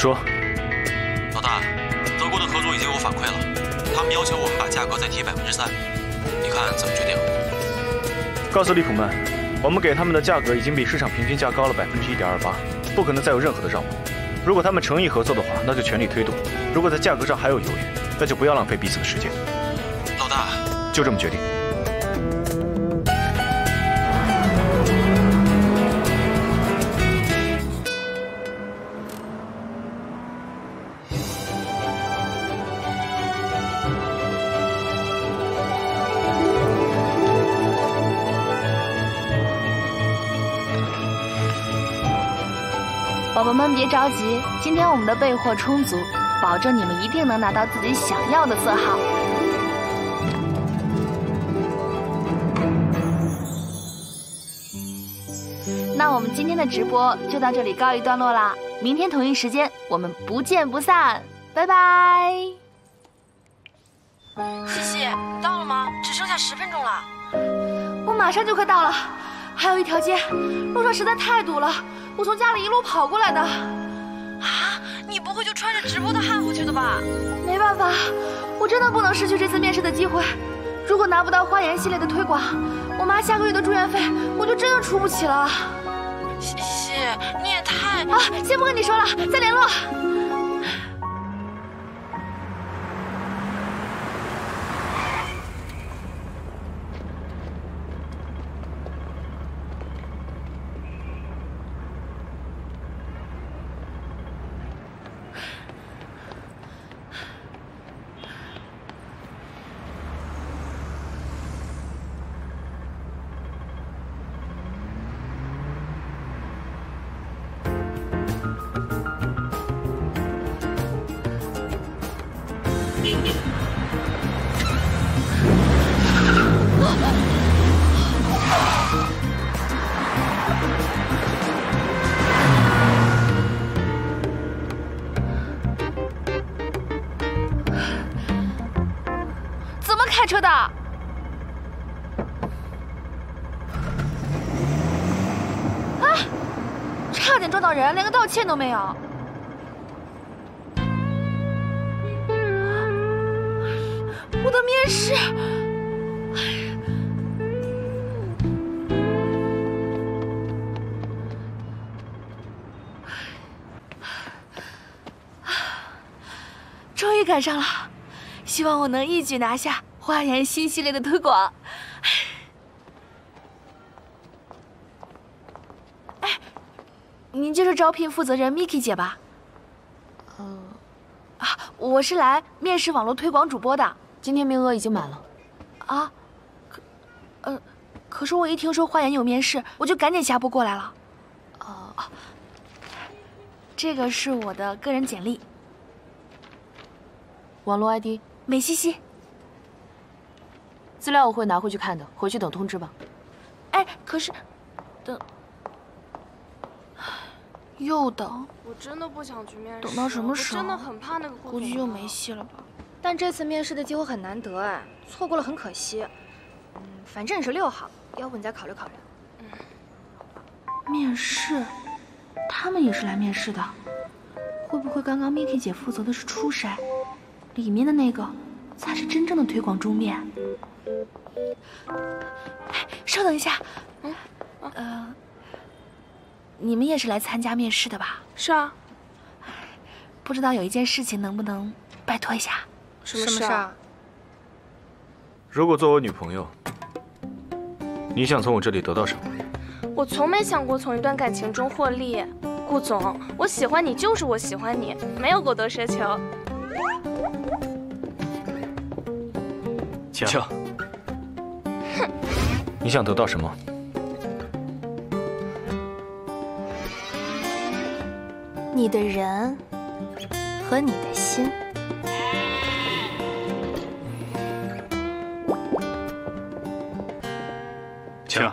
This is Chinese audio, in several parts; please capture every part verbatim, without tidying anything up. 说，老大，德国的合作已经有反馈了，他们要求我们把价格再提百分之三，你看怎么决定？告诉利普曼，我们给他们的价格已经比市场平均价高了百分之一点二八，不可能再有任何的让步。如果他们诚意合作的话，那就全力推动；如果在价格上还有犹豫，那就不要浪费彼此的时间。老大，就这么决定。 宝宝们别着急，今天我们的备货充足，保证你们一定能拿到自己想要的色号。那我们今天的直播就到这里告一段落啦，明天同一时间我们不见不散，拜拜。西西，到了吗？只剩下十分钟了，我马上就快到了。 还有一条街，路上实在太堵了，我从家里一路跑过来的。啊，你不会就穿着直播的汉服去的吧？没办法，我真的不能失去这次面试的机会。如果拿不到花颜系列的推广，我妈下个月的住院费我就真的出不起了。西西，你也太……啊，先不跟你说了，再联络。 车的，啊！差点撞到人，连个道歉都没有。我的面试，终于赶上了，希望我能一举拿下。 花颜新系列的推广，哎，您就是招聘负责人 Miki 姐吧？嗯，啊，我是来面试网络推广主播的，今天名额已经满了。啊，可，呃，可是我一听说花颜有面试，我就赶紧下播过来了。哦、啊，这个是我的个人简历，网络 I D 美西西。 资料我会拿回去看的，回去等通知吧。哎，可是，等，又等。我真的不想去面试。等到什么时候？真的很怕那个。估计又没戏了吧？但这次面试的机会很难得哎，错过了很可惜。嗯，反正也是六号，要不你再考虑考虑。嗯。面试，他们也是来面试的，会不会刚刚 Miki 姐负责的是初筛，里面的那个才是真正的推广桌面？ 哎，稍等一下，嗯，呃，你们也是来参加面试的吧？是啊。不知道有一件事情能不能拜托一下？什么事啊？如果做我女朋友，你想从我这里得到什么？我从没想过从一段感情中获利，顾总，我喜欢你就是我喜欢你，没有过多奢求。请。请 你想得到什么？你的人和你的心。请。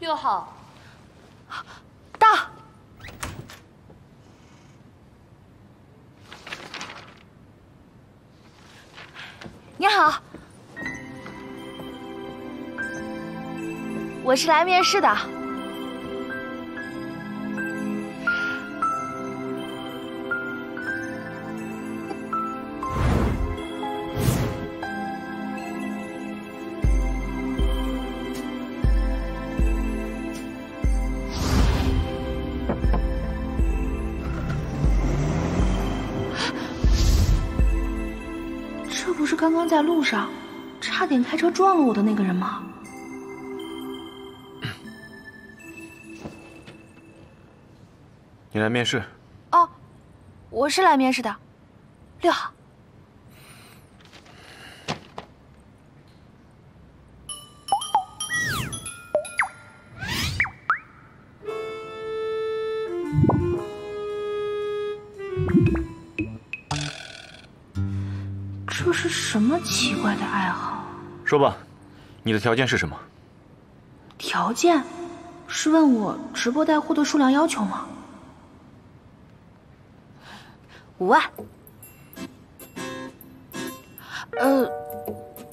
六号。我是来面试的。这不是刚刚在路上差点开车撞了我的那个人吗？ 你来面试？哦，我是来面试的，六号。这是什么奇怪的爱好？说吧，你的条件是什么？条件？是问我直播带货的数量要求吗？ 五万，呃，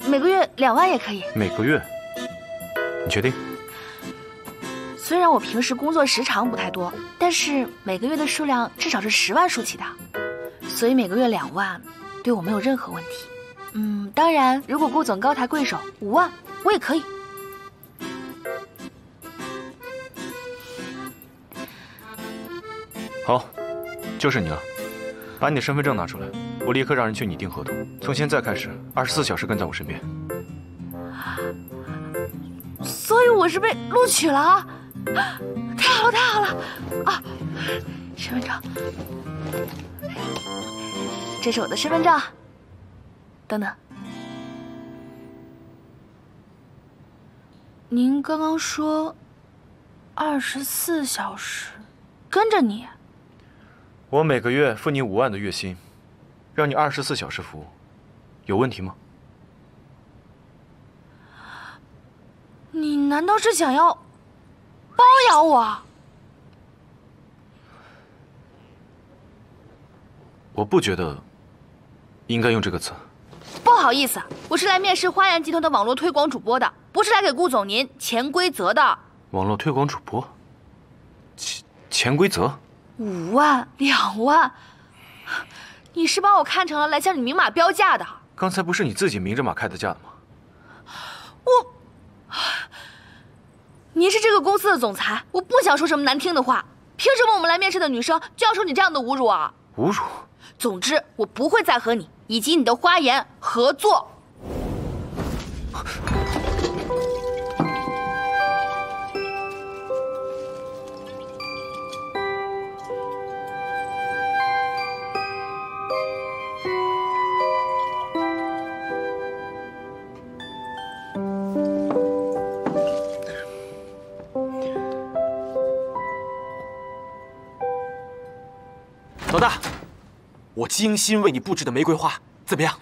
每个月两万也可以。每个月？你确定？虽然我平时工作时长不太多，但是每个月的数量至少是十万数起的，所以每个月两万对我没有任何问题。嗯，当然，如果顾总高抬贵手，五万我也可以。好，就是你了。 把你的身份证拿出来，我立刻让人去拟定合同。从现在开始，二十四小时跟在我身边。所以我是被录取了啊！太好了，太好了！啊，身份证，这是我的身份证。等等，您刚刚说二十四小时跟着你。 我每个月付你五万的月薪，让你二十四小时服务，有问题吗？你难道是想要包养我？我不觉得应该用这个词。不好意思，我是来面试花园集团的网络推广主播的，不是来给顾总您潜规则的。网络推广主播，潜潜规则。 五万两万，你是把我看成了来向你明码标价的。刚才不是你自己明着马开的价吗？我，您是这个公司的总裁，我不想说什么难听的话。凭什么我们来面试的女生就要受你这样的侮辱啊？侮辱？总之，我不会再和你以及你的花颜合作。老大，我精心为你布置的玫瑰花怎么样？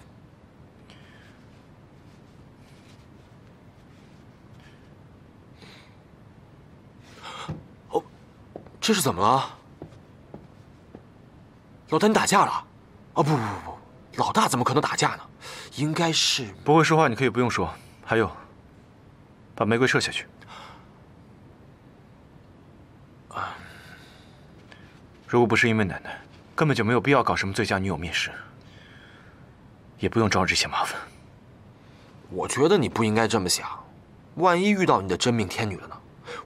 哦，这是怎么了？老大，你打架了？啊、哦，不不不不，老大怎么可能打架呢？应该是不会说话，你可以不用说。还有，把玫瑰撤下去。啊，如果不是因为奶奶。 根本就没有必要搞什么最佳女友面试，也不用招这些麻烦。我觉得你不应该这么想，万一遇到你的真命天女了呢？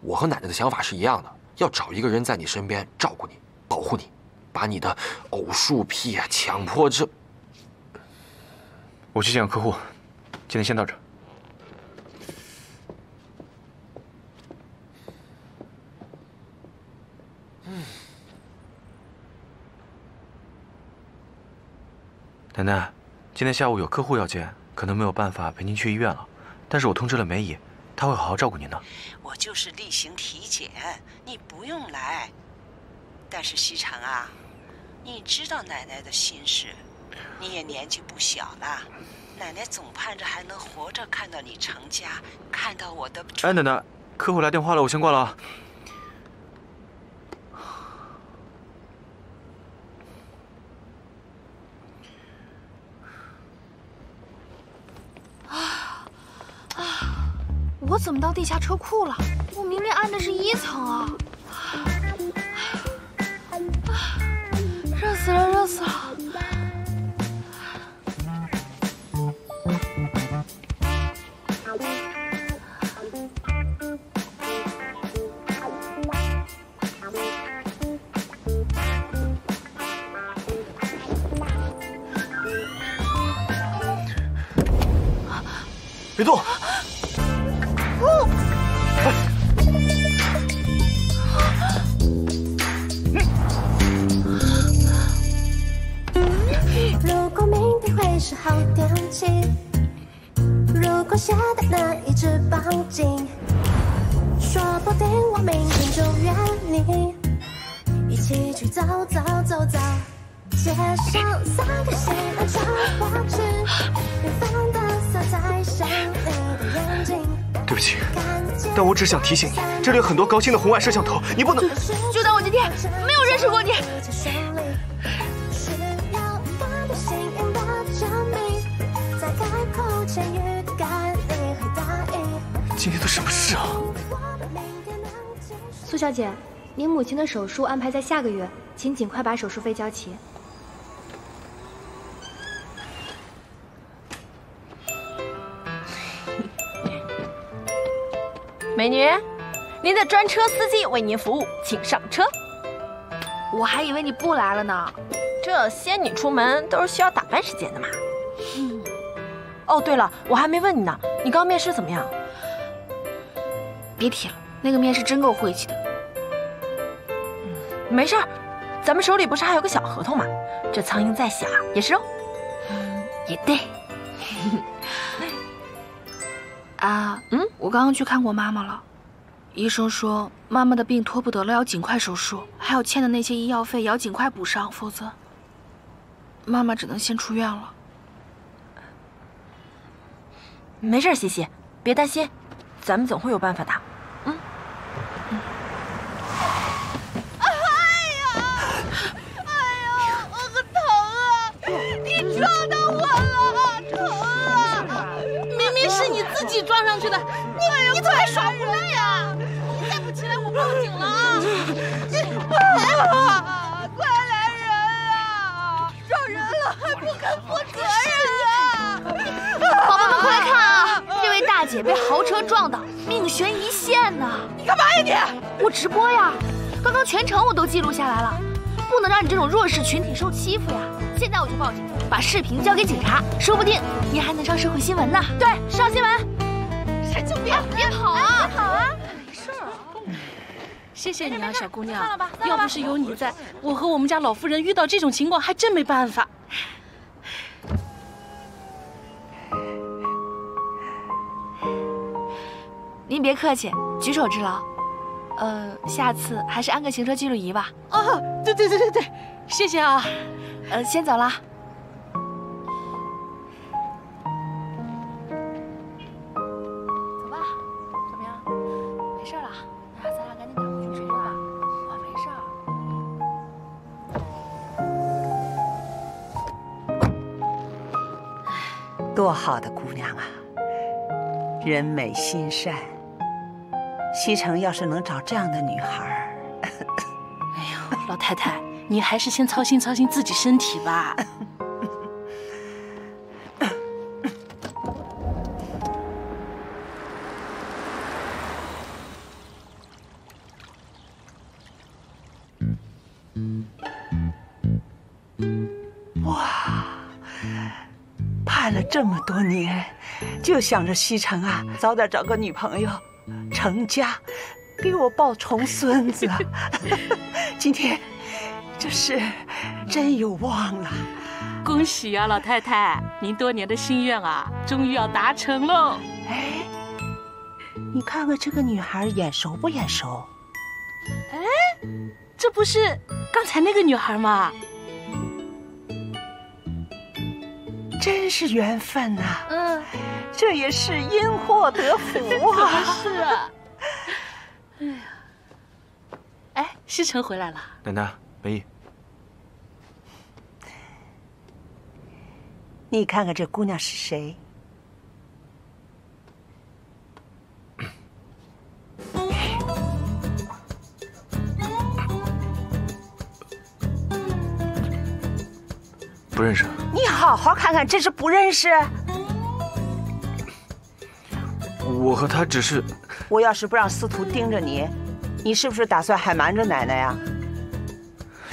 我和奶奶的想法是一样的，要找一个人在你身边照顾你、保护你，把你的偶数癖啊、强迫症。我去见个客户，今天先到这儿。 奶奶，今天下午有客户要见，可能没有办法陪您去医院了。但是我通知了梅姨，她会好好照顾您的。我就是例行体检，你不用来。但是西厂啊，你知道奶奶的心事，你也年纪不小了，奶奶总盼着还能活着看到你成家，看到我的。哎，奶奶，客户来电话了，我先挂了啊。 啊啊！我怎么到地下车库了？我明明按的是一层啊！热死了，热死了！ 别动！哦，如果明天会是好天气，如果下的那一直抱紧，说不定我明天就约你，一起去走走走走。 街上三个行人穿过去，远方的色彩像你的眼睛。对不起，但我只想提醒你，这里有很多高清的红外摄像头，你不能。就当我今天没有认识过你。今天都什么事啊？苏小姐，您母亲的手术安排在下个月，请尽快把手术费交齐。 美女，您的专车司机为您服务，请上车。我还以为你不来了呢。这仙女出门都是需要打扮时间的嘛。嗯、哦，对了，我还没问你呢，你刚面试怎么样？别提了，那个面试真够晦气的。嗯、没事儿，咱们手里不是还有个小合同嘛？这苍蝇再小也是肉、哦。嗯、也对。啊，嗯，我刚刚去看过妈妈了，医生说妈妈的病拖不得了，要尽快手术，还有欠的那些医药费也要尽快补上，否则妈妈只能先出院了。没事，西西，别担心，咱们总会有办法的。嗯。嗯哎呀，哎呀，我很疼啊！你撞到我了，疼啊！ 是你自己撞上去的，你你怎么还耍无赖呀？你再不起来，我报警了啊！快来人啊！撞人了还不肯负责任啊！宝宝们快来看啊！这位大姐被豪车撞到，命悬一线呢。你干嘛呀你？我直播呀，刚刚全程我都记录下来了，不能让你这种弱势群体受欺负呀！现在我就报警。 把视频交给警察，说不定您还能上社会新闻呢。对，上新闻。神经病，别跑啊！别跑啊！没事啊。谢谢你啊，小姑娘。要不是有你在，我和我们家老夫人遇到这种情况还真没办法。您别客气，举手之劳。呃，下次还是安个行车记录仪吧。啊，对对对对对，谢谢啊。呃，先走了。 多好的姑娘啊，人美心善。西城要是能找这样的女孩，哎呦，老太太，你还是先操心操心自己身体吧。哇！ 盼了这么多年，就想着西城啊，早点找个女朋友，成家，给我抱重孙子。今天，这是真有望了！恭喜啊，老太太，您多年的心愿啊，终于要达成喽！哎，你看看这个女孩眼熟不眼熟？哎，这不是刚才那个女孩吗？ 真是缘分呐！嗯，这也是因祸得福啊！是啊。哎呀，哎，西城回来了。奶奶，梅姨，你看看这姑娘是谁？不认识。你好好看看，这是不认识。我和他只是……我要是不让司徒盯着你，你是不是打算还瞒着奶奶呀？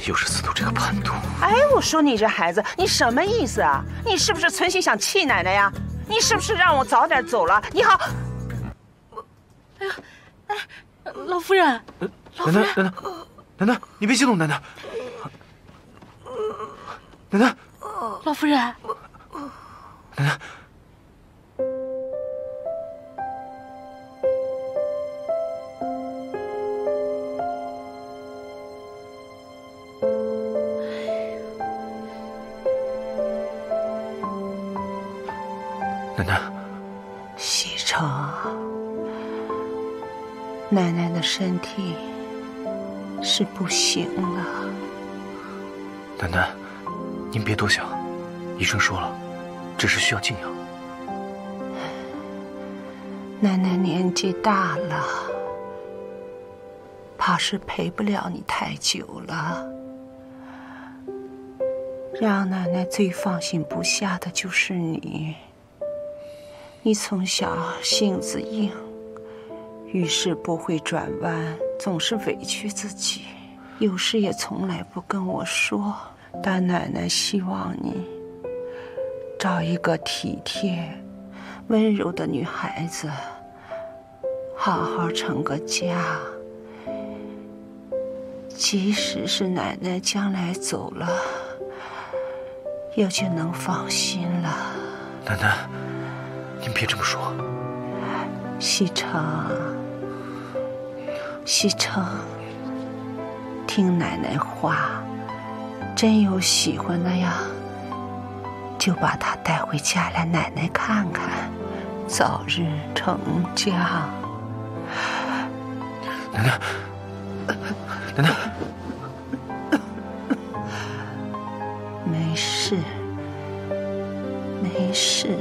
又是司徒这个叛徒！哎，我说你这孩子，你什么意思啊？你是不是存心想气奶奶呀？你是不是让我早点走了？你好，我……哎呀，哎，老夫人，老夫人，奶奶，奶奶，你别激动，奶奶。 奶奶，老夫人，奶奶，奶奶，西城，奶奶的身体是不行了，奶奶。 您别多想，医生说了，只是需要静养。奶奶年纪大了，怕是陪不了你太久了。让奶奶最放心不下的就是你。你从小性子硬，遇事不会转弯，总是委屈自己，有事也从来不跟我说。 但奶奶希望你找一个体贴、温柔的女孩子，好好成个家。即使是奶奶将来走了，也就能放心了。奶奶，您别这么说。西城，西城，听奶奶话。 真有喜欢的呀，就把他带回家来，奶奶看看，早日成家。奶奶，奶奶，没事，没事。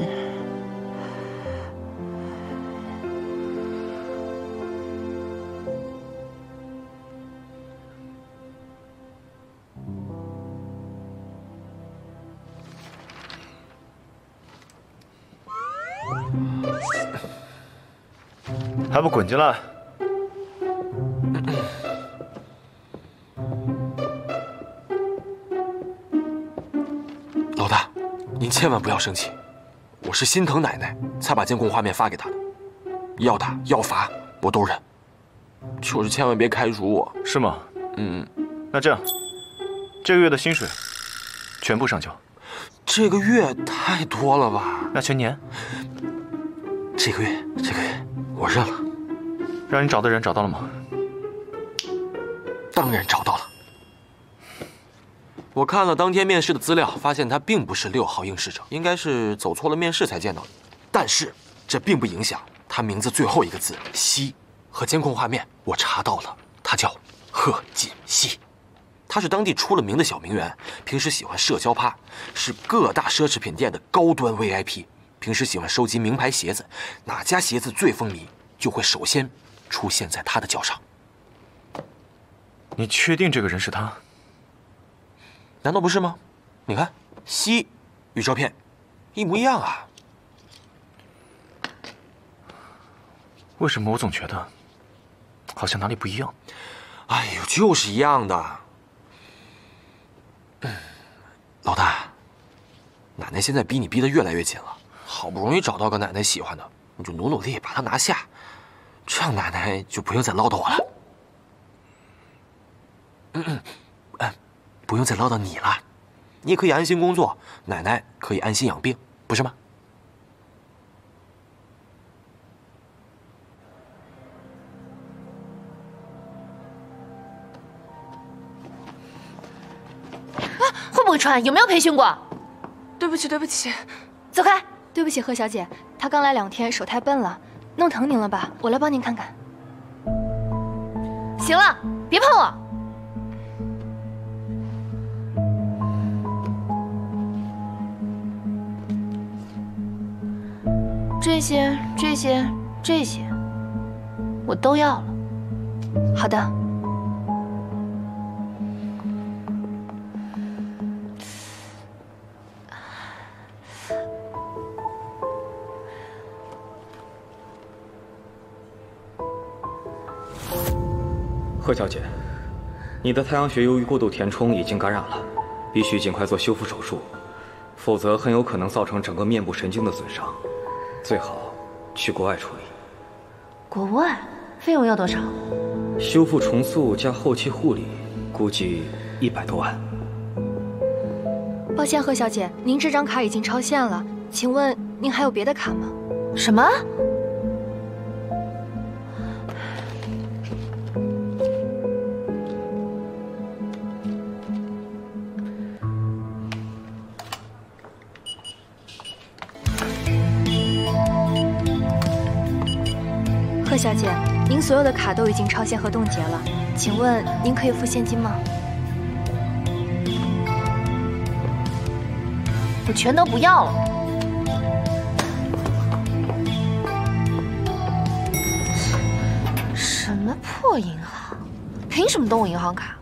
还不滚进来！老大，您千万不要生气，我是心疼奶奶才把监控画面发给她的，要打要罚我都忍，就是千万别开除我。是吗？嗯，那这样，这个月的薪水全部上交。这个月太多了吧？那全年？这个月，这个月。 我认了，让你找的人找到了吗？当然找到了。我看了当天面试的资料，发现他并不是六号应试者，应该是走错了面试才见到你。但是这并不影响他名字最后一个字“西”和监控画面，我查到了，他叫贺锦熙，他是当地出了名的小名媛，平时喜欢社交趴，是各大奢侈品店的高端 V I P。 平时喜欢收集名牌鞋子，哪家鞋子最风靡，就会首先出现在他的脚上。你确定这个人是他？难道不是吗？你看，西与照片一模一样啊。为什么我总觉得好像哪里不一样？哎呦，就是一样的。嗯，老大，奶奶现在逼你逼得越来越紧了。 好不容易找到个奶奶喜欢的，你就努努力把她拿下，这样奶奶就不用再唠叨我了。嗯嗯，哎，不用再唠叨你了，你可以安心工作，奶奶可以安心养病，不是吗？啊，会不会穿？有没有培训过？对不起，对不起，走开。 对不起，贺小姐，她刚来两天，手太笨了，弄疼您了吧？我来帮您看看。行了，别碰我。这些、这些、这些，我都要了。好的。贺小姐，你的太阳穴由于过度填充已经感染了，必须尽快做修复手术，否则很有可能造成整个面部神经的损伤，最好去国外处理。国外费用要多少？修复重塑加后期护理，估计一百多万。抱歉，贺小姐，您这张卡已经超限了，请问您还有别的卡吗？什么？ 小姐，您所有的卡都已经超限和冻结了，请问您可以付现金吗？我全都不要了。什么破银行？凭什么动我银行卡？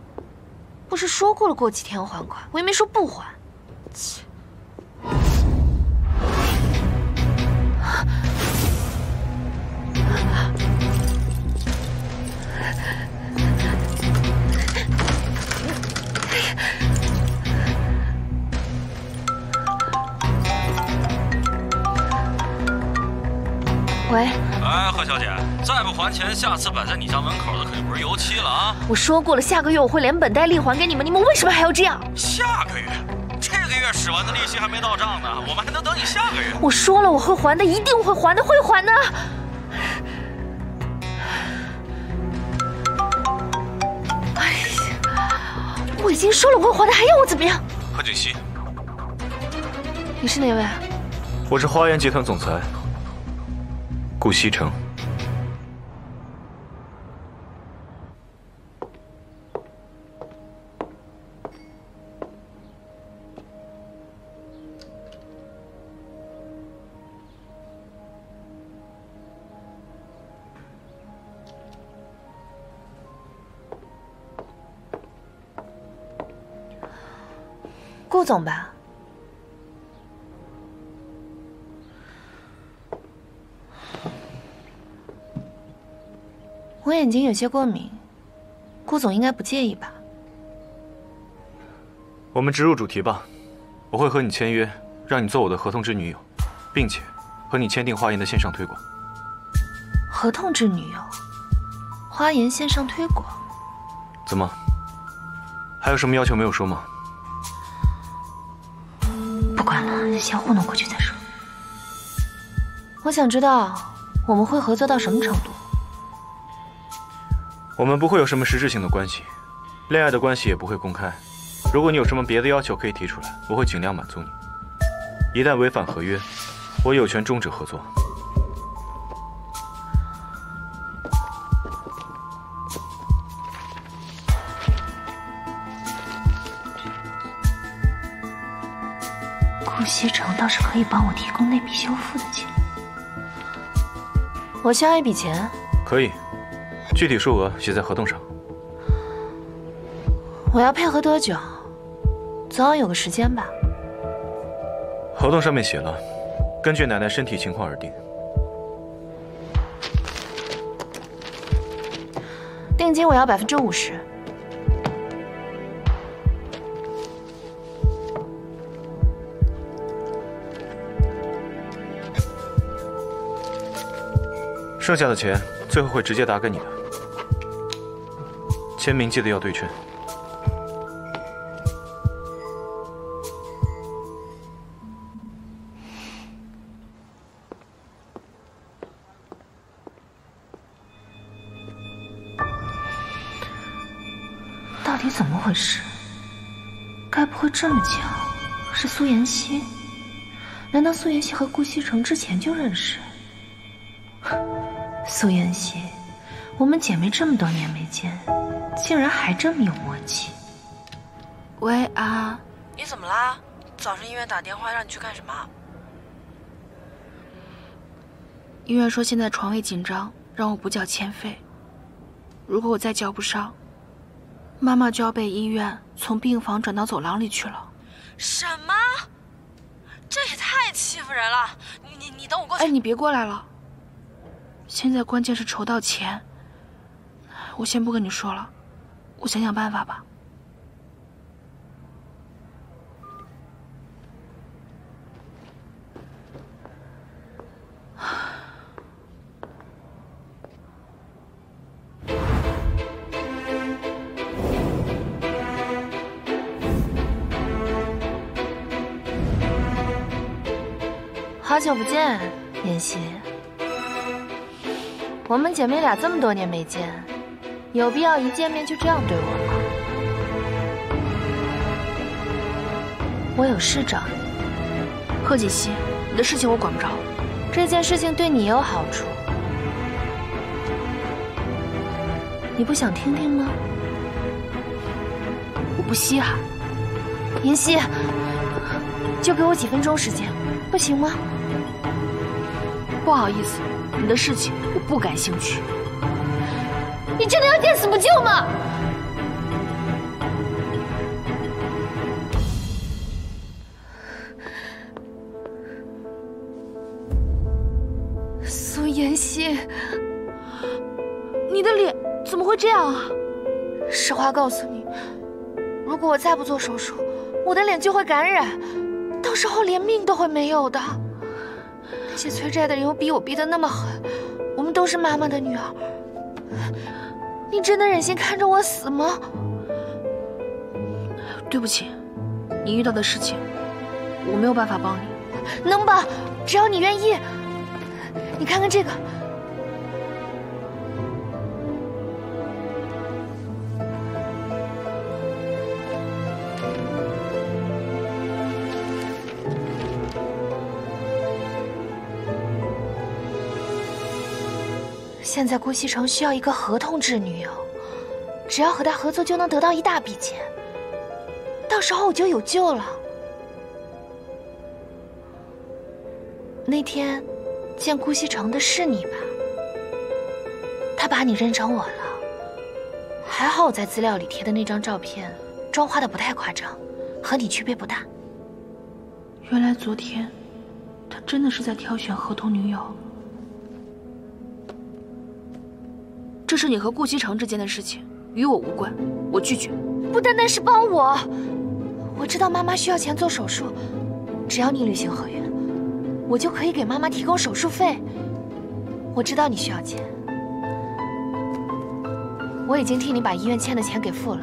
不是说过了过几天还款，我也没说不还。切！ 喂，哎，贺小姐，再不还钱，下次摆在你家门口的可就不是油漆了啊！我说过了，下个月我会连本带利还给你们，你们为什么还要这样？下个月，这个月使完的利息还没到账呢，我们还能等你下个月？我说了，我会还的，一定会还的，会还的。 我已经说了会还的，还要我怎么样？何锦熙，你是哪位啊？我是花园集团总裁顾西城。顾总吧，我眼睛有些过敏，顾总应该不介意吧？我们直入主题吧，我会和你签约，让你做我的合同之女友，并且和你签订花颜的线上推广。合同之女友，花颜线上推广，怎么？还有什么要求没有说吗？ 管了，先糊弄过去再说。我想知道我们会合作到什么程度。我们不会有什么实质性的关系，恋爱的关系也不会公开。如果你有什么别的要求，可以提出来，我会尽量满足你。一旦违反合约，我有权终止合作。西城倒是可以帮我提供那笔修复的钱，我需要一笔钱，可以，具体数额写在合同上。我要配合多久？总要有个时间吧。合同上面写了，根据奶奶身体情况而定。定金我要百分之五十。 剩下的钱最后会直接打给你的，签名记得要对称。到底怎么回事？该不会这么巧是苏妍希？难道苏妍希和顾西城之前就认识？ 苏妍希，我们姐妹这么多年没见，竟然还这么有默契。喂啊，你怎么啦？早上医院打电话让你去干什么？医院说现在床位紧张，让我补缴欠费。如果我再交不上，妈妈就要被医院从病房转到走廊里去了。什么？这也太欺负人了！你你你等我过去。哎，你别过来了。 现在关键是筹到钱，我先不跟你说了，我想想办法吧。好久不见，妍希。我们姐妹俩这么多年没见，有必要一见面就这样对我吗？我有事找你，贺锦熙，你的事情我管不着。这件事情对你也有好处，你不想听听吗？我不稀罕，妍希，就给我几分钟时间，不行吗？ 不好意思，你的事情我不感兴趣。你真的要见死不救吗？苏妍希，你的脸怎么会这样啊？实话告诉你，如果我再不做手术，我的脸就会感染，到时候连命都会没有的。 那些催债的人又逼我逼得那么狠，我们都是妈妈的女儿，你真的忍心看着我死吗？对不起，你遇到的事情我没有办法帮你。能帮，只要你愿意。你看看这个，现在顾西城需要一个合同制女友，只要和他合作就能得到一大笔钱，到时候我就有救了。那天见顾西城的是你吧？他把你认成我了，还好我在资料里贴的那张照片妆化的不太夸张，和你区别不大。原来昨天他真的是在挑选合同女友。 这是你和顾西城之间的事情，与我无关，我拒绝。不单单是帮我，我知道妈妈需要钱做手术，只要你履行合约，我就可以给妈妈提供手术费。我知道你需要钱，我已经替你把医院欠的钱给付了。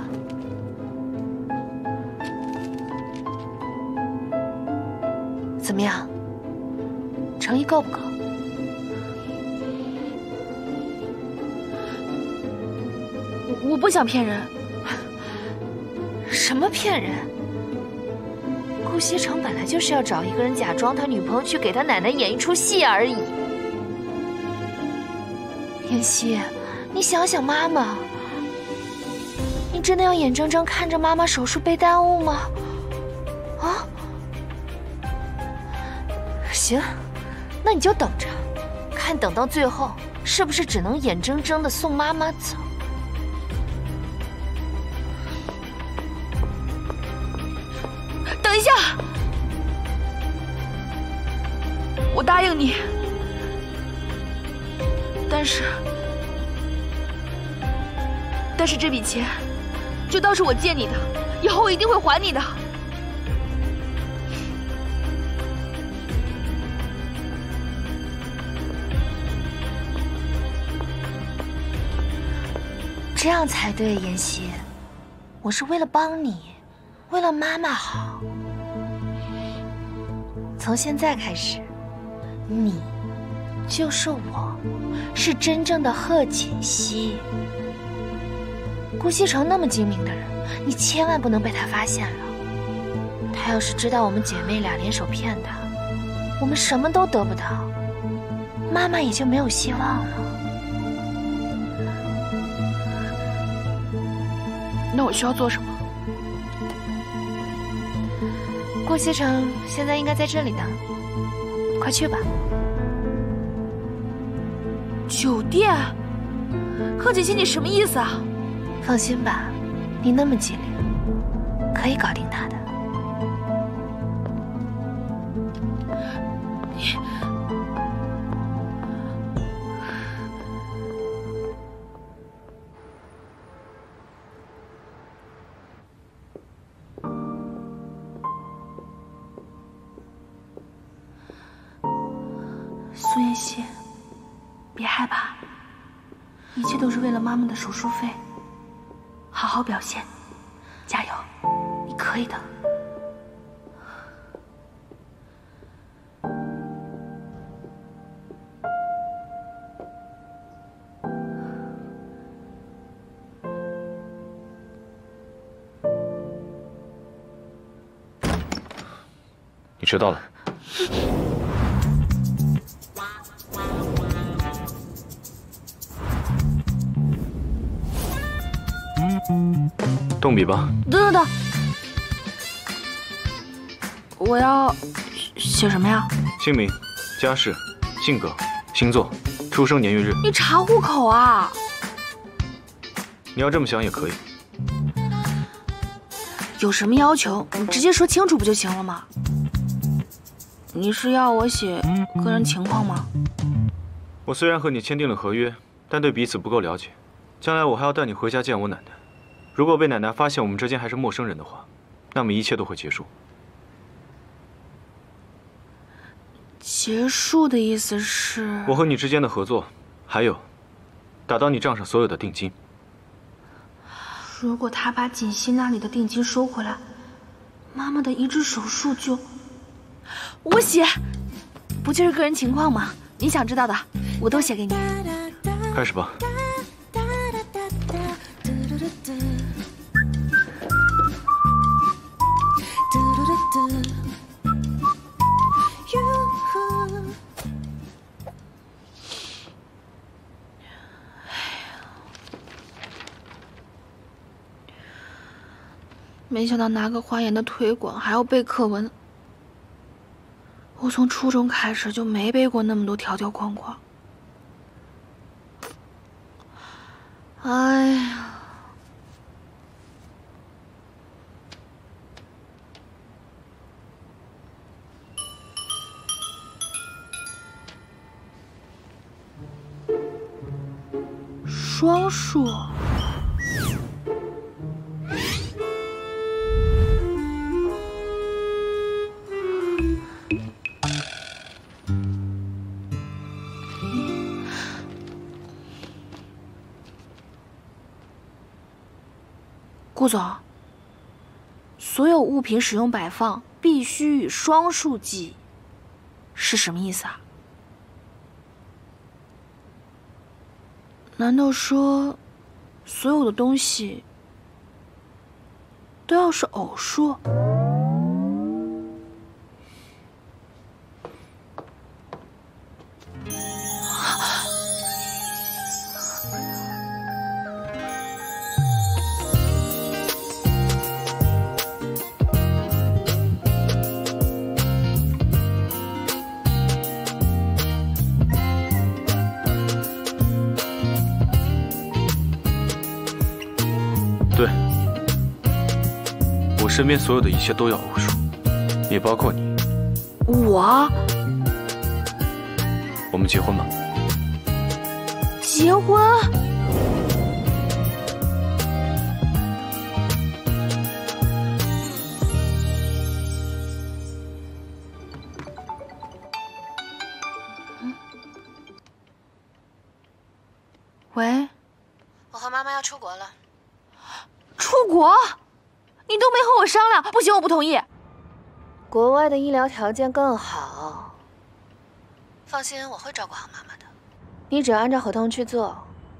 怎么样，诚意够不够？ 我不想骗人，什么骗人？顾西城本来就是要找一个人假装他女朋友去给他奶奶演一出戏而已。妍希，你想想妈妈，你真的要眼睁睁看着妈妈手术被耽误吗？啊？行，那你就等着，看等到最后是不是只能眼睁睁的送妈妈走。 等一下，我答应你，但是，但是这笔钱，就当是我借你的，以后我一定会还你的。这样才对，妍希，我是为了帮你，为了妈妈好。 从现在开始，你就是我，是真正的贺锦熙。顾西城那么精明的人，你千万不能被他发现了。他要是知道我们姐妹俩联手骗他，我们什么都得不到，妈妈也就没有希望了。那我需要做什么？ 顾西城现在应该在这里呢，快去吧。酒店，贺锦熙，你什么意思啊？放心吧，你那么机灵，可以搞定他的。你，关系，别害怕，一切都是为了妈妈的手术费。好好表现，加油，你可以的。你迟到了。 动笔吧。等等等，我要写什么呀？姓名、家世、性格、星座、出生年月日。你查户口啊？你要这么想也可以。有什么要求，你直接说清楚不就行了吗？你是要我写个人情况吗？我虽然和你签订了合约，但对彼此不够了解。将来我还要带你回家见我奶奶。 如果被奶奶发现我们之间还是陌生人的话，那么一切都会结束。结束的意思是？我和你之间的合作，还有，打到你账上所有的定金。如果他把锦溪那里的定金收回来，妈妈的移植手术就……我写，不就是个人情况吗？你想知道的，我都写给你。开始吧。 没想到拿个花研的推广还要背课文。我从初中开始就没背过那么多条条框框。哎呀！双数。 顾总，所有物品使用摆放必须与双数记，是什么意思啊？难道说，所有的东西都要是偶数？啊 身边所有的一切都要偶数，也包括你。我，我们结婚吧。结婚？嗯、喂，我和妈妈要出国了。出国？ 你都没和我商量，不行，我不同意。国外的医疗条件更好。放心，我会照顾好妈妈的。你只要按照合同去做，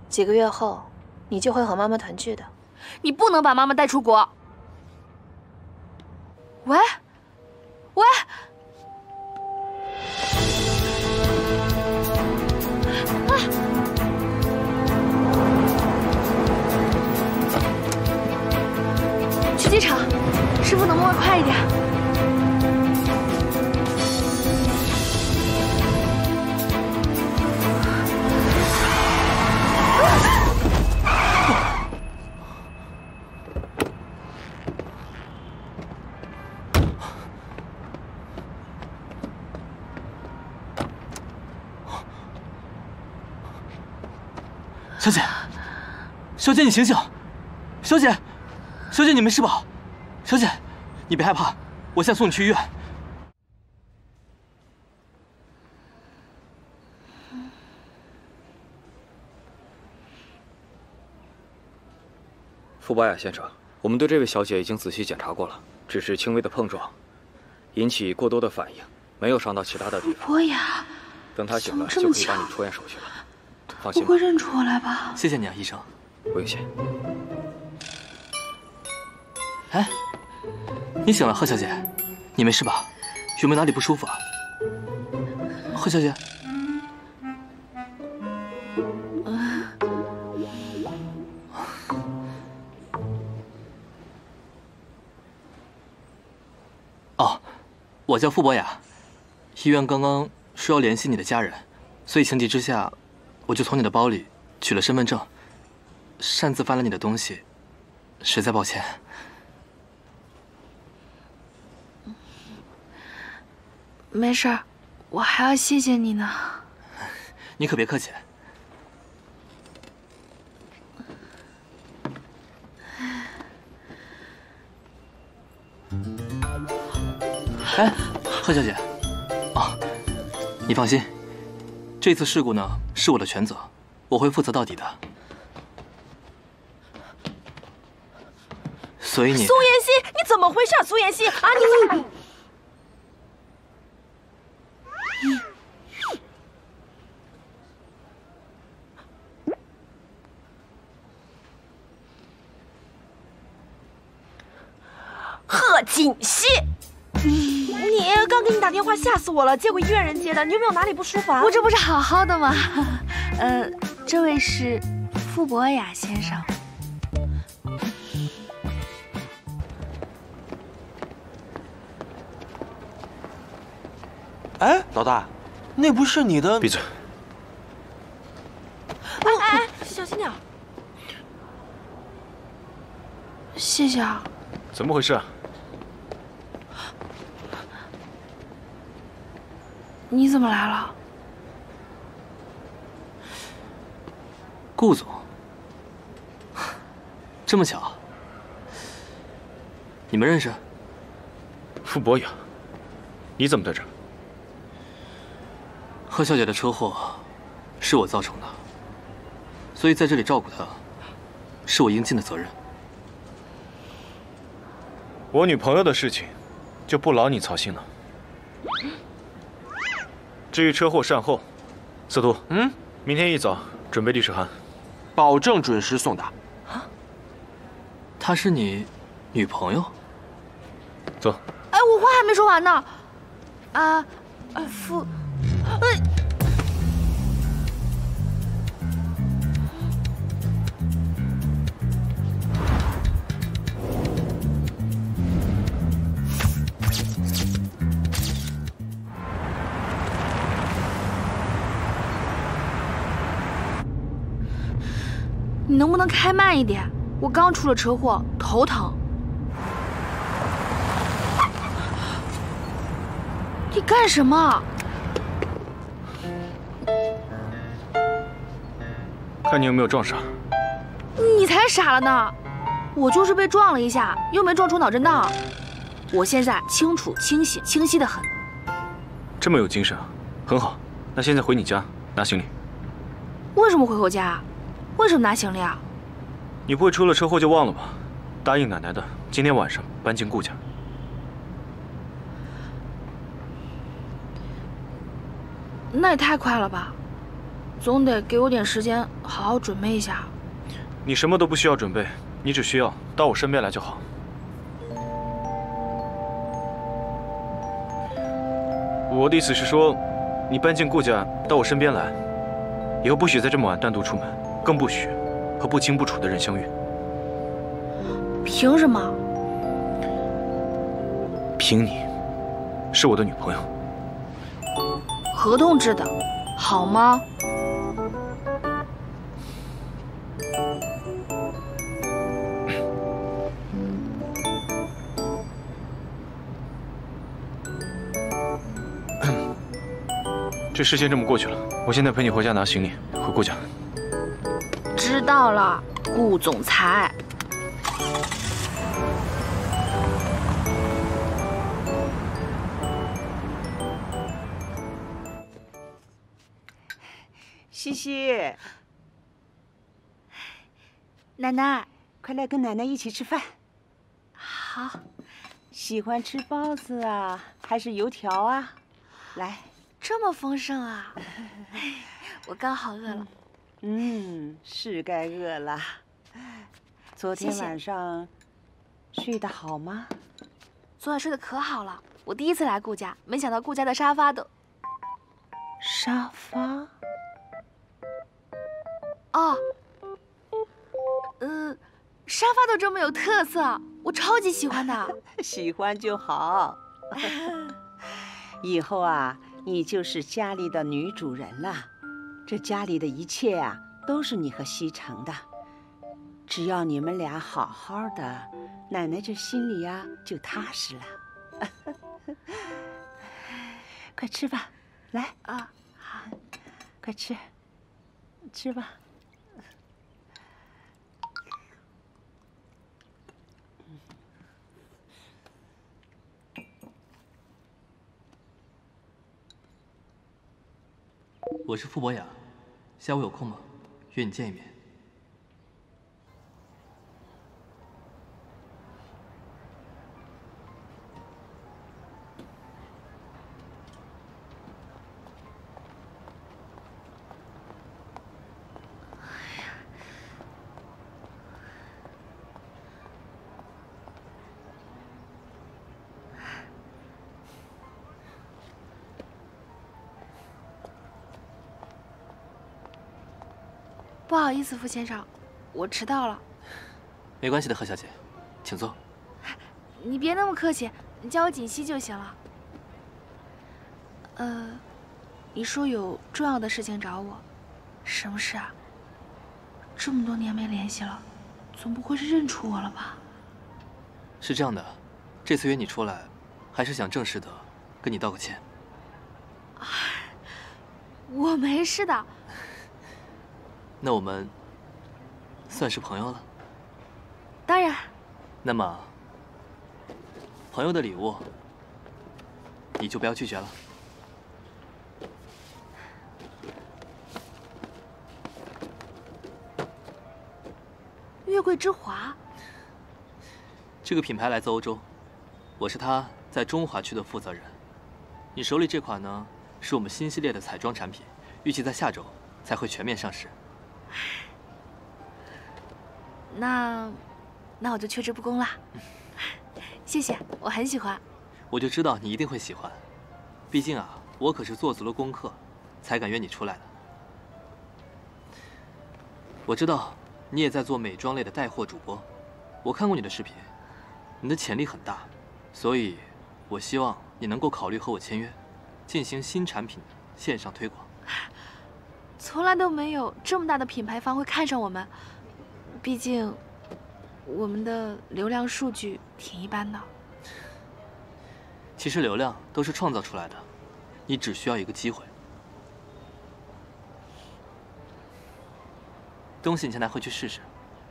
几个月后你就会和妈妈团聚的。你不能把妈妈带出国。喂，喂，啊！ 去机场，师傅能不能快一点？小姐，小姐，你醒醒，小姐。 小姐，你没事吧？小姐，你别害怕，我现在送你去医院。傅巴雅先生，我们对这位小姐已经仔细检查过了，只是轻微的碰撞，引起过多的反应，没有伤到其他的地方。傅伯雅，等她醒了就可以帮你出院手续了。放心，不会认出我来吧？谢谢你啊，医生。不用谢。哎，你醒了，贺小姐，你没事吧？有没有哪里不舒服啊？贺小姐。 哦，我叫傅伯雅，医院刚刚说要联系你的家人，所以情急之下，我就从你的包里取了身份证，擅自翻了你的东西，实在抱歉。没事儿，我还要谢谢你呢。你可别客气。哎，贺小姐，啊，你放心，这次事故呢是我的全责，我会负责到底的。所以你苏妍希，你怎么回事啊？苏妍希啊，你！贺锦熙。 你刚给你打电话，吓死我了！结果医院人接的，你有没有哪里不舒服啊？我这不是好好的吗？呃，这位是傅伯雅先生。哎，老大，那不是你的？闭嘴！哎哎，小心点！谢谢啊。怎么回事啊？ 你怎么来了，顾总？这么巧，你们认识？傅伯雅，你怎么在这儿？贺小姐的车祸是我造成的，所以在这里照顾她，是我应尽的责任。我女朋友的事情，就不劳你操心了。 至于车祸善后，司徒，嗯，明天一早准备律师函，保证准时送达。啊，她是你女朋友？走。哎，我话还没说完呢。啊，傅，哎，你能不能开慢一点？我刚出了车祸，头疼。你干什么？看你有没有撞傻。你才傻了呢！我就是被撞了一下，又没撞出脑震荡。我现在清楚、清醒、清晰的很。这么有精神啊，很好。那现在回你家拿行李。为什么回我家？ 为什么拿行李啊？你不会出了车祸就忘了吧？答应奶奶的，今天晚上搬进顾家。那也太快了吧，总得给我点时间好好准备一下。你什么都不需要准备，你只需要到我身边来就好。我的意思是说，你搬进顾家，到我身边来，以后不许再这么晚单独出门。 更不许和不清不楚的人相遇。凭什么？凭你是我的女朋友。合同制的，好吗？这事先这么过去了，我现在陪你回家拿行李，回顾家。 知道了，顾总裁。西西，奶奶，快来跟奶奶一起吃饭。好，喜欢吃包子啊，还是油条啊？来，这么丰盛啊！我刚好饿了。嗯，是该饿了。昨天晚上睡得好吗？昨晚睡得可好了，我第一次来顾家，没想到顾家的沙发都……沙发？哦。 嗯，沙发都这么有特色，我超级喜欢的。喜欢就好。以后啊，你就是家里的女主人了。这家里的一切啊，都是你和西城的。只要你们俩好好的，奶奶这心里呀、啊、就踏实了。快吃吧，来啊，好，快吃，吃吧。 我是傅博雅，下午有空吗？约你见一面。不好意思，傅先生，我迟到了。没关系的，贺小姐，请坐。你别那么客气，你叫我锦溪就行了。呃，你说有重要的事情找我，什么事啊？这么多年没联系了，总不会是认出我了吧？是这样的，这次约你出来，还是想正式的跟你道个歉。啊，我没事的。 那我们算是朋友了。当然。那么，朋友的礼物，你就不要拒绝了。月桂之华。这个品牌来自欧洲，我是它在中华区的负责人。你手里这款呢，是我们新系列的彩妆产品，预计在下周才会全面上市。 那，那我就缺之不恭了。谢谢，我很喜欢。我就知道你一定会喜欢，毕竟啊，我可是做足了功课，才敢约你出来的。我知道你也在做美妆类的带货主播，我看过你的视频，你的潜力很大，所以我希望你能够考虑和我签约，进行新产品线上推广。从来都没有这么大的品牌方会看上我们。 毕竟，我们的流量数据挺一般的。其实流量都是创造出来的，你只需要一个机会。东西你先拿回去试试，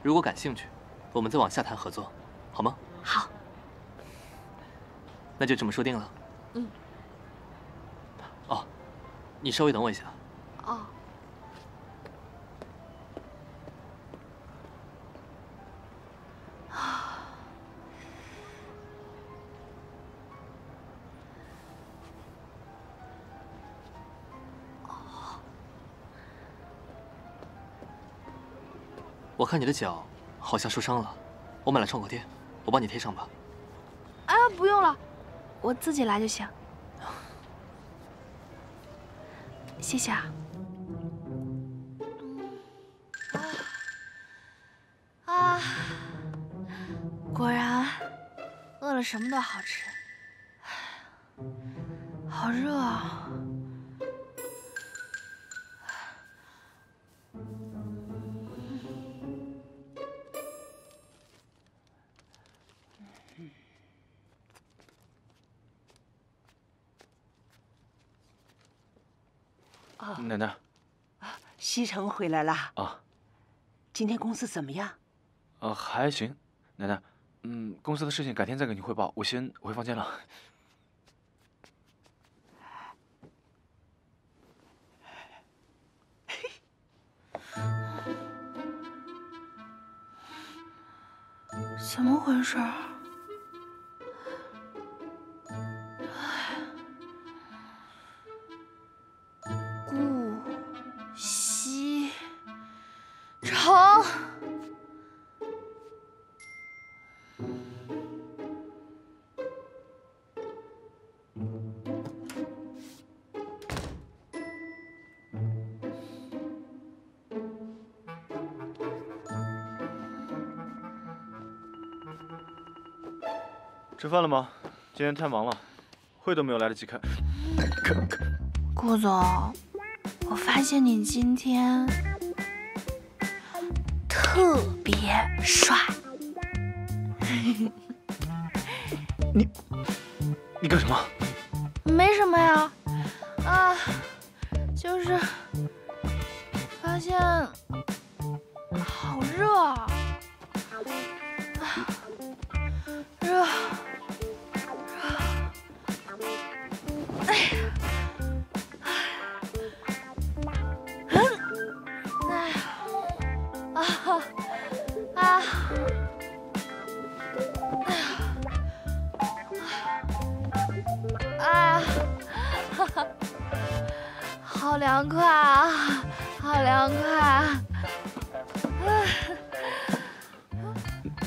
如果感兴趣，我们再往下谈合作，好吗？好。那就这么说定了。嗯。哦，你稍微等我一下。哦。 我看你的脚好像受伤了，我买了创口贴，我帮你贴上吧。啊，不用了，我自己来就行。谢谢啊。啊啊！果然，饿了什么都好吃。好热啊！ 奶奶，啊，西城回来了啊。今天公司怎么样？啊，还行。奶奶，嗯，公司的事情改天再给你汇报。我先回房间了。怎么回事啊？ 吃饭了吗？今天太忙了，会都没有来得及开。顾总，我发现你今天特别帅。你你干什么？没什么呀，啊，就是发现好热啊，热。 好凉快啊，好凉快啊！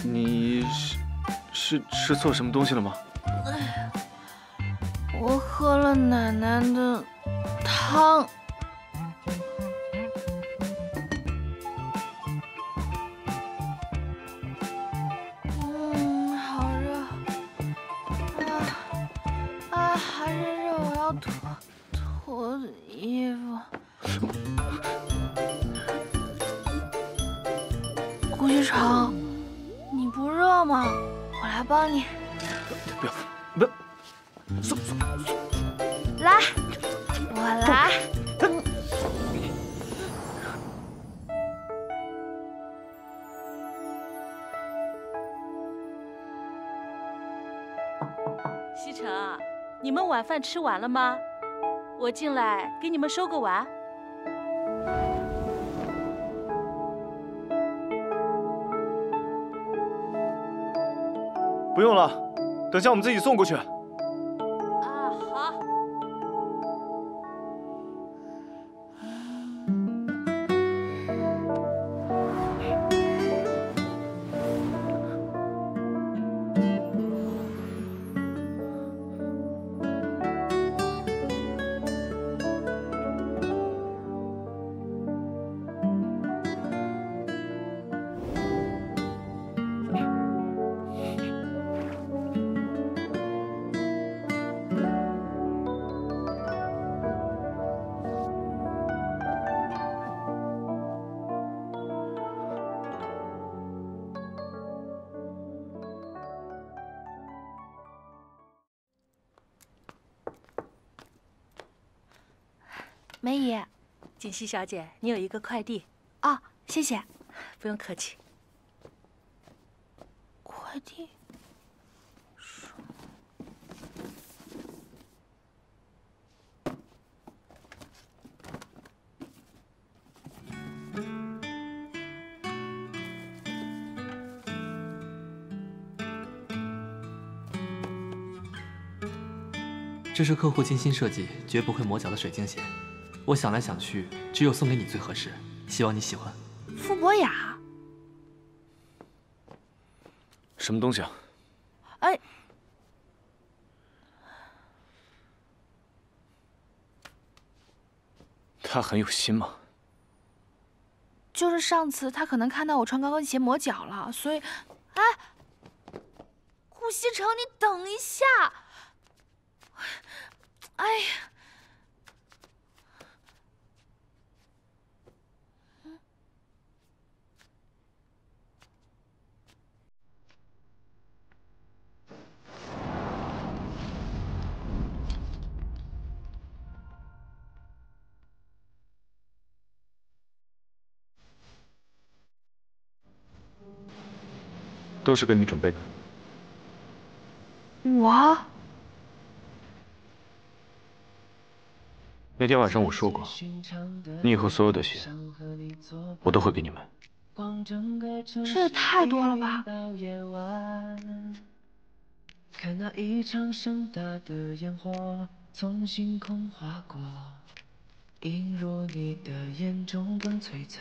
你是是吃错什么东西了吗？我喝了奶奶的汤。嗯，好热啊啊！还是热，我要吐。 我的衣服，顾旭成，你不热吗？我来帮你。不要，不要，松松松，来，我来。西城，你们晚饭吃完了吗？ 我进来给你们收个碗。不用了，等下我们自己送过去。啊，好。梅姨，锦溪小姐，你有一个快递哦，谢谢，不用客气。快递？什么？这是客户精心设计，绝不会磨脚的水晶鞋。 我想来想去，只有送给你最合适，希望你喜欢。傅博雅，什么东西啊？哎，他很有心吗？就是上次他可能看到我穿高跟鞋磨脚了，所以……哎，顾西城，你等一下！哎呀！ 都是给你准备的。我那天晚上我说过，你以后所有的鞋，我都会给你们。这也太多了吧！看那一场盛大的烟火从星空划过，映入你的眼中更璀璨。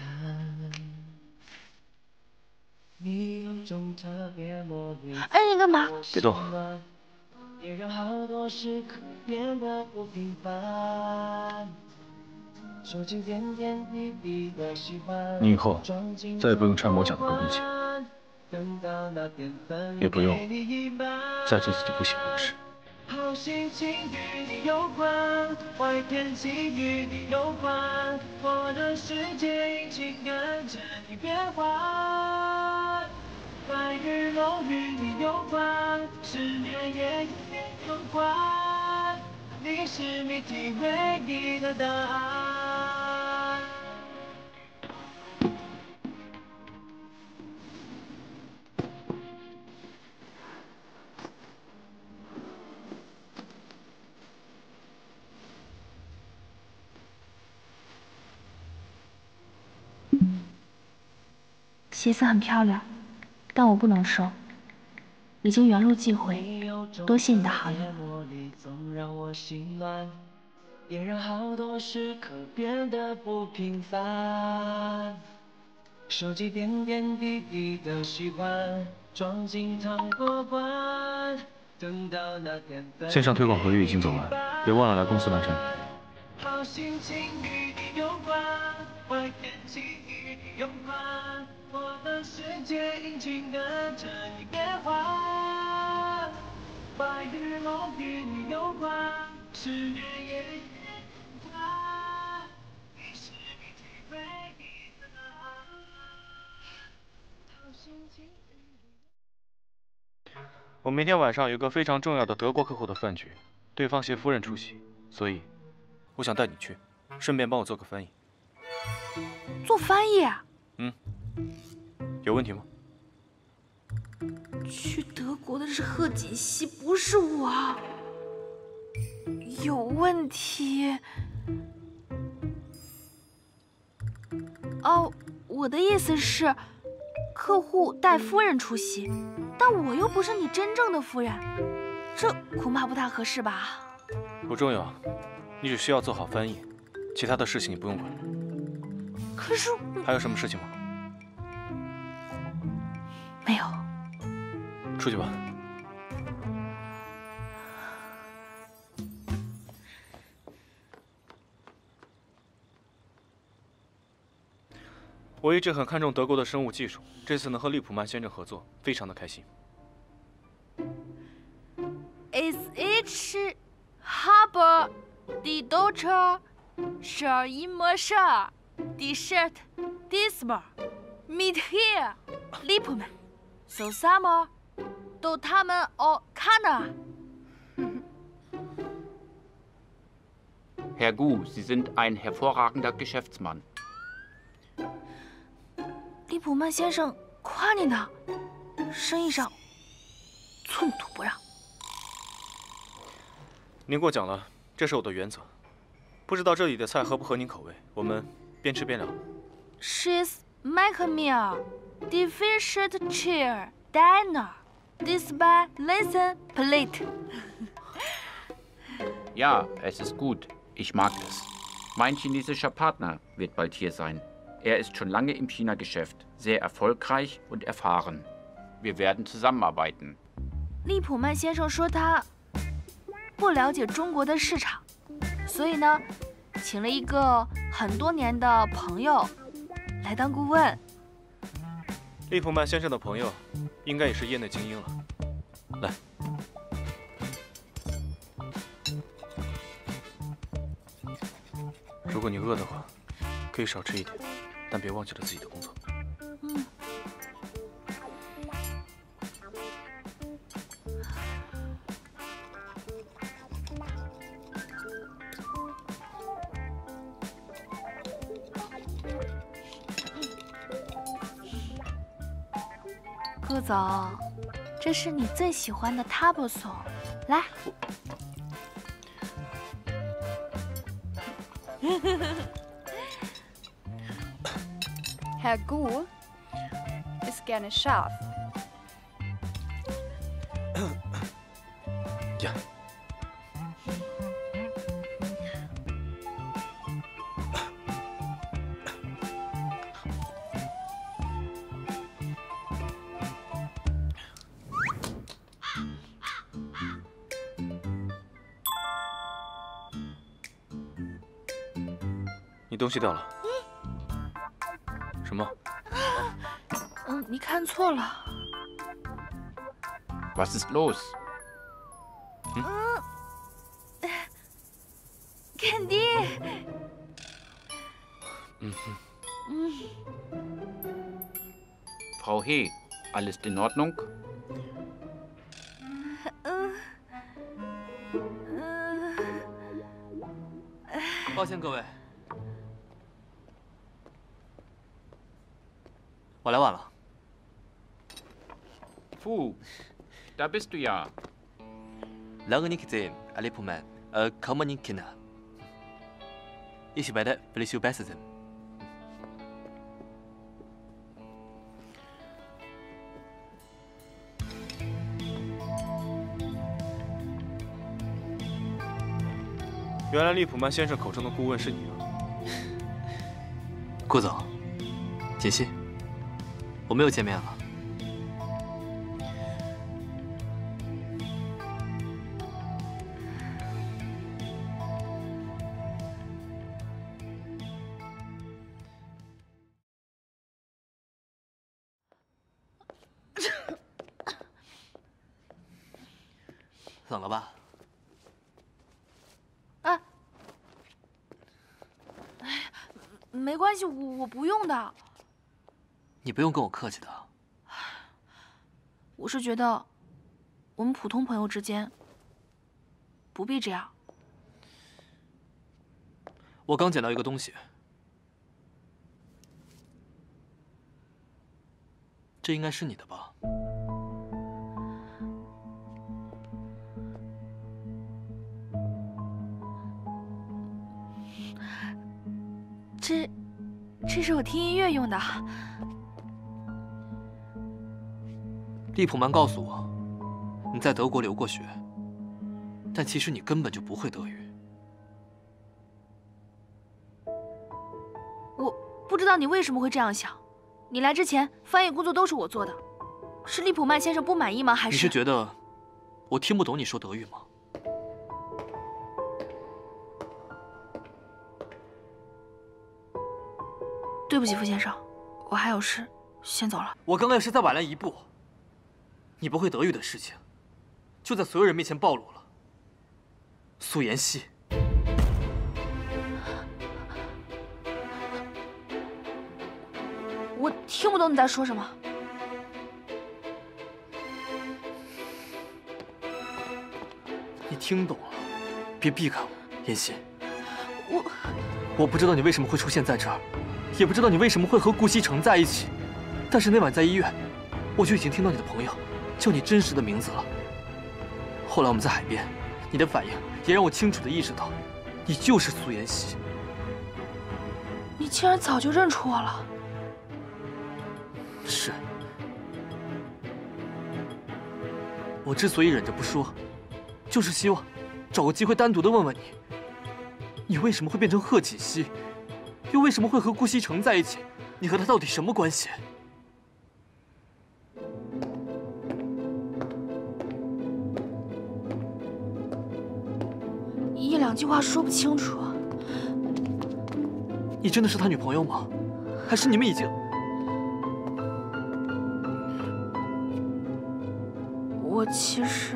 你有种特别魔力。哎，你干嘛？别动。你让好多时刻变得不平凡。 你以后再也不用穿某角的高跟鞋，也不用再做自己不喜欢的事。你是谜题唯一的答案。 鞋子很漂亮，但我不能收，已经原路寄回。多谢你的好意。线上推广合约已经走完，别忘了来公司完成。 好心情与你有关，坏天气与你有关，我的世界已经跟着你变化。白日梦与你有关，失眠也与你有关，你是谜题唯一的答案。好心情与你。我明天晚上有个非常重要的德国客户的饭局，对方携夫人出席，所以。 我想带你去，顺便帮我做个翻译。做翻译？嗯，有问题吗？去德国的是贺锦熙，不是我。有问题？哦，我的意思是，客户带夫人出席，但我又不是你真正的夫人，这恐怕不太合适吧？不重要。 你只需要做好翻译，其他的事情你不用管。可是还有什么事情吗？没有。出去吧。我一直很看重德国的生物技术，这次能和利普曼先生合作，非常的开心。Is it Haber? Die Deutsche schaut immer schön. Die Stadt diesmal mit hier Liebhaber zusammen, doch haben auch keiner. Herr Gu, Sie sind ein hervorragender Geschäftsmann. Liebhaber 先生夸你呢，生意上寸土不让。您过奖了。 这是我的原则，不知道这里的菜合不合您口味，我们边吃边聊。She's making me a delicious cheer dinner, despite listen plate. Ja, es ist gut. Ich mag es. Mein chinesischer Partner wird bald hier sein. Er ist schon lange im China-Geschäft, sehr erfolgreich und erfahren. Wir werden zusammenarbeiten. 利普曼先生说他。 不了解中国的市场，所以呢，请了一个很多年的朋友来当顾问。利普曼先生的朋友，应该也是业内精英了。来，如果你饿的话，可以少吃一点，但别忘记了自己的工作。嗯。 顾总，这是你最喜欢的 taboso， 来。Herr Gu, gerne scharf. Ja.你东西掉了。嗯。什么？嗯，你看错了。Was ist los？ 嗯。Candy。嗯哼。嗯。Frau He, alles in Ordnung？ 抱歉，各位。 我来晚了。Puh, da bist du ja. Lange nicht gesehen, Alipuman. Komm mal in Kinder. Ich werde vielleicht viel besser sein.原来利普曼先生口中的顾问是你啊，顾总，解析。 我们又见面了。冷了吧？啊！哎，没关系，我我不用的。 你不用跟我客气的。我是觉得，我们普通朋友之间不必这样。我刚捡到一个东西，这应该是你的吧？这，这是我听音乐用的。 利普曼告诉我，你在德国留过学，但其实你根本就不会德语。我不知道你为什么会这样想。你来之前，翻译工作都是我做的，是利普曼先生不满意吗？还是你是觉得我听不懂你说德语吗？对不起，傅先生，我还有事，先走了。我刚刚也是再晚来一步。 你不会德语的事情，就在所有人面前暴露了。素颜系，我听不懂你在说什么。你听懂了，别避开我，妍希。我我不知道你为什么会出现在这儿，也不知道你为什么会和顾西城在一起，但是那晚在医院，我就已经听到你的朋友 叫你真实的名字了。后来我们在海边，你的反应也让我清楚的意识到，你就是苏妍希。你竟然早就认出我了。是。我之所以忍着不说，就是希望找个机会单独的问问你，你为什么会变成贺锦熙，又为什么会和顾西城在一起？你和他到底什么关系？ 两句话说不清楚。你真的是他女朋友吗？还是你们已经……我其实……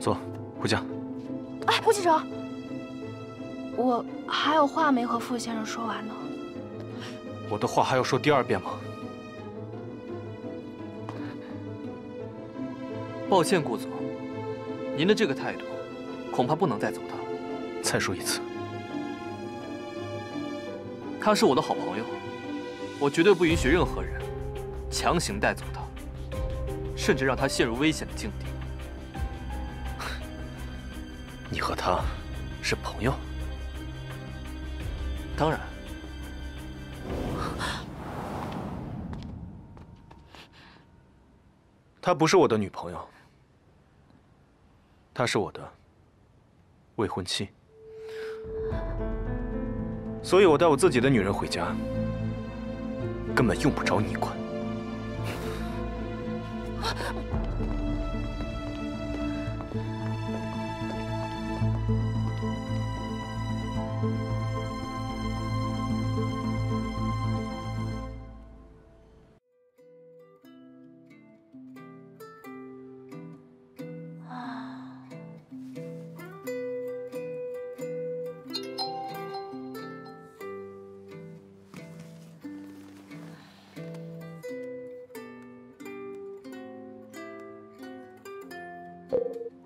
坐，回家。哎，顾先生，我还有话没和傅先生说完呢。我的话还要说第二遍吗？抱歉，顾总。 您的这个态度，恐怕不能再走他。再说一次，他是我的好朋友，我绝对不允许任何人强行带走他，甚至让他陷入危险的境地。你和他是朋友？当然。她不是我的女朋友，她是我的未婚妻。所以我带我自己的女人回家，根本用不着你管。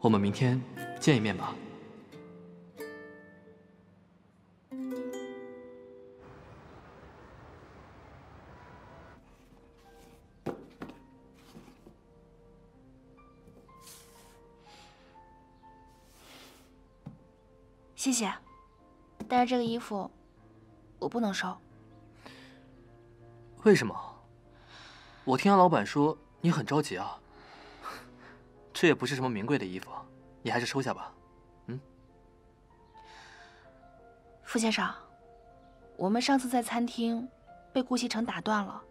我们明天见一面吧。谢谢，但是这个衣服我不能收。为什么？我听安老板说你很着急啊。 这也不是什么名贵的衣服，你还是收下吧。嗯，傅先生，我们上次在餐厅被顾西城打断了，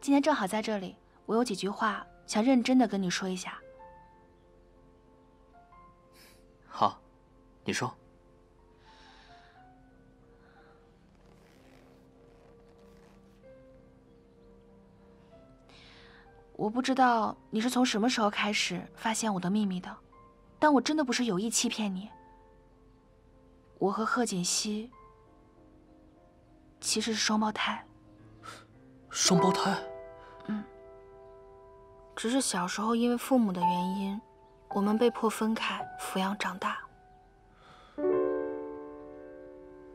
今天正好在这里，我有几句话想认真的跟你说一下。好，你说。我不知道你是从什么时候开始发现我的秘密的，但我真的不是有意欺骗你。我和贺锦熙其实是双胞胎。双胞胎？嗯。只是小时候因为父母的原因，我们被迫分开抚养长大。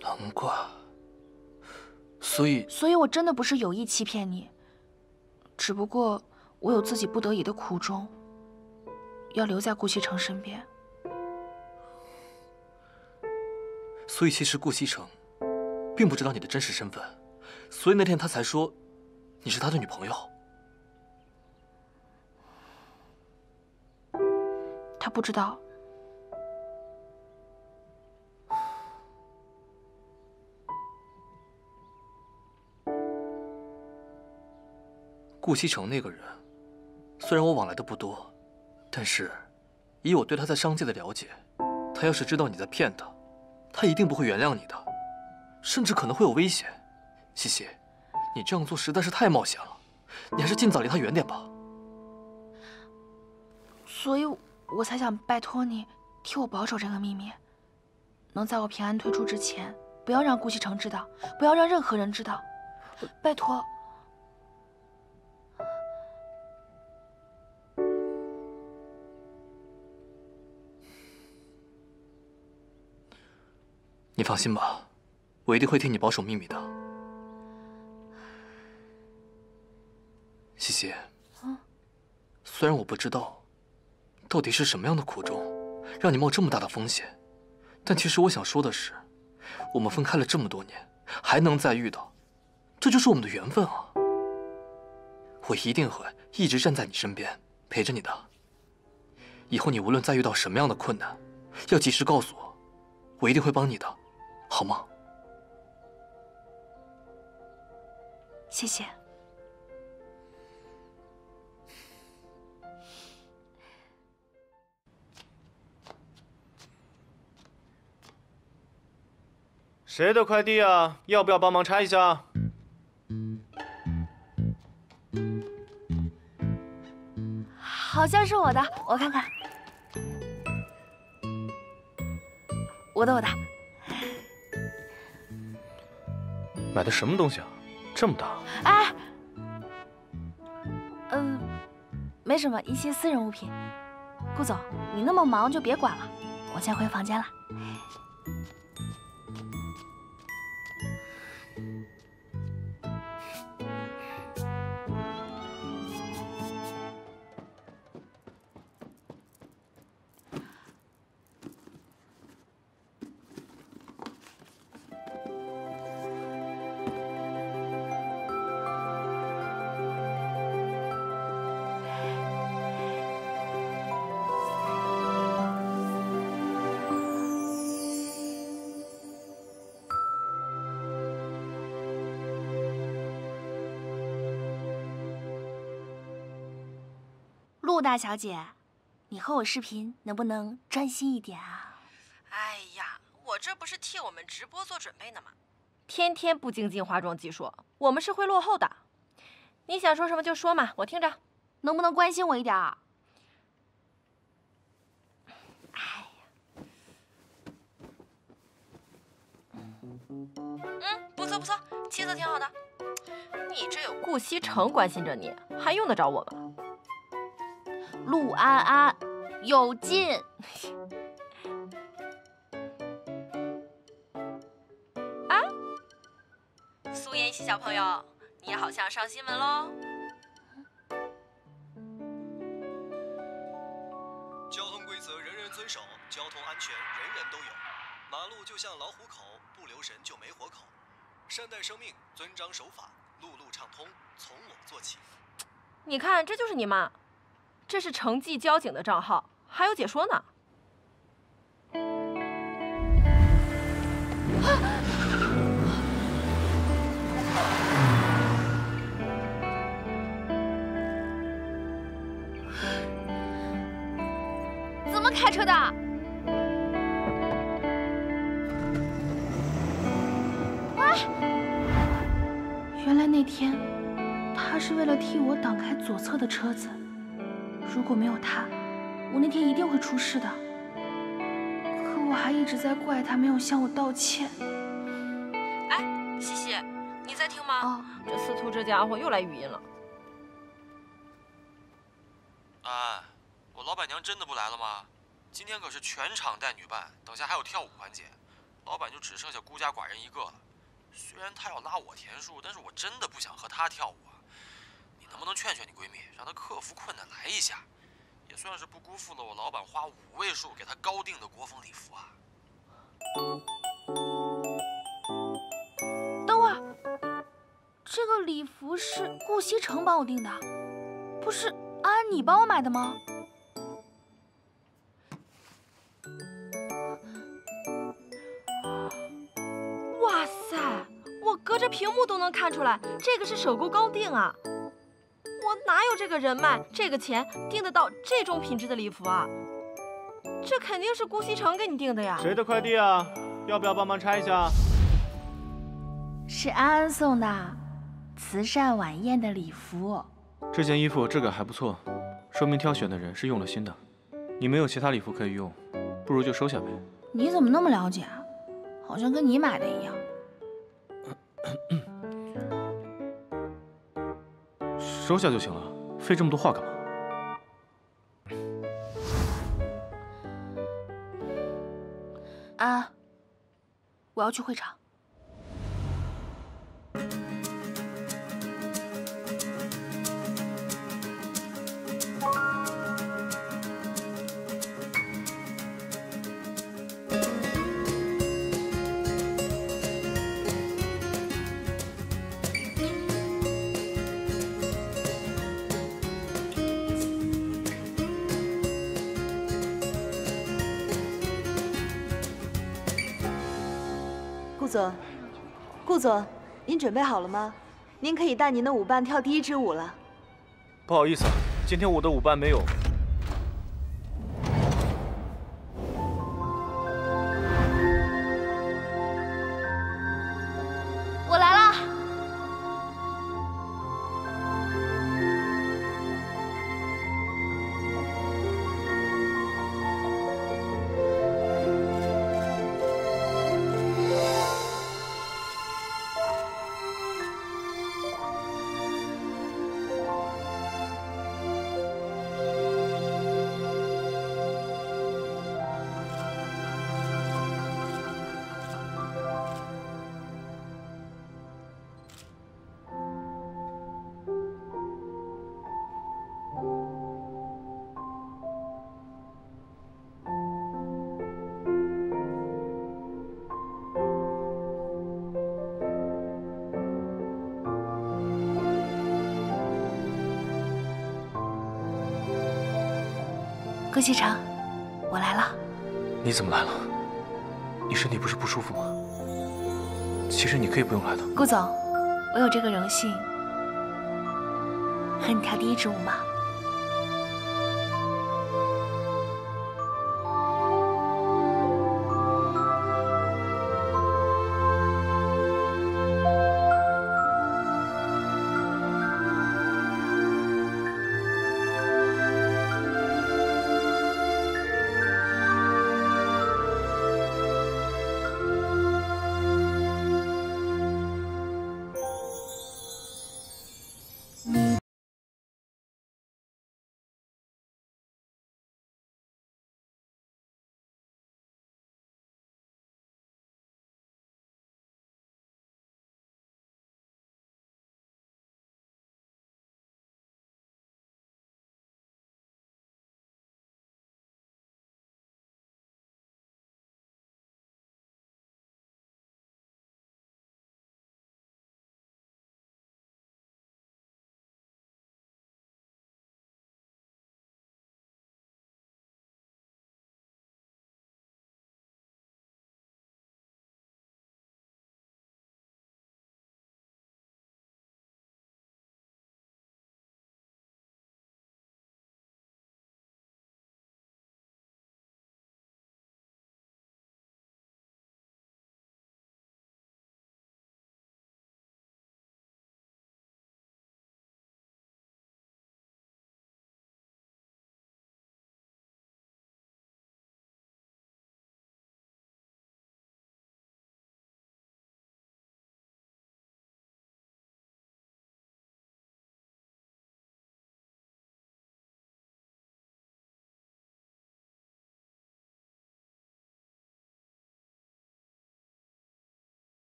难怪。所以。所以我真的不是有意欺骗你，只不过。 我有自己不得已的苦衷，要留在顾西城身边。所以其实顾西城并不知道你的真实身份，所以那天他才说你是他的女朋友。他不知道。顾西城那个人。 虽然我往来的不多，但是以我对他在商界的了解，他要是知道你在骗他，他一定不会原谅你的，甚至可能会有危险。西西，你这样做实在是太冒险了，你还是尽早离他远点吧。所以我才想拜托你替我保守这个秘密，能在我平安退出之前，不要让顾西城知道，不要让任何人知道，拜托。 你放心吧，我一定会替你保守秘密的。西西，虽然我不知道到底是什么样的苦衷，让你冒这么大的风险，但其实我想说的是，我们分开了这么多年，还能再遇到，这就是我们的缘分啊！我一定会一直站在你身边，陪着你的。以后你无论再遇到什么样的困难，要及时告诉我，我一定会帮你的。 好吗？谢谢。谁的快递啊？要不要帮忙拆一下？好像是我的，我看看。我的，我的。 买的什么东西啊？这么大！哎，嗯，没什么，一些私人物品。顾总，你那么忙就别管了，我先回房间了。陆大小姐，你和我视频能不能专心一点啊？哎呀，我这不是替我们直播做准备呢吗？天天不精进化妆技术，我们是会落后的。你想说什么就说嘛，我听着。能不能关心我一点啊？哎呀，嗯，不错不错，气色挺好的。你这有顾西城关心着你，还用得着我吗？ 陆安安，有劲！啊，苏妍希小朋友，你好像上新闻喽！交通规则人人遵守，交通安全人人都有。马路就像老虎口，不留神就没活口。善待生命，遵章守法，路路畅通，从我做起。你看，这就是你妈。 这是城际交警的账号，还有解说呢。怎么开车的？啊！原来那天他是为了替我挡开左侧的车子。 如果没有他，我那天一定会出事的。可我还一直在怪他没有向我道歉。哎，西西，你在听吗？哦，这司徒这家伙又来语音了。哎，我老板娘真的不来了吗？今天可是全场带女伴，等下还有跳舞环节，老板就只剩下孤家寡人一个了。虽然他要拉我甜数，但是我真的不想和他跳舞啊。 能不能劝劝你闺蜜，让她克服困难来一下，也算是不辜负了我老板花五位数给她高定的国风礼服啊！等会儿，这个礼服是顾西城帮我订的，不是安安你帮我买的吗？哇塞，我隔着屏幕都能看出来，这个是手工高定啊！ 我哪有这个人脉、这个钱订得到这种品质的礼服啊？这肯定是顾西城给你订的呀。谁的快递啊？要不要帮忙拆一下？是安安送的，慈善晚宴的礼服。这件衣服质感还不错，说明挑选的人是用了心的。你没有其他礼服可以用，不如就收下呗。你怎么那么了解啊？好像跟你买的一样。收下就行了，费这么多话干嘛？啊，我要去会场。总，顾总，您准备好了吗？您可以带您的舞伴跳第一支舞了。不好意思，今天我的舞伴没有。我来了。顾西城，我来了。你怎么来了？你身体不是不舒服吗？其实你可以不用来的。顾总，我有这个荣幸和你跳第一支舞吗？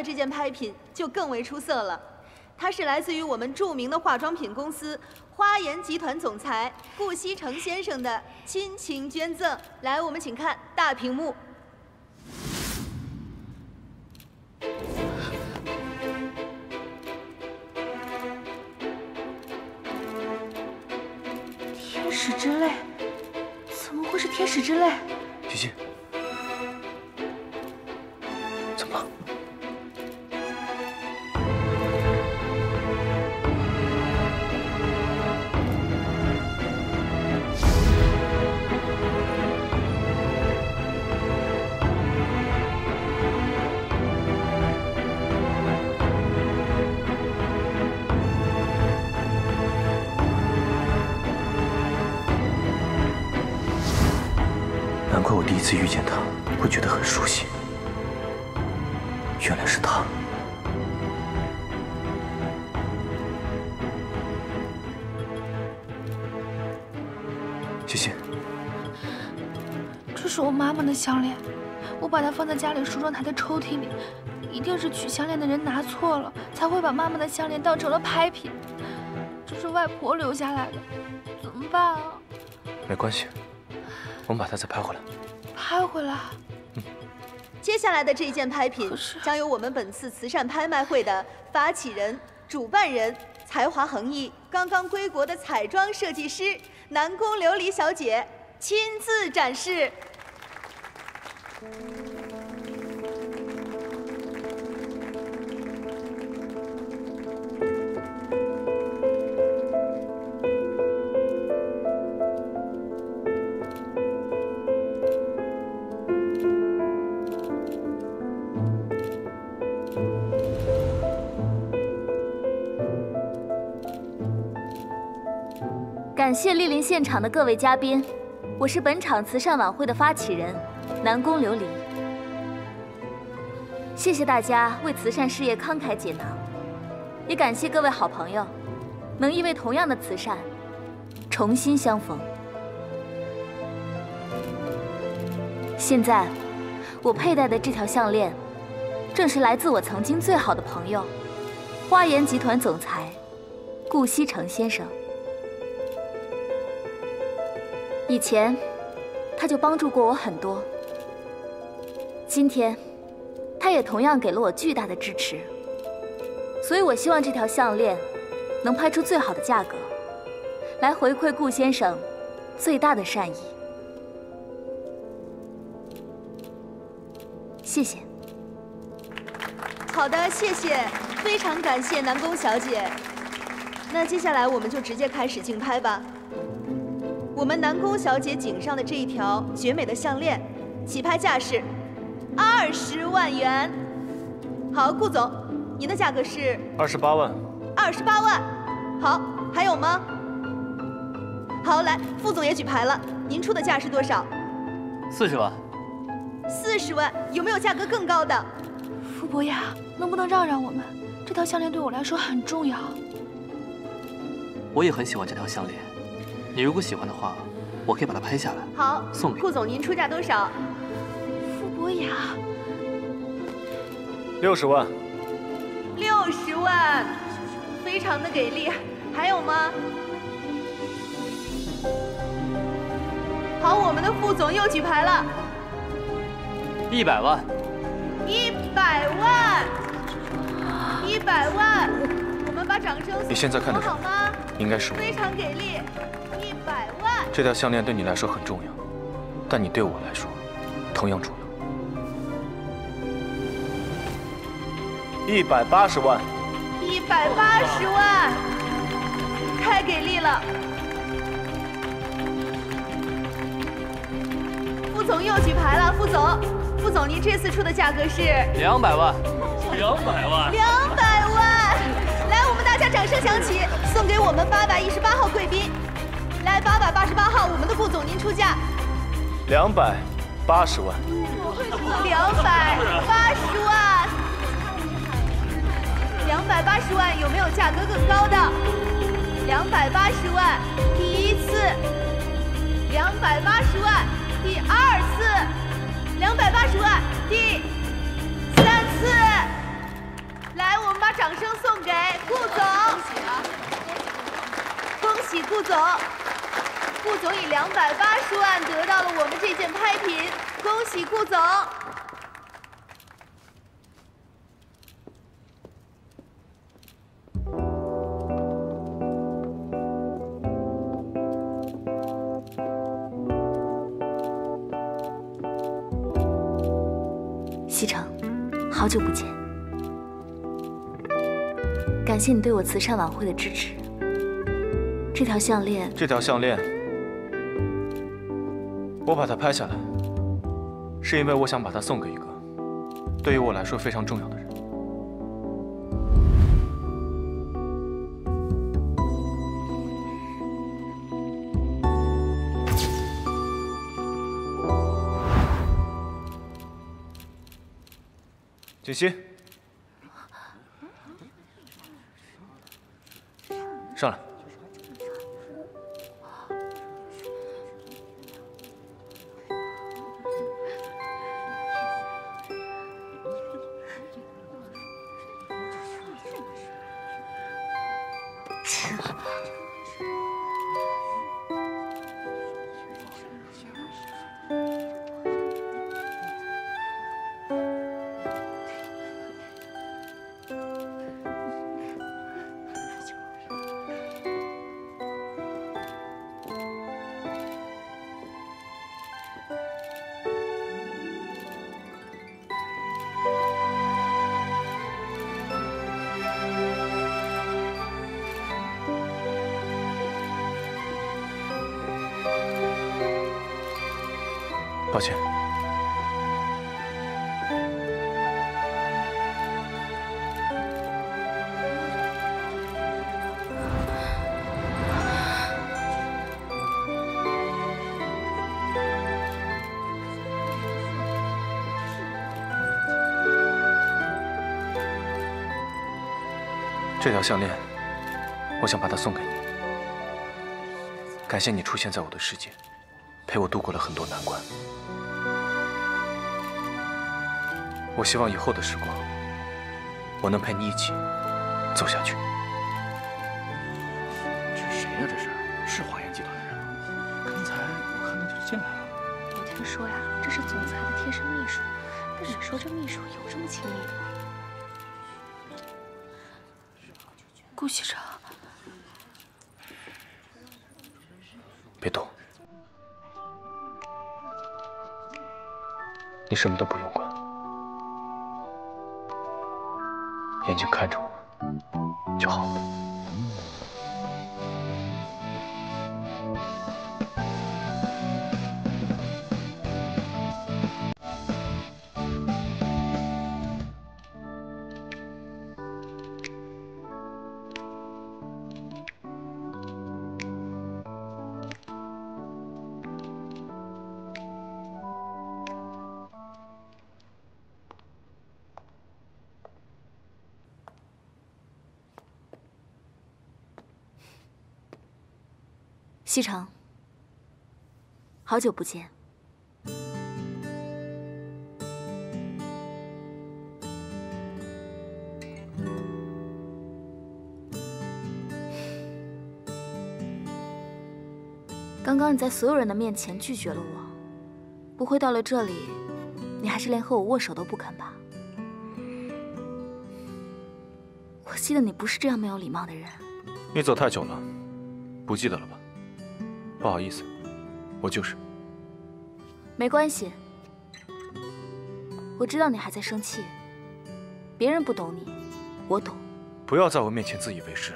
的这件拍品就更为出色了。它是来自于我们著名的化妆品公司花颜集团总裁顾西城先生的亲情捐赠。来，我们请看大屏幕。 天使之泪，怎么会是天使之泪？菊心，怎么了？第一次遇见他，会觉得很熟悉。原来是他。谢谢。这是我妈妈的项链，我把它放在家里梳妆台的抽屉里，一定是取项链的人拿错了，才会把妈妈的项链当成了拍品。这是外婆留下来的，怎么办啊？没关系，我们把它再拍回来。 拍回来。嗯、接下来的这一件拍品将由我们本次慈善拍卖会的发起人、主办人、才华横溢、刚刚归国的彩妆设计师南宫琉璃小姐亲自展示。感谢莅临现场的各位嘉宾，我是本场慈善晚会的发起人南宫琉璃。谢谢大家为慈善事业慷慨解囊，也感谢各位好朋友，能因为同样的慈善重新相逢。现在，我佩戴的这条项链，正是来自我曾经最好的朋友，花颜集团总裁顾西城先生。 以前，他就帮助过我很多。今天，他也同样给了我巨大的支持。所以我希望这条项链能拍出最好的价格，来回馈顾先生最大的善意。谢谢。好的，谢谢，非常感谢南宫小姐。那接下来我们就直接开始竞拍吧。 我们南宫小姐颈上的这一条绝美的项链，起拍价是二十万元。好，顾总，您的价格是二十八万。二十八万，好，还有吗？好，来，副总也举牌了，您出的价是多少？四十万。四十万，有没有价格更高的？傅伯牙，能不能让让我们？这条项链对我来说很重要。我也很喜欢这条项链。 你如果喜欢的话，我可以把它拍下来，好，送给顾总。您出价多少？傅博雅，六十万。六十万，非常的给力。还有吗？好，我们的副总又举牌了。一百万。一百万。一百万。我们把掌声送给我们好吗？应该是我。非常给力。 这条项链对你来说很重要，但你对我来说同样重要。一百八十万，一百八十万，太给力了！副总又举牌了，副总，副总，您这次出的价格是两百万，两百万，两百万！来，我们大家掌声响起，送给我们八百一十八号贵宾。 来，八百八十八号，我们的顾总，您出价两百八十万，两百八十万，两百八十万，有没有价格更高的？两百八十万，第一次，两百八十万，第二次，两百八十万，第三次。们把掌声送给顾总，恭喜顾总！顾总以两百八十万得到了我们这件拍品，恭喜顾总！ 西城，好久不见，感谢你对我慈善晚会的支持。这条项链，这条项链，我把它拍下来，是因为我想把它送给一个对于我来说非常重要的人。锦溪，上来。抱歉，这条项链，我想把它送给你。感谢你出现在我的世界，陪我度过了很多难关。 我希望以后的时光，我能陪你一起走下去。这是谁呀？这是是华研集团的人吗？刚才我看他就进来了。我听说呀，这是总裁的贴身秘书。但你说这秘书有这么亲密的吗？顾西城，别动，你什么都不用管。 眼睛看着我就好了。西城，好久不见。刚刚你在所有人的面前拒绝了我，不会到了这里，你还是连和我握手都不肯吧？我记得你不是这样没有礼貌的人。你走太久了，不记得了吧？ 不好意思，我就是。没关系，我知道你还在生气，别人不懂你，我懂。不要在我面前自以为是。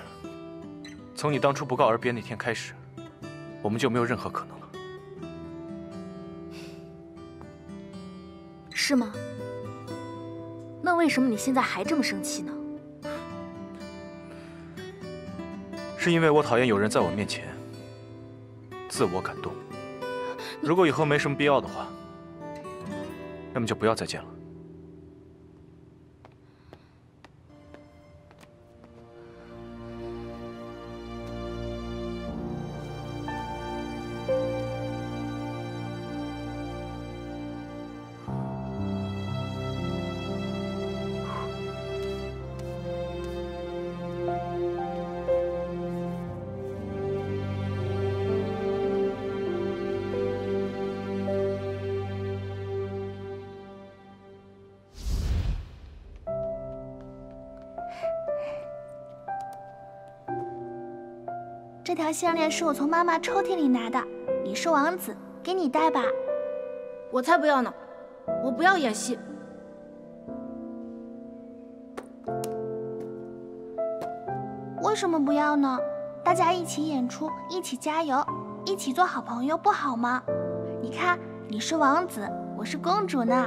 从你当初不告而别那天开始，我们就没有任何可能了。是吗？那为什么你现在还这么生气呢？是因为我讨厌有人在我面前 自我感动。如果以后没什么必要的话，那么就不要再见了。这条项链是我从妈妈抽屉里拿的。你是王子，给你戴吧。我才不要呢！我不要演戏。为什么不要呢？大家一起演出，一起加油，一起做好朋友，不好吗？你看，你是王子，我是公主呢。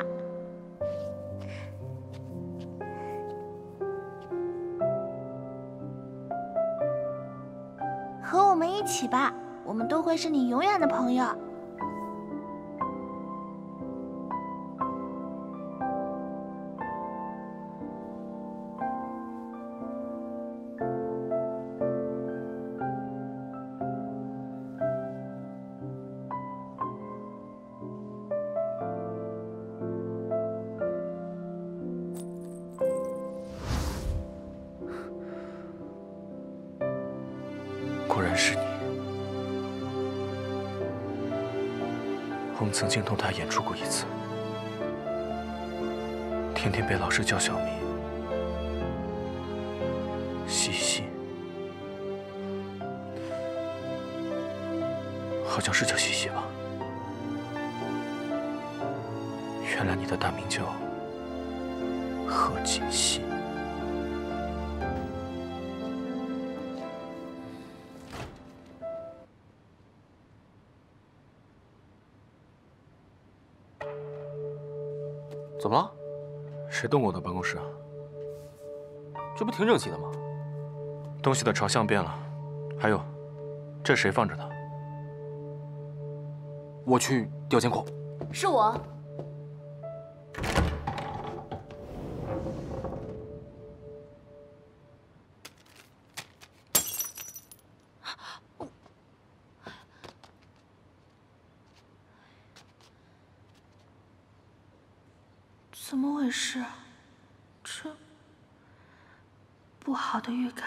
和我们一起吧，我们都会是你永远的朋友。曾经同他演出过一次，天天被老师叫小名，西西，好像是叫西西吧？原来你的大名叫贺锦熙。 怎么了？谁动过我的办公室啊？这不挺整齐的吗？东西的朝向变了。还有，这谁放着的？我去调监控。是我。怎么回事？这不好的预感。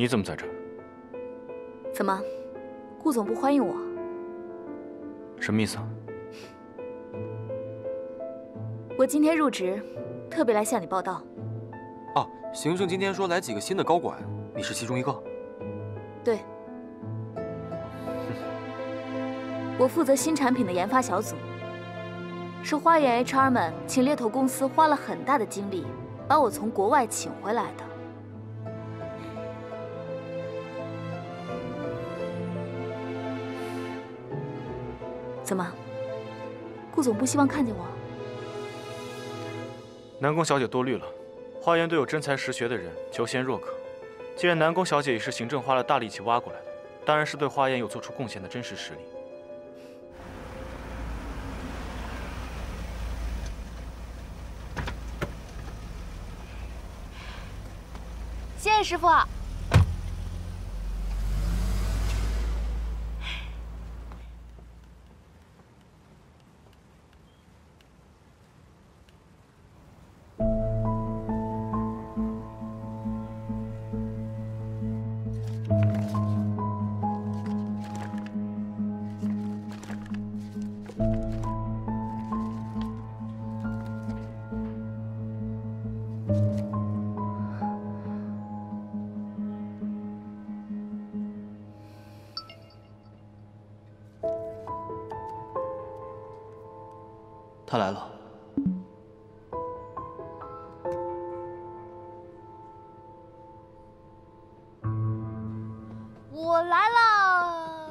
你怎么在这儿？怎么，顾总不欢迎我？什么意思啊？我今天入职，特别来向你报道。哦，行政今天说来几个新的高管，你是其中一个。对，我负责新产品的研发小组，是花园 H R 们请猎头公司花了很大的精力把我从国外请回来的。 怎么，顾总不希望看见我？南宫小姐多虑了，花园都有真才实学的人，求贤若渴。既然南宫小姐也是行政花了大力气挖过来的，当然是对花园有做出贡献的真实实力。谢谢师傅。 他来了。我来了。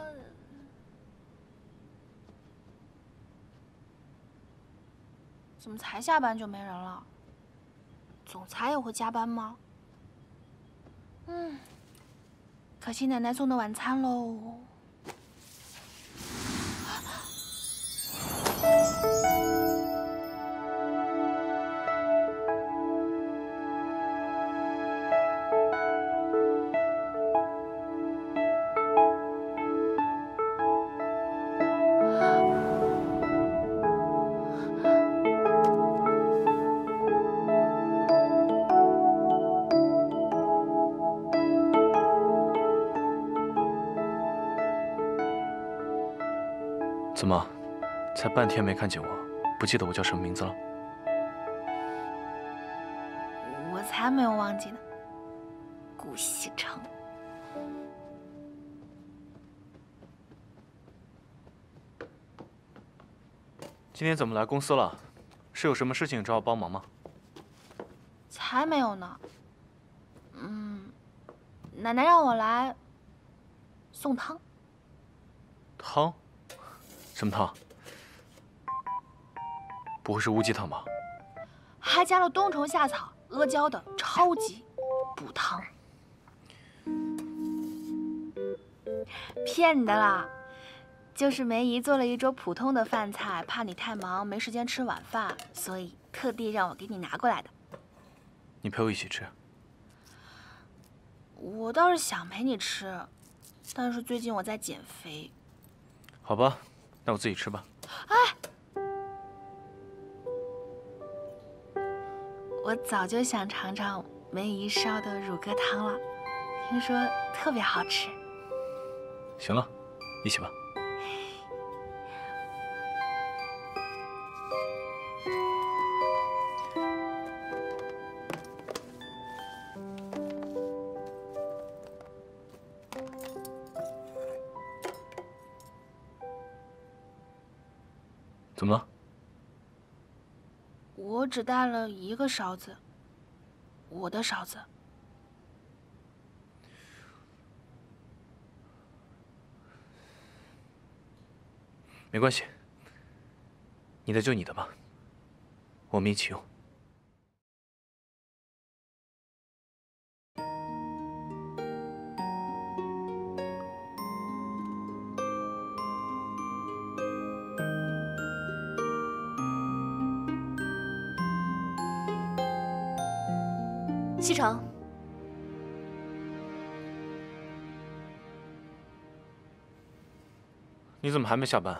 怎么才下班就没人了？总裁也会加班吗？嗯，可惜奶奶送的晚餐喽。怎么，才半天没看见我，不记得我叫什么名字了？我才没有忘记呢，顾西城。 今天怎么来公司了？是有什么事情找我帮忙吗？才没有呢。嗯，奶奶让我来送汤。汤？什么汤？不会是乌鸡汤吧？还加了冬虫夏草、阿胶的超级补汤。骗你的啦！ 就是梅姨做了一桌普通的饭菜，怕你太忙没时间吃晚饭，所以特地让我给你拿过来的。你陪我一起吃。我倒是想陪你吃，但是最近我在减肥。好吧，那我自己吃吧。哎，我早就想尝尝梅姨烧的乳鸽汤了，听说特别好吃。行了，一起吧。 怎么了？我只带了一个勺子，我的勺子。没关系，你的就你的吧，我们一起用。 西城，你怎么还没下班？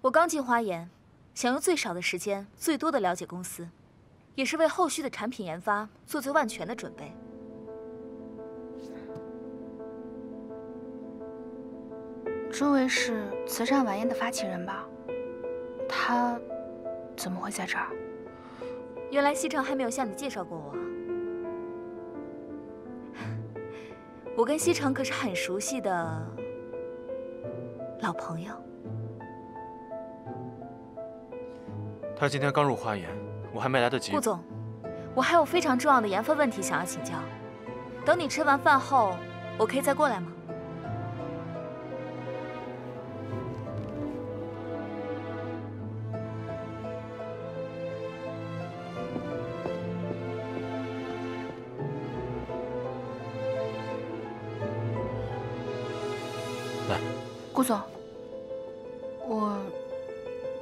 我刚进花研，想用最少的时间，最多的了解公司，也是为后续的产品研发做最万全的准备。这位是慈善晚宴的发起人吧？他怎么会在这儿？原来西城还没有向你介绍过我。 我跟西城可是很熟悉的老朋友。他今天刚入花研，我还没来得及。顾总，我还有非常重要的研发问题想要请教，等你吃完饭后，我可以再过来吗？顾总，我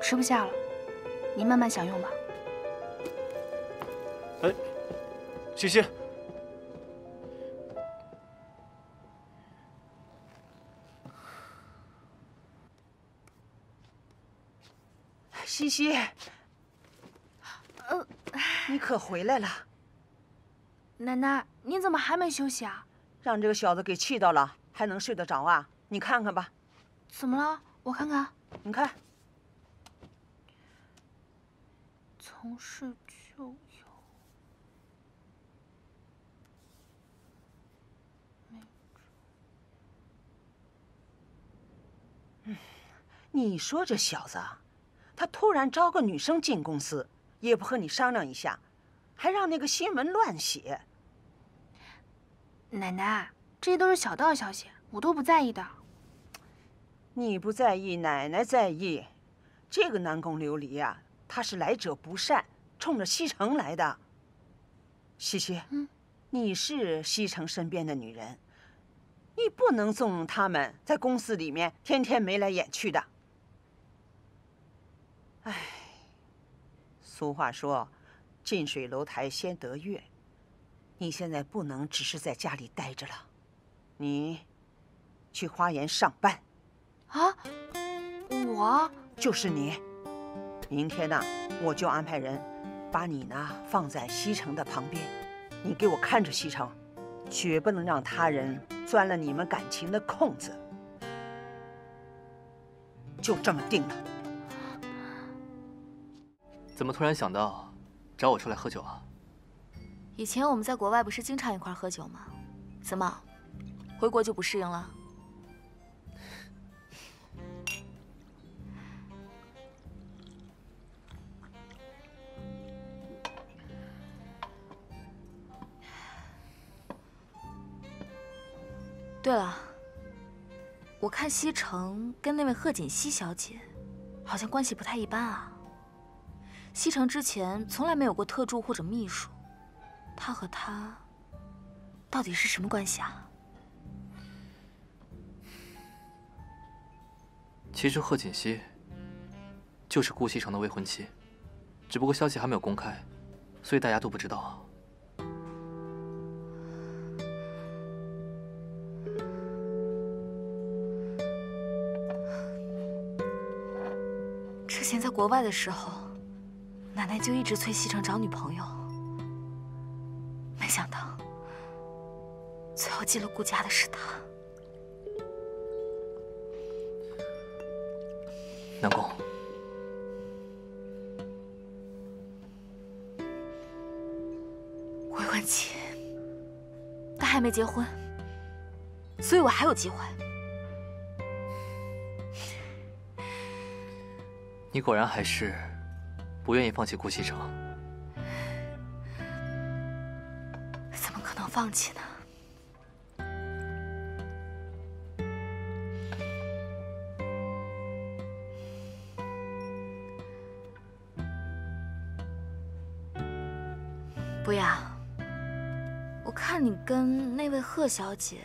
吃不下了，您慢慢享用吧。哎，谢谢。西西，呃，你可回来了。奶奶，您怎么还没休息啊？让这个小子给气到了，还能睡得着啊？你看看吧。 怎么了？我看看。你看，从事就有，没准。你说这小子，他突然招个女生进公司，也不和你商量一下，还让那个新闻乱写。奶奶，这些都是小道消息，我都不在意的。 你不在意，奶奶在意。这个南宫琉璃呀，他是来者不善，冲着西城来的。西西，嗯，你是西城身边的女人，你不能纵容他们在公司里面天天眉来眼去的。哎，俗话说，近水楼台先得月。你现在不能只是在家里待着了，你去花园上班。 啊，我就是你。明天呢，我就安排人把你呢放在西城的旁边，你给我看着西城，绝不能让他人钻了你们感情的空子。就这么定了。怎么突然想到找我出来喝酒啊？以前我们在国外不是经常一块喝酒吗？怎么，回国就不适应了？对了，我看西城跟那位贺锦熙小姐，好像关系不太一般啊。西城之前从来没有过特助或者秘书，他和她到底是什么关系啊？其实贺锦熙就是顾西城的未婚妻，只不过消息还没有公开，所以大家都不知道。 之前在国外的时候，奶奶就一直催西城找女朋友。没想到，最后进了顾家的是他。南宫，未婚妻，但还没结婚，所以我还有机会。 你果然还是不愿意放弃顾西城，怎么可能放弃呢？不要，我看你跟那位贺小姐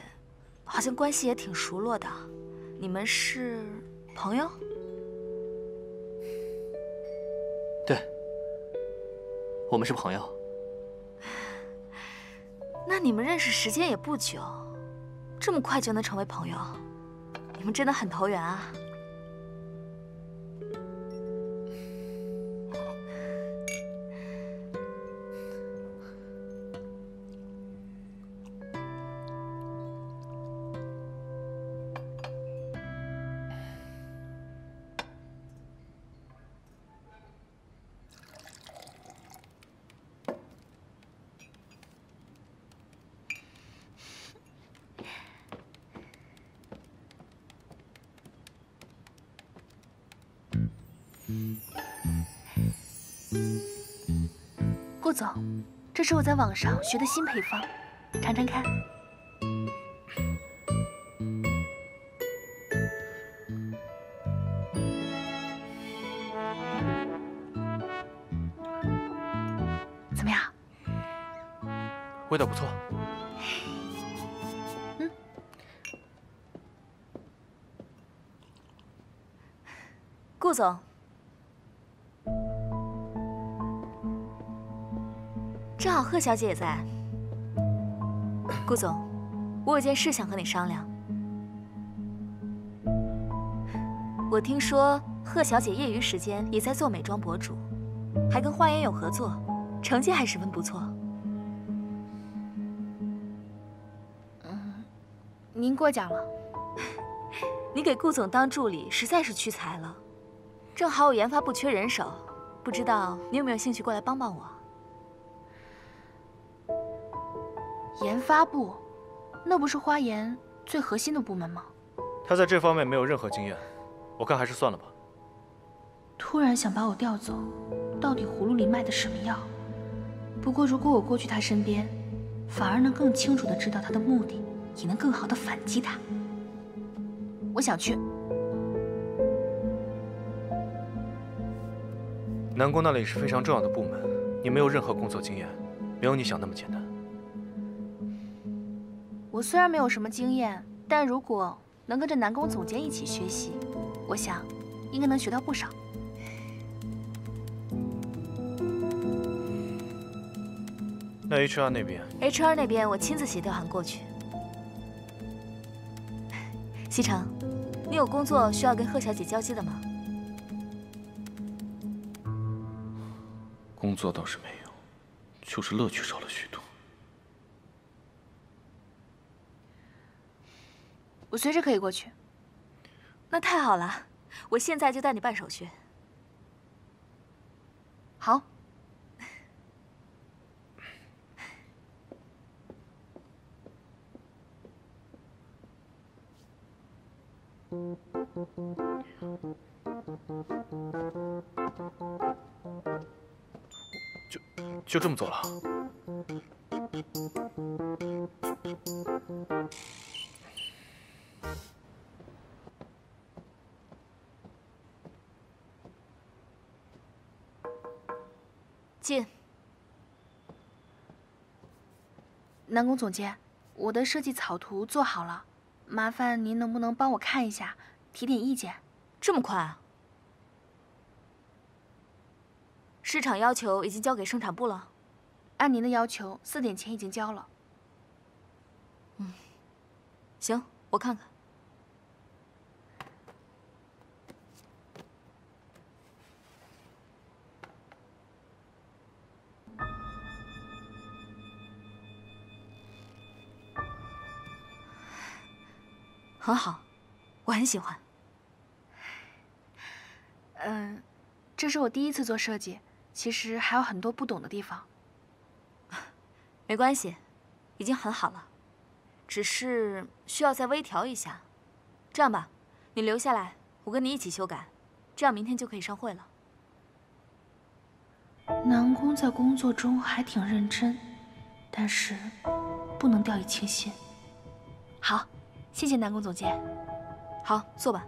好像关系也挺熟络的，你们是朋友？ 对，我们是朋友。那你们认识时间也不久，这么快就能成为朋友，你们真的很投缘啊！顾总，这是我在网上学的新配方，尝尝看。怎么样？味道不错。嗯。顾总。 正好贺小姐也在，顾总，我有件事想和你商量。我听说贺小姐业余时间也在做美妆博主，还跟花颜有合作，成绩还十分不错。嗯，您过奖了。你给顾总当助理实在是屈才了，正好我研发部缺人手，不知道你有没有兴趣过来帮帮我？ 研发部，那不是花研最核心的部门吗？他在这方面没有任何经验，我看还是算了吧。突然想把我调走，到底葫芦里卖的什么药？不过如果我过去他身边，反而能更清楚地知道他的目的，也能更好地反击他。我想去。南宫那里是非常重要的部门，你没有任何工作经验，没有你想那么简单。 我虽然没有什么经验，但如果能跟着南宫总监一起学习，我想应该能学到不少。那 H R 那边 ，H R 那边我亲自写调函过去。西城，你有工作需要跟贺小姐交接的吗？工作倒是没有，就是乐趣少了许多。 我随时可以过去，那太好了。我现在就带你办手续。好。 就就这么做了？进。南宫总监，我的设计草图做好了。 麻烦您能不能帮我看一下，提点意见？这么快啊？市场要求已经交给生产部了，按您的要求，四点前已经交了。嗯，行，我看看。很好，我很喜欢。嗯，这是我第一次做设计，其实还有很多不懂的地方。没关系，已经很好了，只是需要再微调一下。这样吧，你留下来，我跟你一起修改，这样明天就可以上会了。南宫在工作中还挺认真，但是不能掉以轻心。好。 谢谢南宫总监，好，坐吧。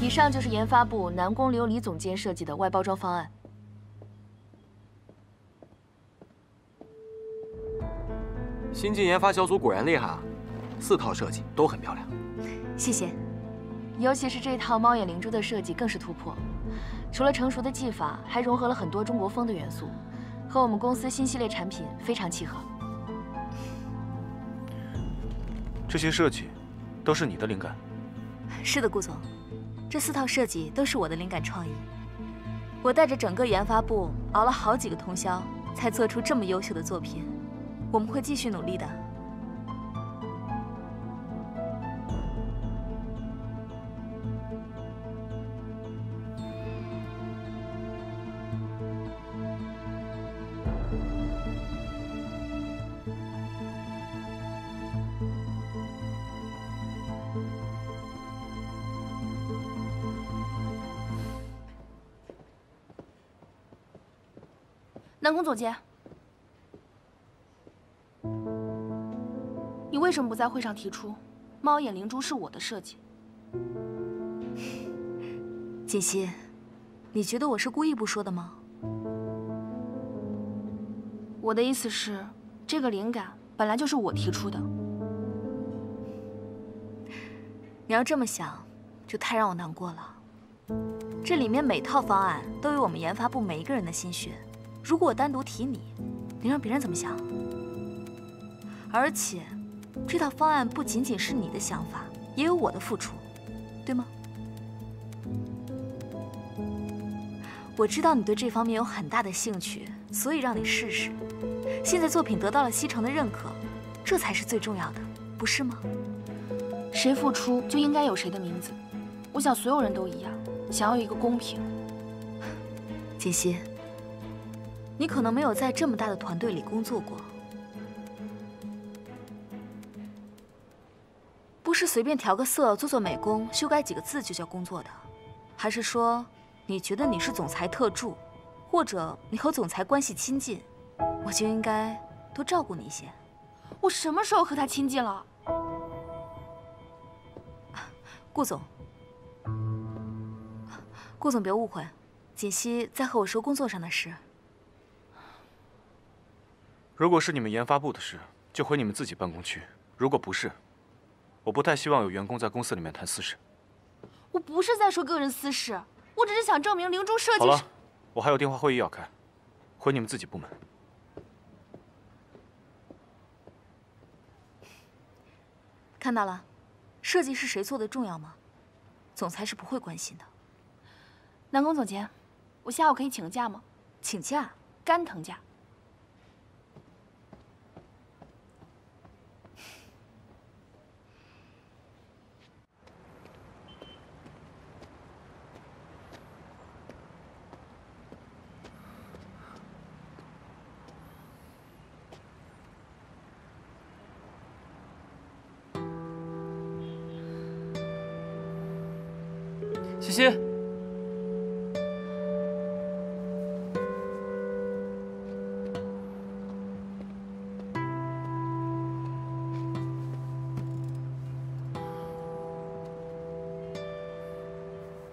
以上就是研发部南宫琉璃总监设计的外包装方案。新晋研发小组果然厉害啊，四套设计都很漂亮。谢谢，尤其是这套猫眼灵珠的设计更是突破，除了成熟的技法，还融合了很多中国风的元素，和我们公司新系列产品非常契合。这些设计都是你的灵感？是的，顾总。 这四套设计都是我的灵感创意，我带着整个研发部熬了好几个通宵，才做出这么优秀的作品。我们会继续努力的。南宫总监，你为什么不在会上提出，猫眼灵珠是我的设计？锦溪，你觉得我是故意不说的吗？我的意思是，这个灵感本来就是我提出的。你要这么想，就太让我难过了。这里面每套方案都有我们研发部每一个人的心血。 如果我单独提你，你让别人怎么想？而且，这套方案不仅仅是你的想法，也有我的付出，对吗？我知道你对这方面有很大的兴趣，所以让你试试。现在作品得到了西城的认可，这才是最重要的，不是吗？谁付出就应该有谁的名字。我想所有人都一样，想要一个公平。锦溪。 你可能没有在这么大的团队里工作过，不是随便调个色、做做美工、修改几个字就叫工作的，还是说你觉得你是总裁特助，或者你和总裁关系亲近，我就应该多照顾你一些？我什么时候和他亲近了？顾总，顾总别误会，锦溪在和我说工作上的事。如果是你们研发部的事，就回你们自己办公区；如果不是，我不太希望有员工在公司里面谈私事。我不是在说个人私事，我只是想证明灵珠设计。好了，我还有电话会议要开，回你们自己部门。 看到了，设计是谁做的重要吗？总裁是不会关心的。南宫总监，我下午可以请个假吗？请假？肝疼假。西西，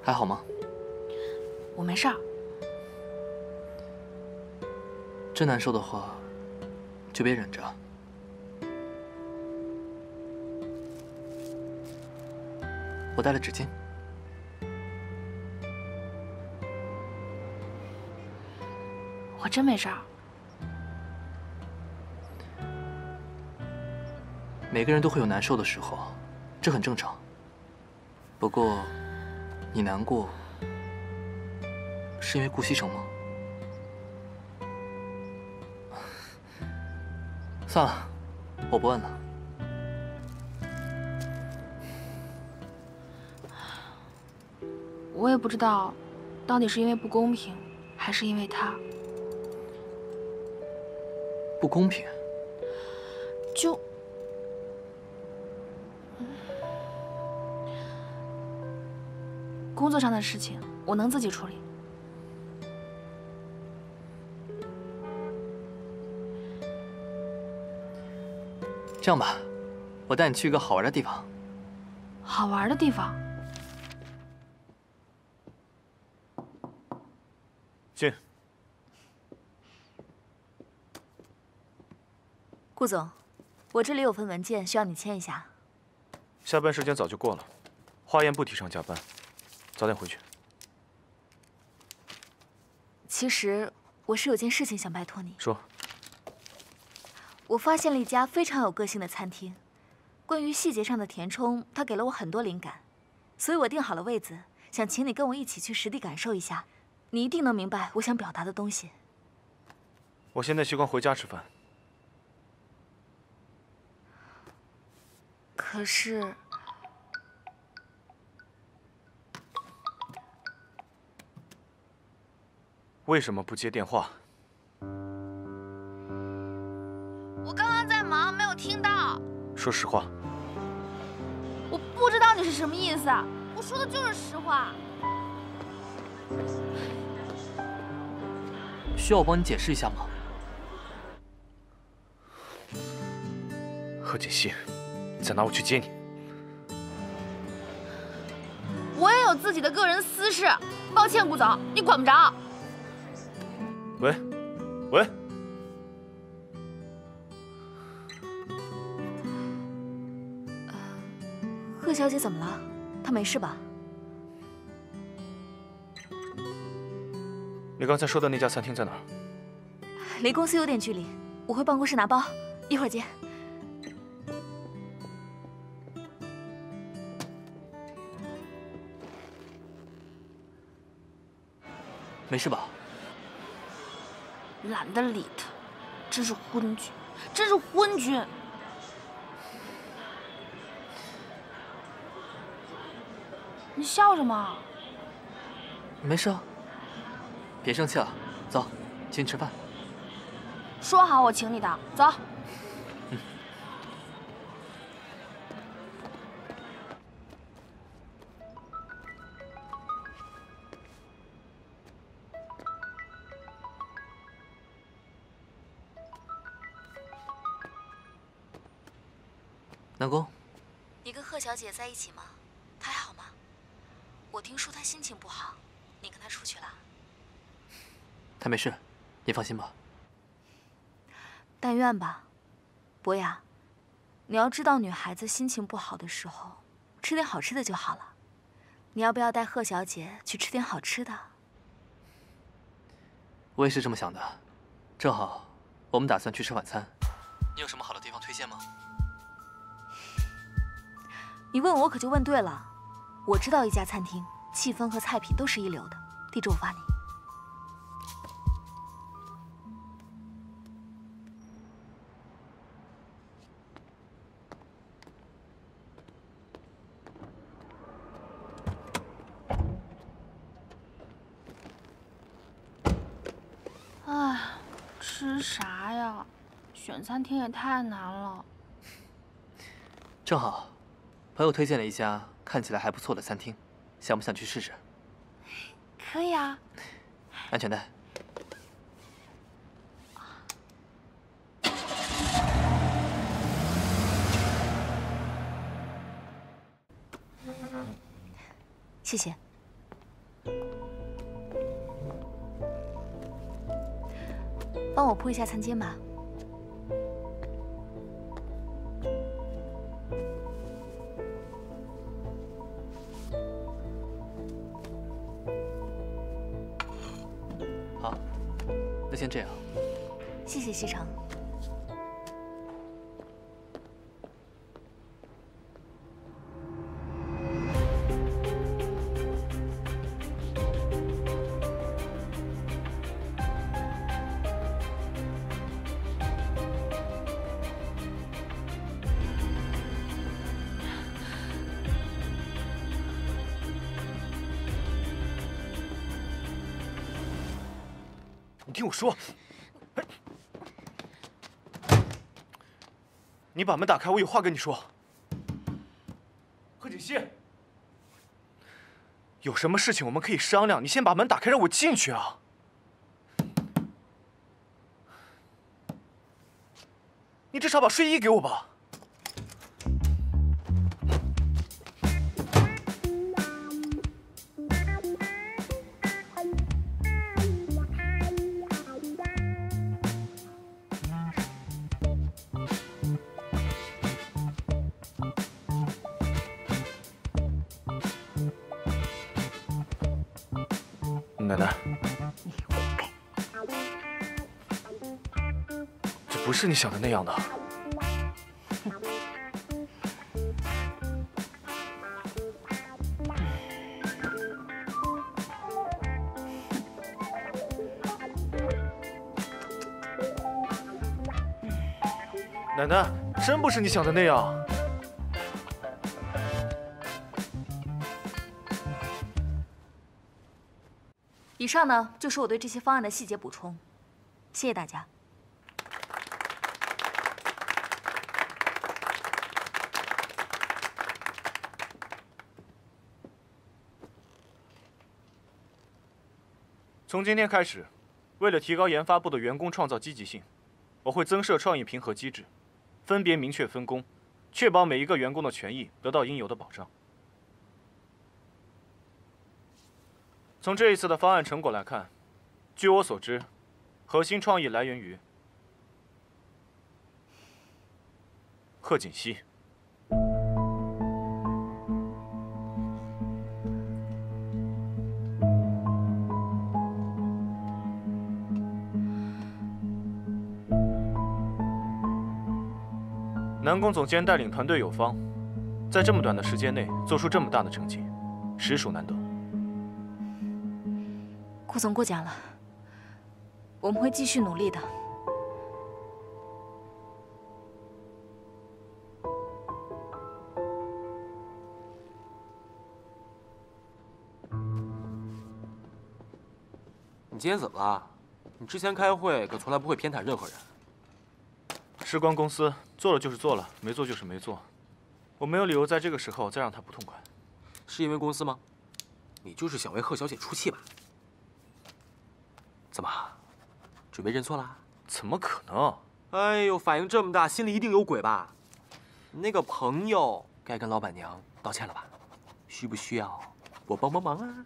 还好吗？我没事儿。真难受的话，就别忍着。 我带了纸巾。 我真没事儿。每个人都会有难受的时候，这很正常。不过，你难过是因为顾西城吗？算了，我不问了。我也不知道，到底是因为不公平，还是因为他。 不公平，就工作上的事情，我能自己处理。这样吧，我带你去一个好玩的地方。好玩的地方，进。 顾总，我这里有份文件需要你签一下。下班时间早就过了，化验不提倡加班，早点回去。其实我是有件事情想拜托你。说。我发现了一家非常有个性的餐厅，关于细节上的填充，它给了我很多灵感，所以我订好了位子，想请你跟我一起去实地感受一下，你一定能明白我想表达的东西。我现在习惯回家吃饭。 可是，为什么不接电话？我刚刚在忙，没有听到。说实话，我不知道你是什么意思。我说的就是实话。需要我帮你解释一下吗？贺锦熙。 你再拿我去接你。我也有自己的个人私事，抱歉，顾总，你管不着。喂，喂，贺小姐怎么了？她没事吧？你刚才说的那家餐厅在哪儿？离公司有点距离，我回办公室拿包，一会儿见。 没事吧？懒得理他，真是昏君，真是昏君。你笑什么？没事，别生气了。走，请你吃饭。说好我请你的，走。嗯。南宫，你跟贺小姐在一起吗？她还好吗？我听说她心情不好，你跟她出去了？她没事，你放心吧。但愿吧。博雅，你要知道，女孩子心情不好的时候，吃点好吃的就好了。你要不要带贺小姐去吃点好吃的？我也是这么想的。正好，我们打算去吃晚餐。你有什么好的地方推荐吗？ 你问我可就问对了，我知道一家餐厅，气氛和菜品都是一流的。地址我发你。哎，吃啥呀？选餐厅也太难了。正好。 朋友推荐了一家看起来还不错的餐厅，想不想去试试？可以啊。安全带。谢谢。帮我铺一下餐巾吧。 先这样，谢谢西城。你听我说，你把门打开，我有话跟你说。贺锦熙，有什么事情我们可以商量，你先把门打开，让我进去啊。你至少把睡衣给我吧。 奶奶，你活该！这不是你想的那样的。奶奶，真不是你想的那样。 以上呢，就是我对这些方案的细节补充，谢谢大家。从今天开始，为了提高研发部的员工创造积极性，我会增设创意评核机制，分别明确分工，确保每一个员工的权益得到应有的保障。 从这一次的方案成果来看，据我所知，核心创意来源于贺锦熙。南宫总监带领团队有方，在这么短的时间内做出这么大的成绩，实属难得。 顾总过奖了，我们会继续努力的。你今天怎么了？你之前开会可从来不会偏袒任何人。时光公司做了就是做了，没做就是没做，我没有理由在这个时候再让他不痛快。是因为公司吗？你就是想为贺小姐出气吧？ 怎么，准备认错了？怎么可能？哎呦，反应这么大，心里一定有鬼吧？你那个朋友该跟老板娘道歉了吧？需不需要我帮帮忙啊？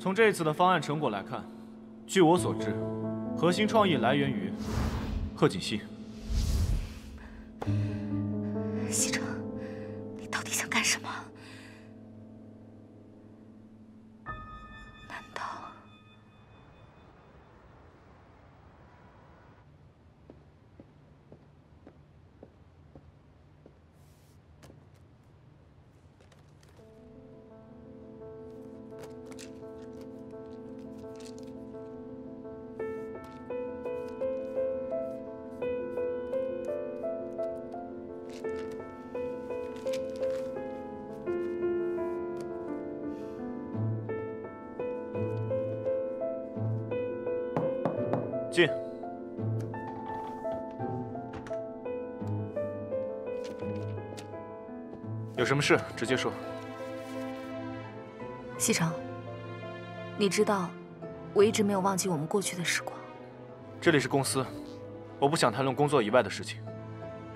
从这次的方案成果来看，据我所知，核心创意来源于贺锦熙。 西城，你到底想干什么？难道……进。有什么事直接说。西城，你知道，我一直没有忘记我们过去的时光。这里是公司，我不想谈论工作以外的事情。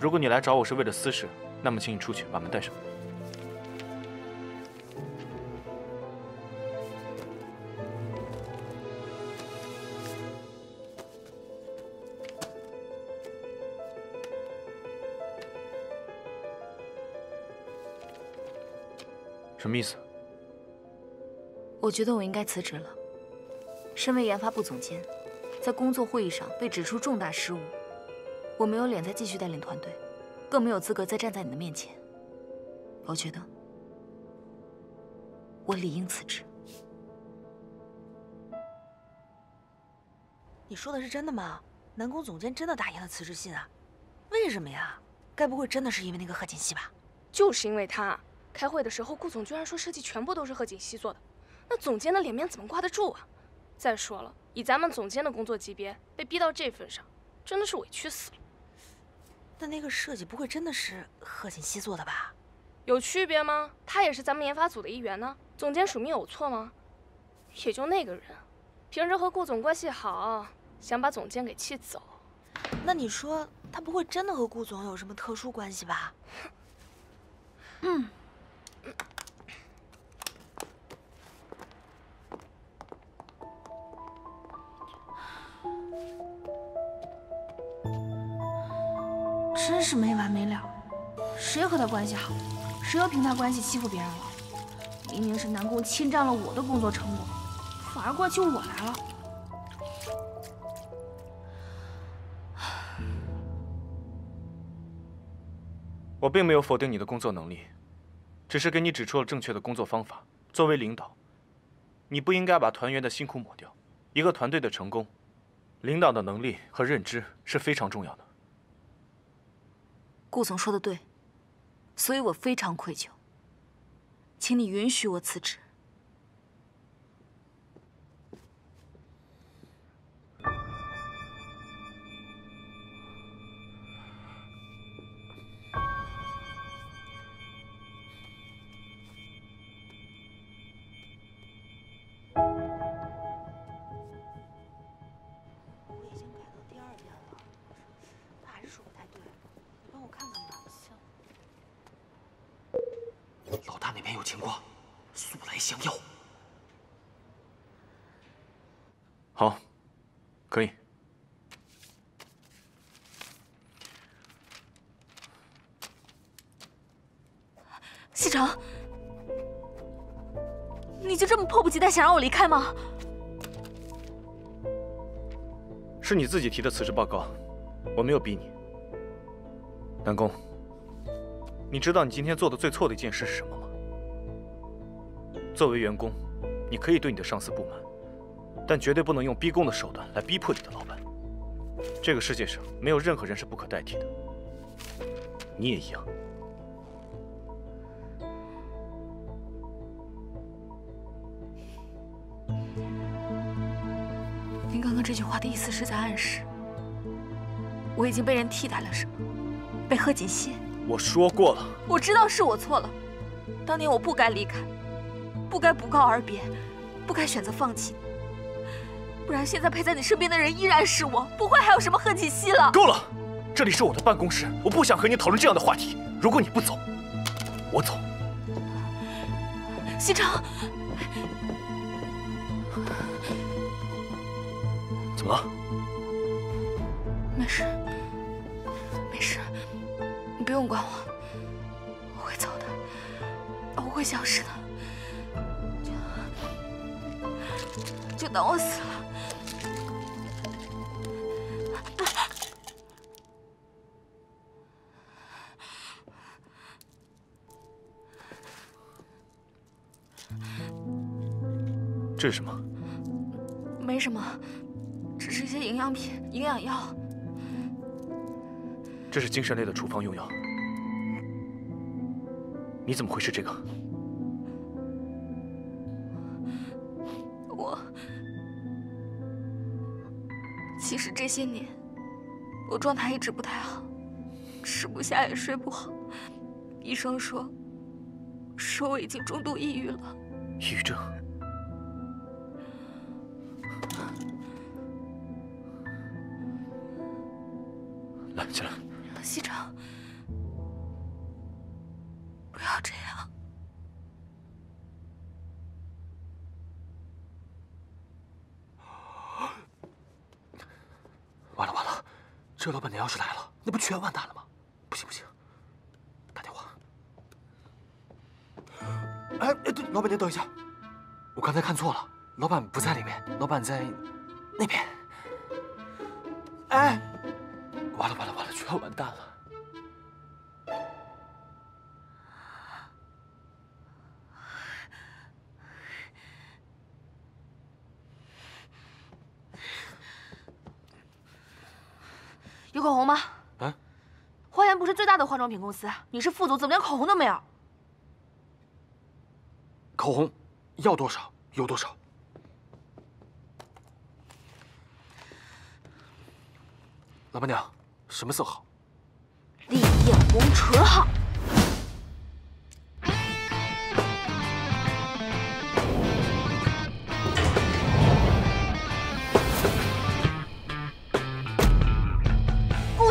如果你来找我是为了私事，那么请你出去，把门带上。 什么意思？我觉得我应该辞职了。身为研发部总监，在工作会议上被指出重大失误，我没有脸再继续带领团队，更没有资格再站在你的面前。我觉得我理应辞职。你说的是真的吗？南宫总监真的打印了辞职信啊？为什么呀？该不会真的是因为那个贺锦熙吧？就是因为他。 开会的时候，顾总居然说设计全部都是贺锦熙做的，那总监的脸面怎么挂得住啊？再说了，以咱们总监的工作级别，被逼到这份上，真的是委屈死了。那那个设计不会真的是贺锦熙做的吧？有区别吗？他也是咱们研发组的一员呢。总监署名有错吗？也就那个人，平时和顾总关系好，想把总监给气走。那你说他不会真的和顾总有什么特殊关系吧？嗯。 真是没完没了，谁和他关系好，谁又凭他关系欺负别人了？明明是南宫侵占了我的工作成果，反而怪起我来了。我并没有否定你的工作能力。 只是给你指出了正确的工作方法。作为领导，你不应该把团员的辛苦抹掉。一个团队的成功，领导的能力和认知是非常重要的。顾总说的对，所以我非常愧疚，请你允许我辞职。情况，速来相要。好，可以。西城，你就这么迫不及待想让我离开吗？是你自己提的辞职报告，我没有逼你。南宫，你知道你今天做的最错的一件事是什么吗？ 作为员工，你可以对你的上司不满，但绝对不能用逼宫的手段来逼迫你的老板。这个世界上没有任何人是不可代替的，你也一样。您刚刚这句话的意思是在暗示，我已经被人替代了，是吗？被贺锦熙？我说过了，我知道是我错了，当年我不该离开。不该不告而别，不该选择放弃。不然现在陪在你身边的人依然是我，不会还有什么贺锦熙了。够了，这里是我的办公室，我不想和你讨论这样的话题。如果你不走，我走。西城，怎么了？没事，没事，你不用管我。 会消失的，就就等我死了。这是什么？没什么，只是一些营养品、营养药。这是精神类的处方用药。你怎么会是这个？ 其实这些年，我状态一直不太好，吃不下也睡不好。医生说，说我已经中度抑郁了。抑郁症？来，进来。西城，不要这样。 完了完了，这老板娘要是来了，那不全完蛋了吗？不行不行，打电话。哎哎，对，老板娘等一下，我刚才看错了，老板不在里面，老板在那边。哎，完了完了完了，全要完蛋了。有口红吗？啊，花颜不是最大的化妆品公司，你是副总，怎么连口红都没有？口红要多少有多少。老板娘，什么色号？丽艳红唇号。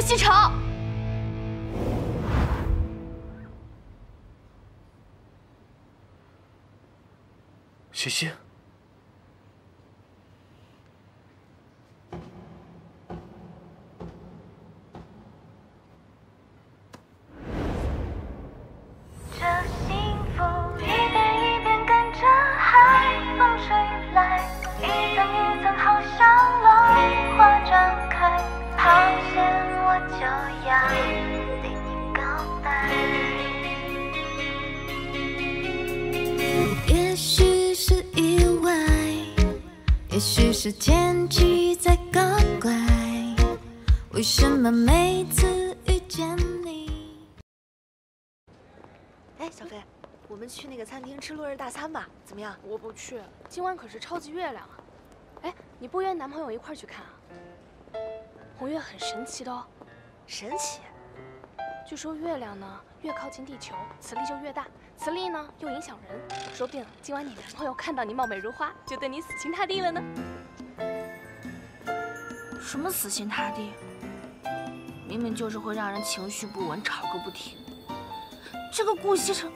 西城，西西，这幸福一遍一遍跟着海风吹来，一层一层好像浪花展开，好险。 我就要对你告白，也许是意外，也许是天气在搞怪，为什么每次遇见你？哎，小飞，我们去那个餐厅吃落日大餐吧，怎么样？我不去，今晚可是超级月亮啊！哎，你不约男朋友一块去看啊？红月很神奇的哦。 神奇，据说月亮呢越靠近地球，磁力就越大，磁力呢又影响人，说不定今晚你男朋友看到你貌美如花，就对你死心塌地了呢。什么死心塌地？明明就是会让人情绪不稳，吵个不停。这个顾西城，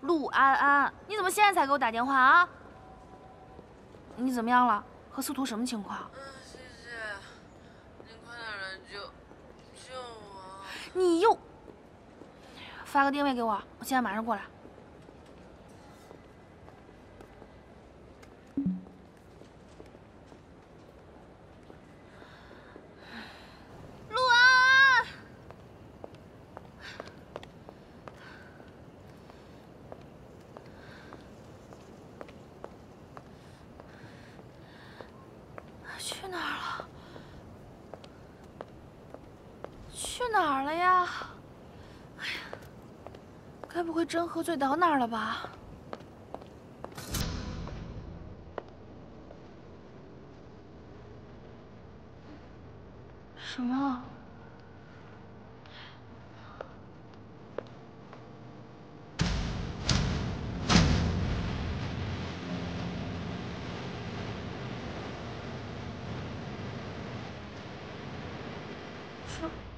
陆安安。 你怎么现在才给我打电话啊？你怎么样了？和司徒什么情况？嗯，谢谢，你快点来救救我！你又发个定位给我，我现在马上过来。陆安，会真喝醉到那儿了吧？什么？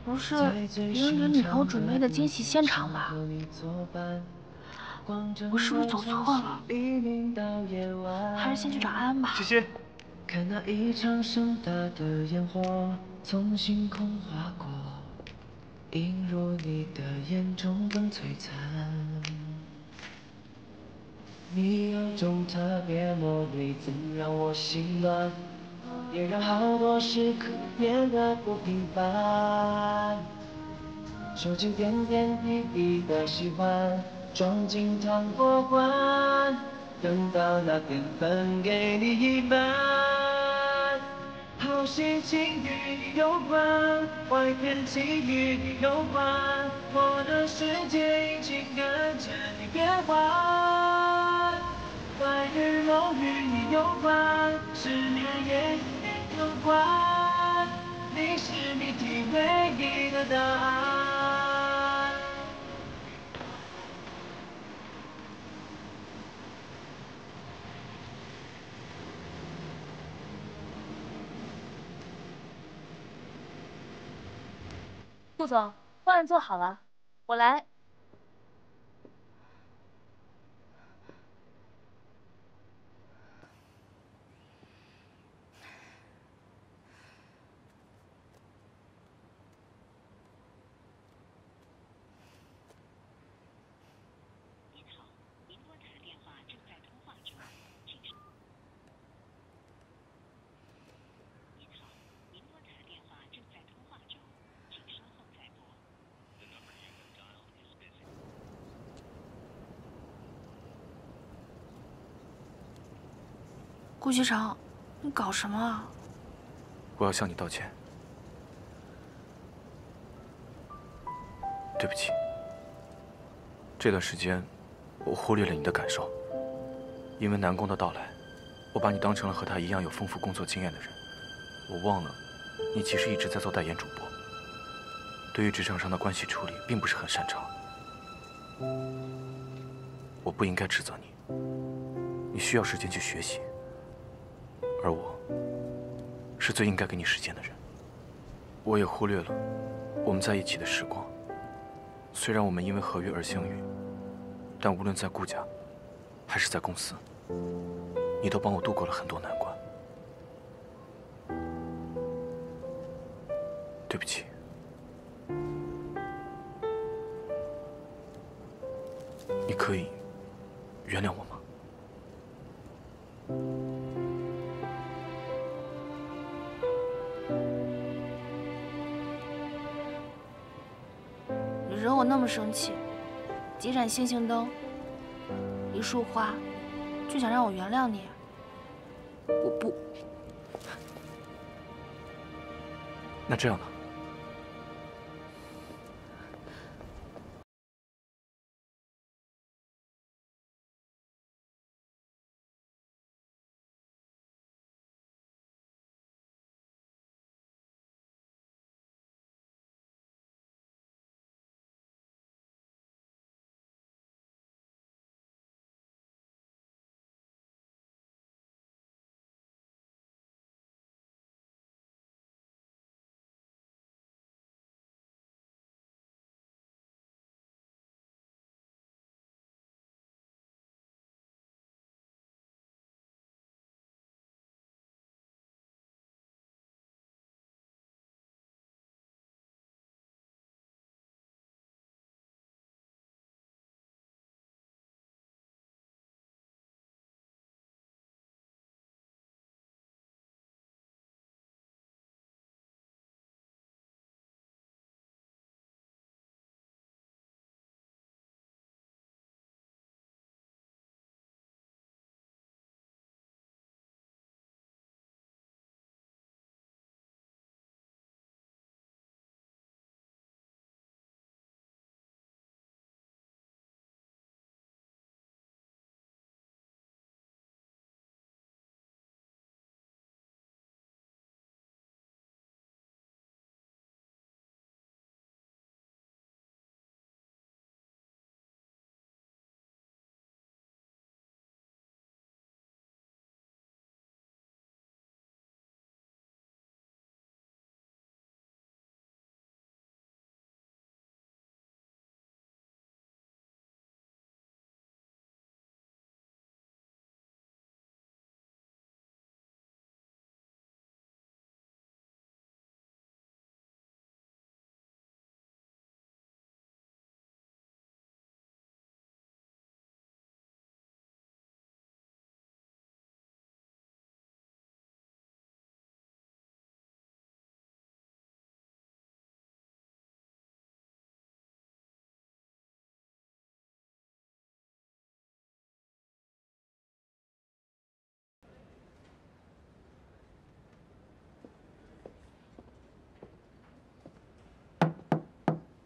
不是零零女友准备的惊喜现场吧？我是不是走错了？还是先去找安安吧。西西。 看那一场盛大的烟火从星空划过，映入你的眼中更璀璨。你有种特别魔力，曾让我心乱，也让好多时刻变得不平凡。收集点点滴滴的喜欢，装进糖果罐，等到那天分给你一半。 好心情与你有关，坏天气与你有关，我的世界已经跟着你变换。白日梦与你有关，失眠也与你有关，你是谜题唯一的答案。顾总，方案做好了，我来。您好，您拨打的电话正在通话中，请。您好，您拨打的电话正在通话中。 顾局长，你搞什么啊？我要向你道歉，对不起。这段时间，我忽略了你的感受，因为南宫的到来，我把你当成了和他一样有丰富工作经验的人，我忘了，你其实一直在做代言主播，对于职场上的关系处理并不是很擅长。我不应该指责你，你需要时间去学习。 而我，是最应该给你时间的人。我也忽略了我们在一起的时光。虽然我们因为合约而相遇，但无论在顾家，还是在公司，你都帮我度过了很多难关。对不起。 你可以原谅我吗？ 惹我那么生气，几盏星星灯，一束花，就想让我原谅你？我不。那这样呢？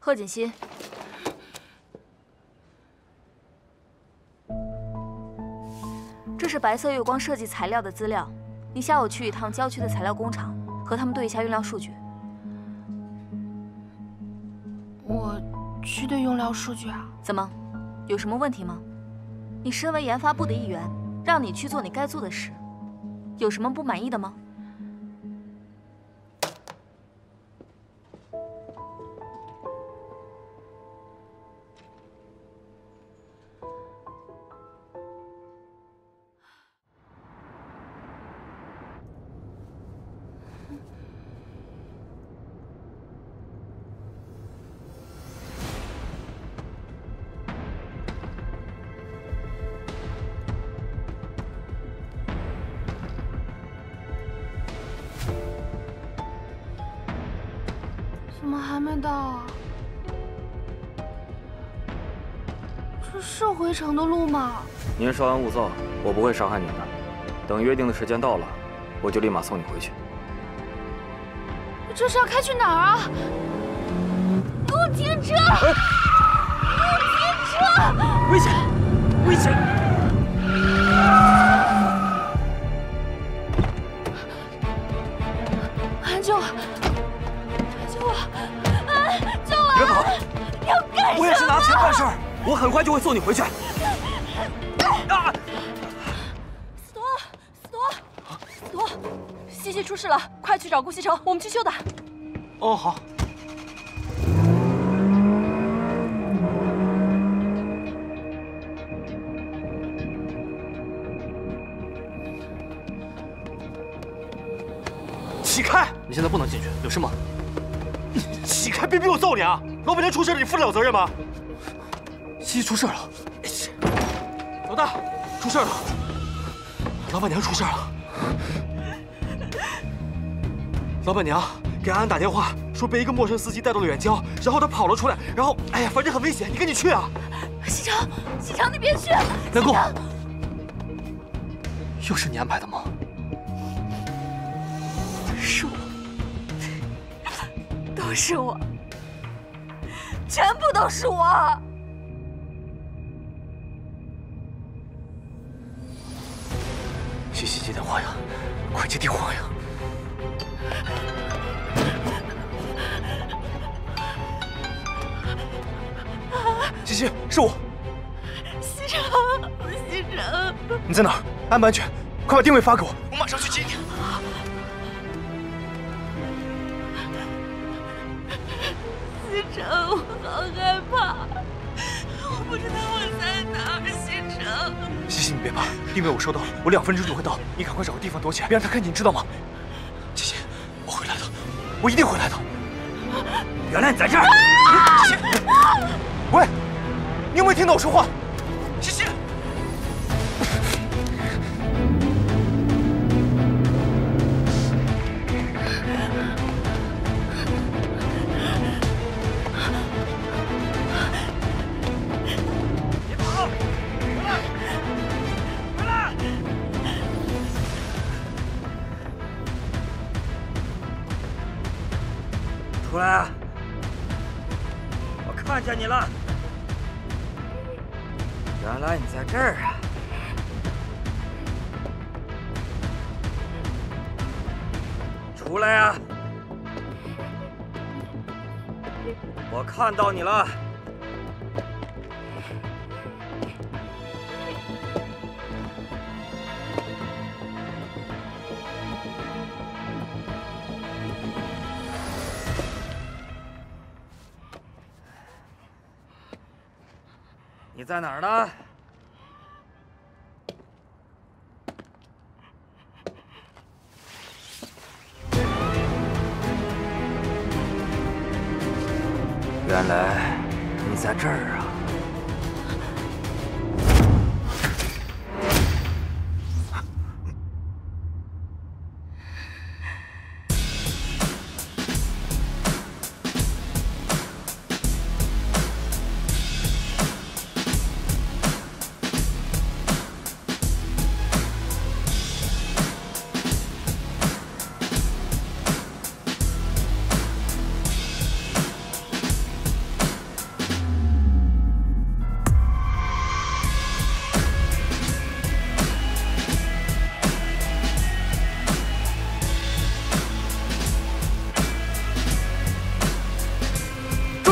贺锦熙，这是白色月光设计材料的资料，你下午去一趟郊区的材料工厂，和他们对一下用料数据。我去对用料数据啊？怎么，有什么问题吗？你身为研发部的一员，让你去做你该做的事，有什么不满意的吗？ 回城的路吗？您稍安勿躁，我不会伤害您的。等约定的时间到了，我就立马送你回去。这是要开去哪儿啊？给我停车！哎、给我停车！危险！危险！安救我！救我！安救我！别跑！要干什么？我也是拿钱办事儿，我很快就会送你回去。 出事了，快去找顾西城，我们去救他。哦，好。起开！你现在不能进去，有事吗？你起开，别逼我揍你啊！老板娘出事了，你负得了责任吗？西西出事了，老大，出事了，老板娘出事了。 老板娘给安安打电话说被一个陌生司机带到了远郊，然后他跑了出来，然后哎呀，反正很危险，你赶紧去啊！西城，西城，你别去！南宫，又是你安排的吗？是我，都是我，全部都是我。 西西接电话呀，快接电话呀！西西，是我。西城，西城，你在哪儿？安不安全？快把定位发给我，我马上去接你。西城，我好害怕，我不知道我在哪儿，西城。 西西，你别怕，定位我收到了，我两分钟就会到，你赶快找个地方躲起来，别让他看见，你知道吗？西西，我会来的，我一定会来的。原来你在这儿！西西，喂，你有没有听到我说话？西西，别跑！ 出来啊！我看见你了，原来你在这儿啊！出来啊！我看到你了，你在哪儿呢？原来你在这儿啊！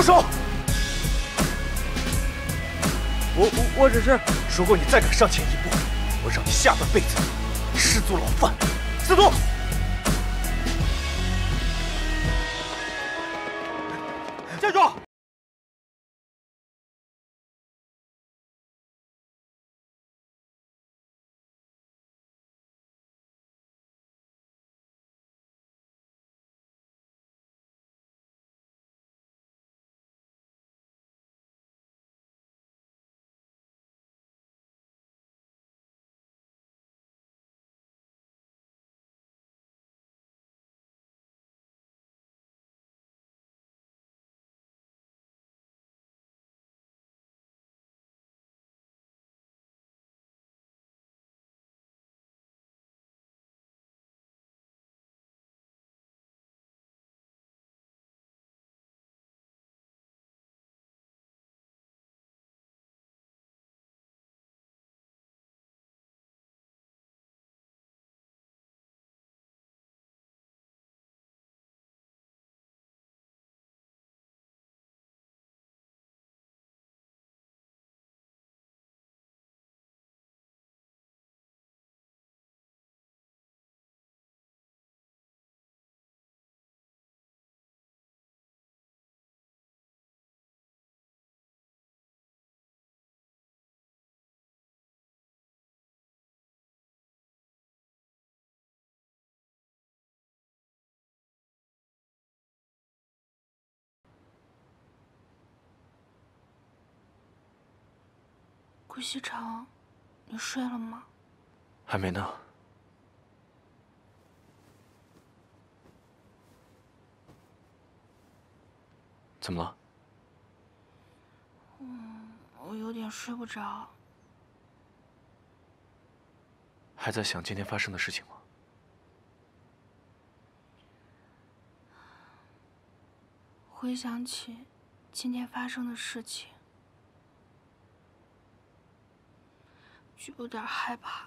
住手！我我我只是，如果你再敢上前一步，我让你下半辈子吃足牢饭，死毒！ 站住！顾西城，你睡了吗？还没呢。怎么了？嗯，我有点睡不着。还在想今天发生的事情吗？回想起今天发生的事情。 就有点害怕。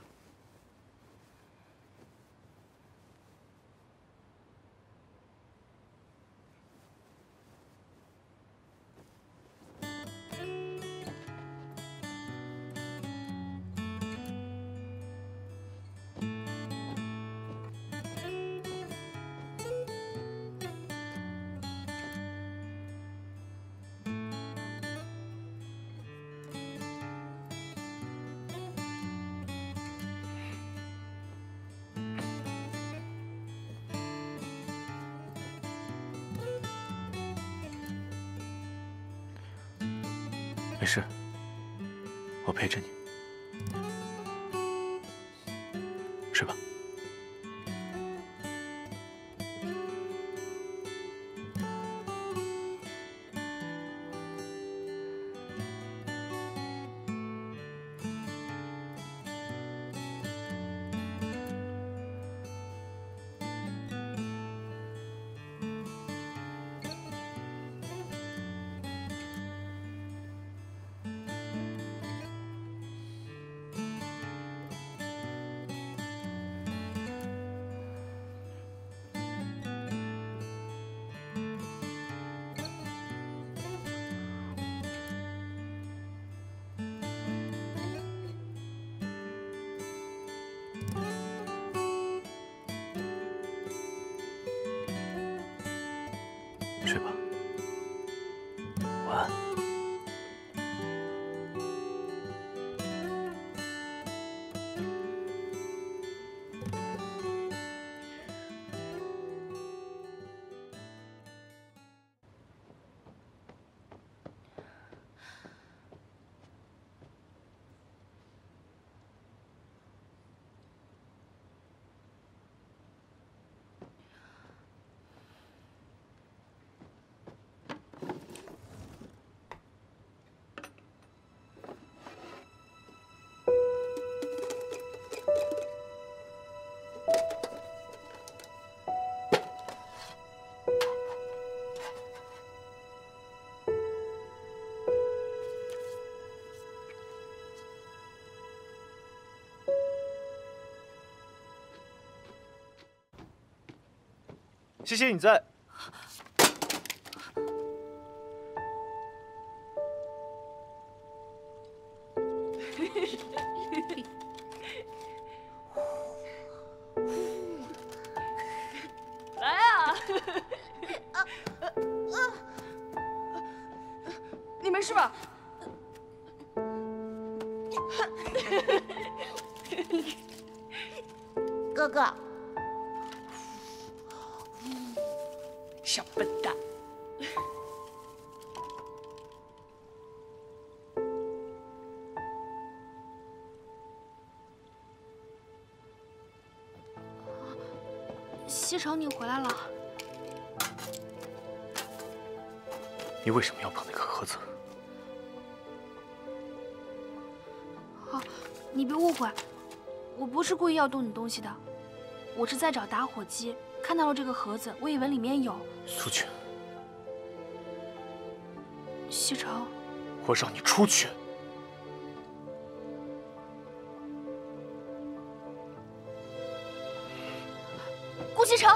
没事，我陪着你，睡吧。睡吧，晚安。谢谢你在。啊啊！你没事吧？哥哥，小笨蛋。 西城，你回来了。你为什么要把那个盒子？哦，你别误会，我不是故意要动你东西的，我是在找打火机，看到了这个盒子，我以为里面有。苏群，西城，我让你出去。 西城，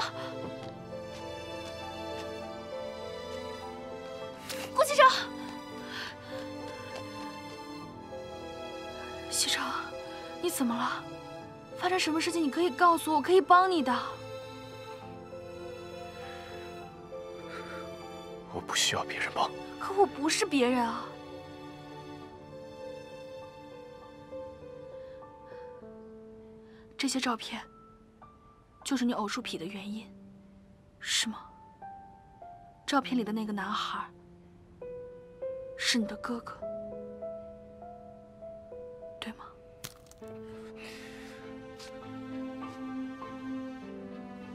顾西城，西城，你怎么了？发生什么事情？你可以告诉我，我可以帮你的。我不需要别人帮。可我不是别人啊。这些照片。 就是你偶数痞的原因，是吗？照片里的那个男孩是你的哥哥，对吗？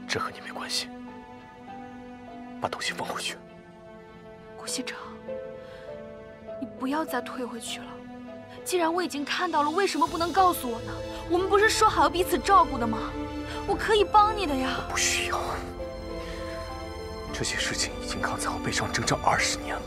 这和你没关系，把东西放回去。顾西城，你不要再退回去了。既然我已经看到了，为什么不能告诉我呢？我们不是说好要彼此照顾的吗？ 我可以帮你的呀！我不需要。这些事情已经扛在我背上整整二十年了，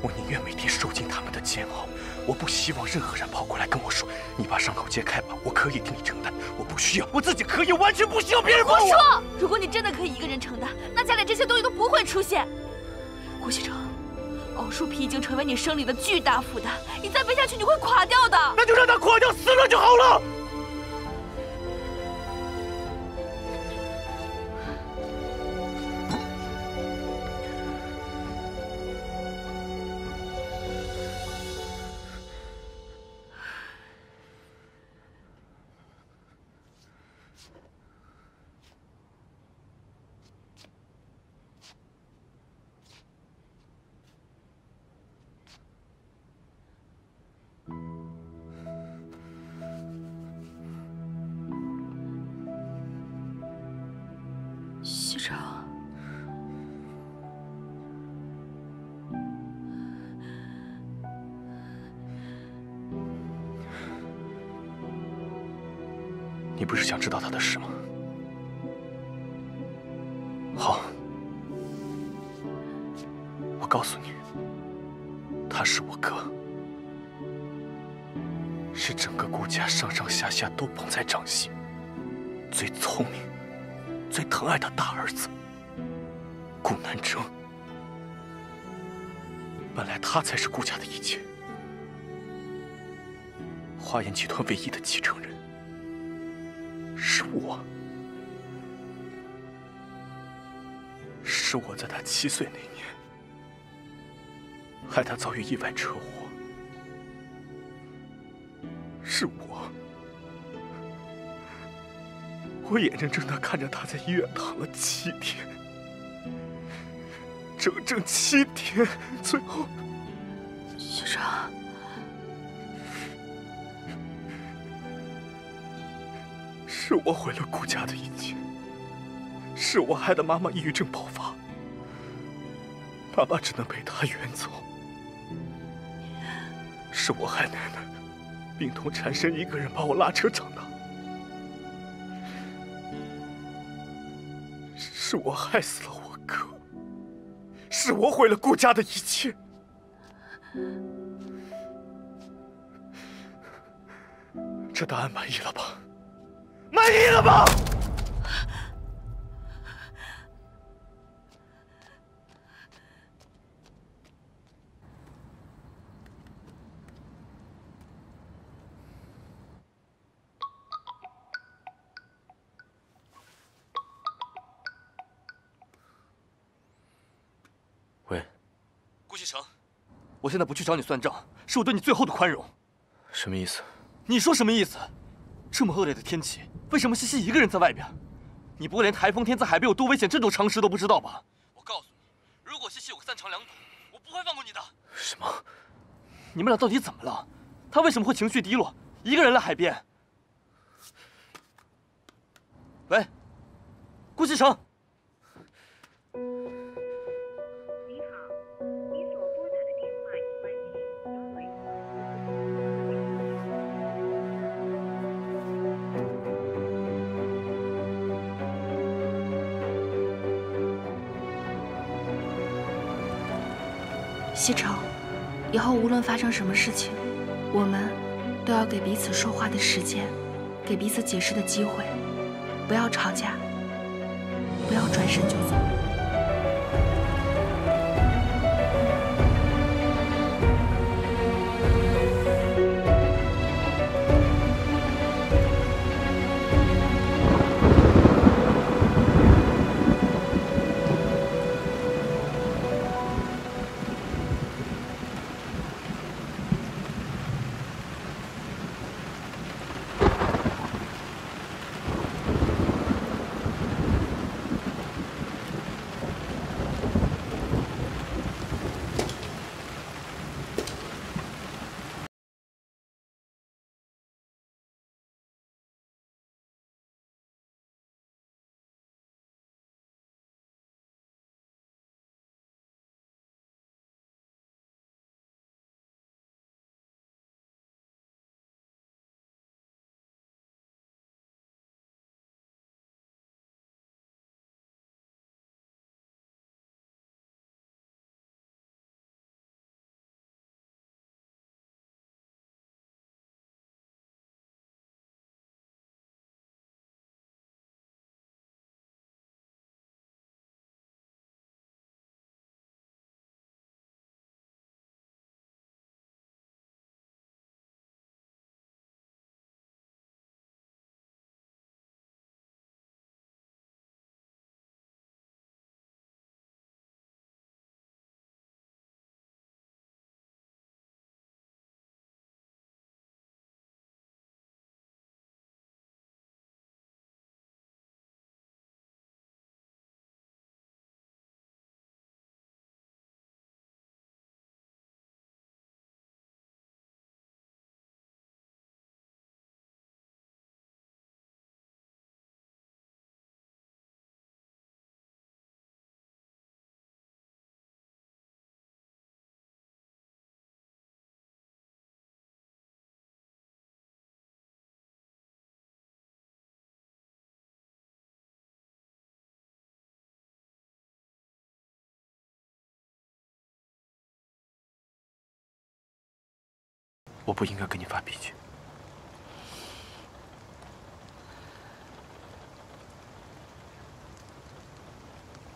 我宁愿每天受尽他们的煎熬，我不希望任何人跑过来跟我说：“你把伤口揭开吧，我可以替你承担。”我不需要，我自己可以，完全不需要别人帮我。胡说！如果你真的可以一个人承担，那家里这些东西都不会出现。顾西城，偶数皮已经成为你生理的巨大负担，你再背下去你会垮掉的。那就让他垮掉，死了就好了。 你不是想知道他的事吗？好，我告诉你，他是我哥，是整个顾家上上下下都捧在掌心，最聪明、最疼爱的大儿子顾南征。本来他才是顾家的一切，花岩集团唯一的继承人。 是我，是我在他七岁那年，害他遭遇意外车祸。是我，我眼睁睁的看着他在医院躺了七天，整整七天，最后，学长。 是我毁了顾家的一切，是我害得妈妈抑郁症爆发，妈妈只能陪她远走。是我害奶奶病痛缠身，一个人把我拉扯长大。是我害死了我哥，是我毁了顾家的一切。 这答案满意了吧？ 满意了吧？我现在不去找你算账，是我对你最后的宽容。什么意思？你说什么意思？这么恶劣的天气，为什么西西一个人在外边？你不会连台风天在海边有多危险这种常识都不知道吧？我告诉你，如果西西有个三长两短，我不会放过你的。什么？你们俩到底怎么了？他为什么会情绪低落，一个人来海边？喂，顾西城。 西城，以后无论发生什么事情，我们都要给彼此说话的时间，给彼此解释的机会，不要吵架，不要转身就走。我不应该跟你发脾气。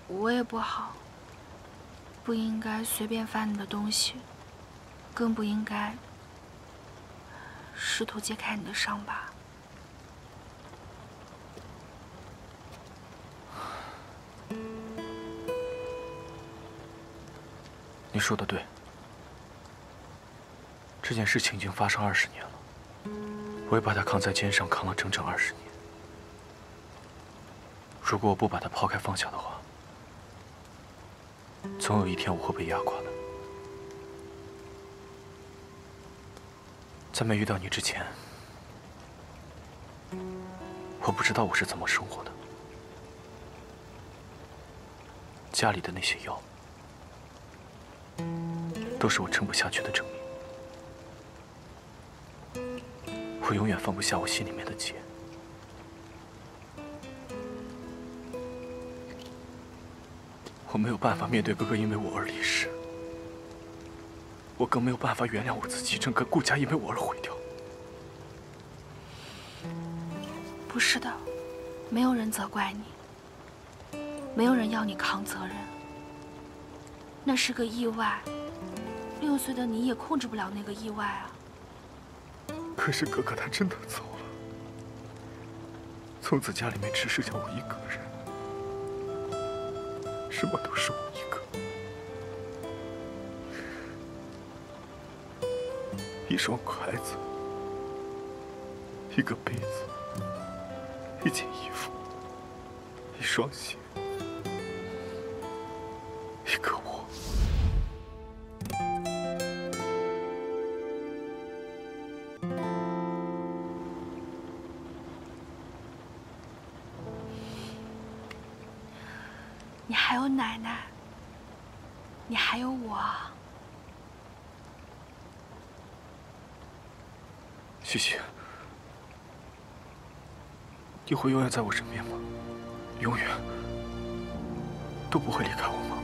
我也不好，不应该随便发你的东西，更不应该试图揭开你的伤疤。你说的对。 这件事情已经发生二十年了，我也把它扛在肩上扛了整整二十年。如果我不把它抛开放下的话，总有一天我会被压垮的。在没遇到你之前，我不知道我是怎么生活的。家里的那些药，都是我撑不下去的证明。 我永远放不下我心里面的结。我没有办法面对哥哥因为我而离世，我更没有办法原谅我自己，整个顾家因为我而毁掉。不是的，没有人责怪你，没有人要你扛责任。那是个意外，六岁的你也控制不了那个意外啊。 可是哥哥他真的走了，从此家里面只剩下我一个人，什么都是我一个。一双筷子，一个杯子，一件衣服，一双鞋，一个我。你还有奶奶，你还有我。 谢谢，你会永远在我身边吗？永远都不会离开我吗？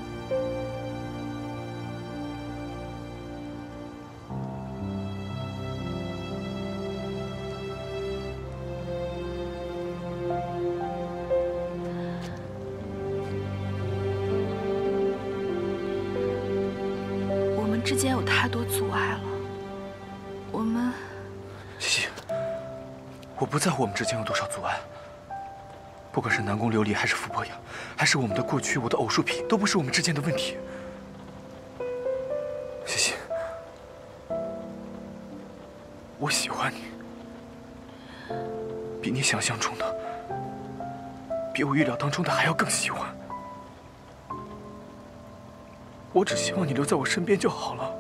不在乎我们之间有多少阻碍，不管是南宫琉璃，还是傅伯阳，还是我们的过去，我的偶数品，都不是我们之间的问题。谢谢，我喜欢你，比你想象中的，比我预料当中的还要更喜欢。我只希望你留在我身边就好了。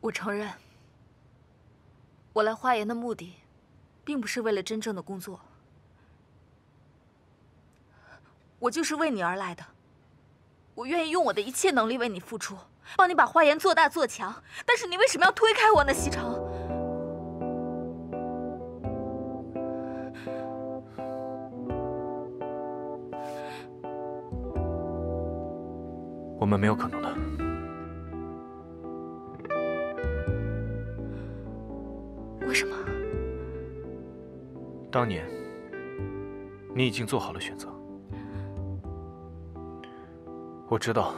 我承认，我来花园的目的，并不是为了真正的工作，我就是为你而来的。我愿意用我的一切能力为你付出，帮你把花园做大做强。但是你为什么要推开我呢，西城？我们没有可能的。 当年，你已经做好了选择。我知道，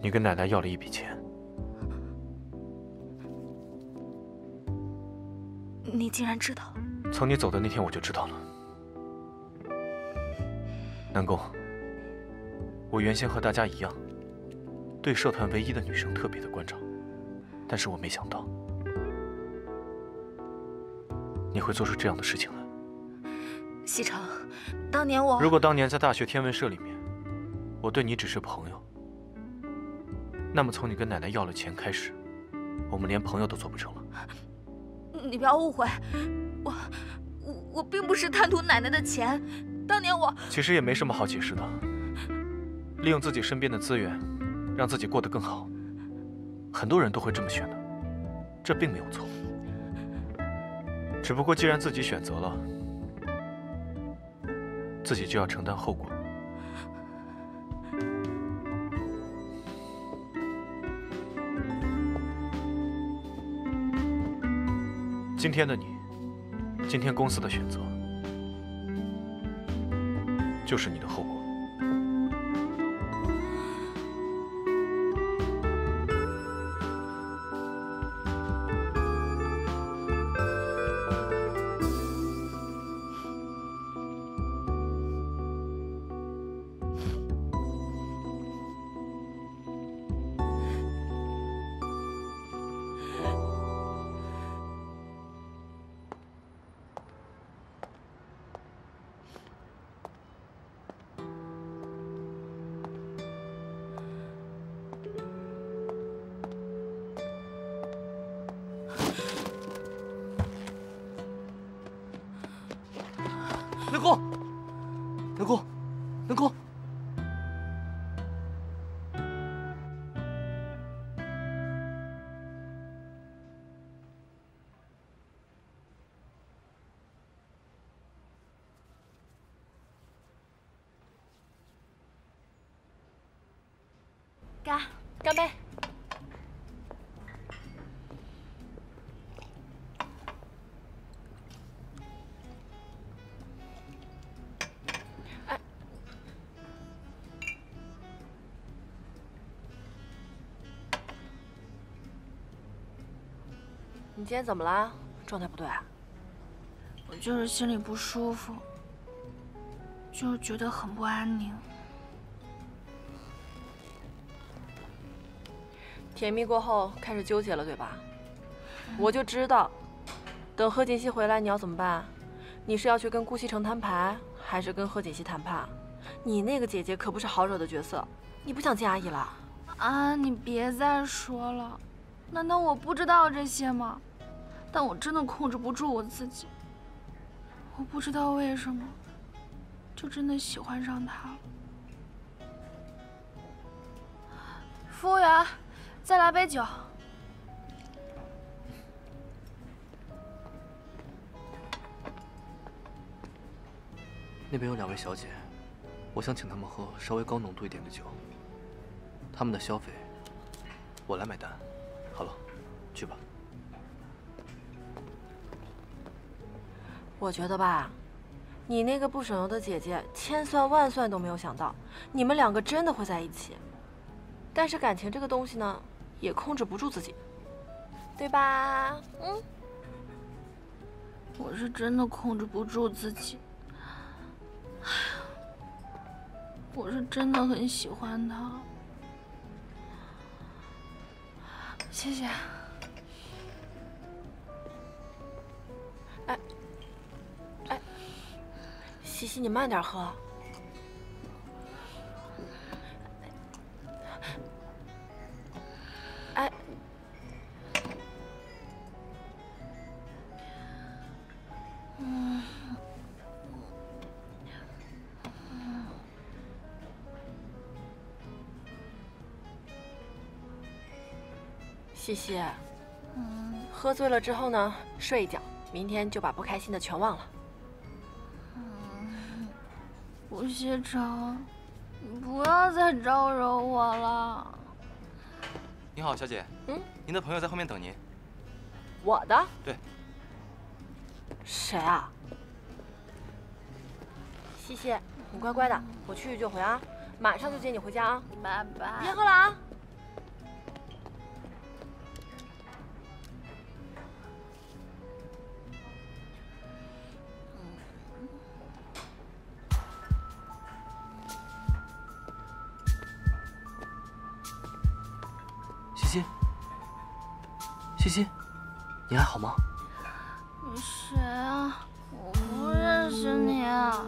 你跟奶奶要了一笔钱。你竟然知道？从你走的那天我就知道了。南宫，我原先和大家一样，对社团唯一的女生特别的关照，但是我没想到。 你会做出这样的事情来，西城。当年我如果当年在大学天文社里面，我对你只是朋友，那么从你跟奶奶要了钱开始，我们连朋友都做不成了。你不要误会，我我我并不是贪图奶奶的钱。当年我其实也没什么好解释的，利用自己身边的资源，让自己过得更好，很多人都会这么选的，这并没有错。 只不过，既然自己选择了，自己就要承担后果。今天的你，今天公司的选择，就是你的后果。能攻，能攻。 干，干杯！哎，你今天怎么了？状态不对啊？我就是心里不舒服，就是觉得很不安宁。 甜蜜过后开始纠结了，对吧？我就知道，等贺锦熙回来你要怎么办啊？你是要去跟顾西城摊牌，还是跟贺锦熙谈判？你那个姐姐可不是好惹的角色，你不想见阿姨了？啊，你别再说了，难道我不知道这些吗？但我真的控制不住我自己，我不知道为什么，就真的喜欢上他了。服务员。 再来杯酒。那边有两位小姐，我想请她们喝稍微高浓度一点的酒。她们的消费，我来买单。好了，去吧。我觉得吧，你那个不省油的姐姐，千算万算都没有想到，你们两个真的会在一起。但是感情这个东西呢？ 也控制不住自己，对吧？嗯，我是真的控制不住自己。我是真的很喜欢他。谢谢。哎，哎，西西，你慢点喝。 哎，嗯，西西，嗯，喝醉了之后呢，睡一觉，明天就把不开心的全忘了。嗯，顾西城，你不要再招惹我了。 你好，小姐。嗯，您的朋友在后面等您。我的？对。谁啊？西西，你乖乖的，我去去就回啊，马上就接你回家啊。拜拜。别喝了啊。西西，你还好吗？你谁啊？我不认识你啊。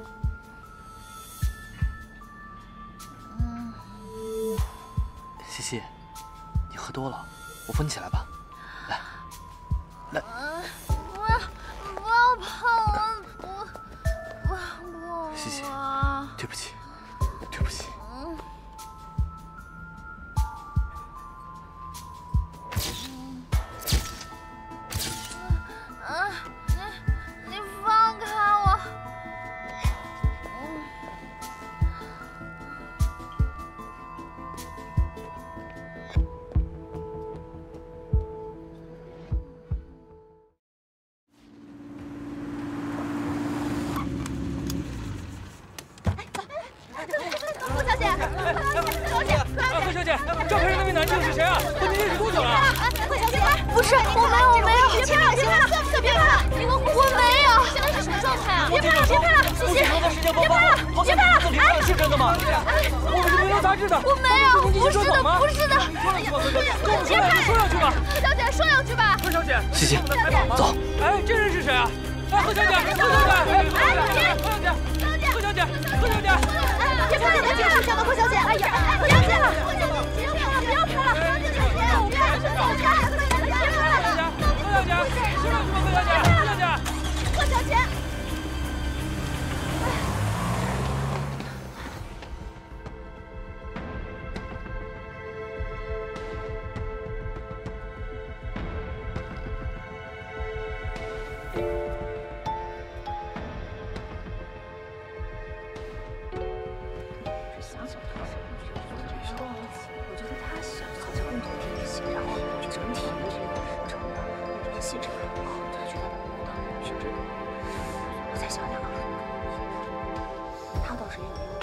嗯。西西，你喝多了，我扶你起来吧。来，来。不要，不要碰我，我不碰我。西西，对不起，对不起。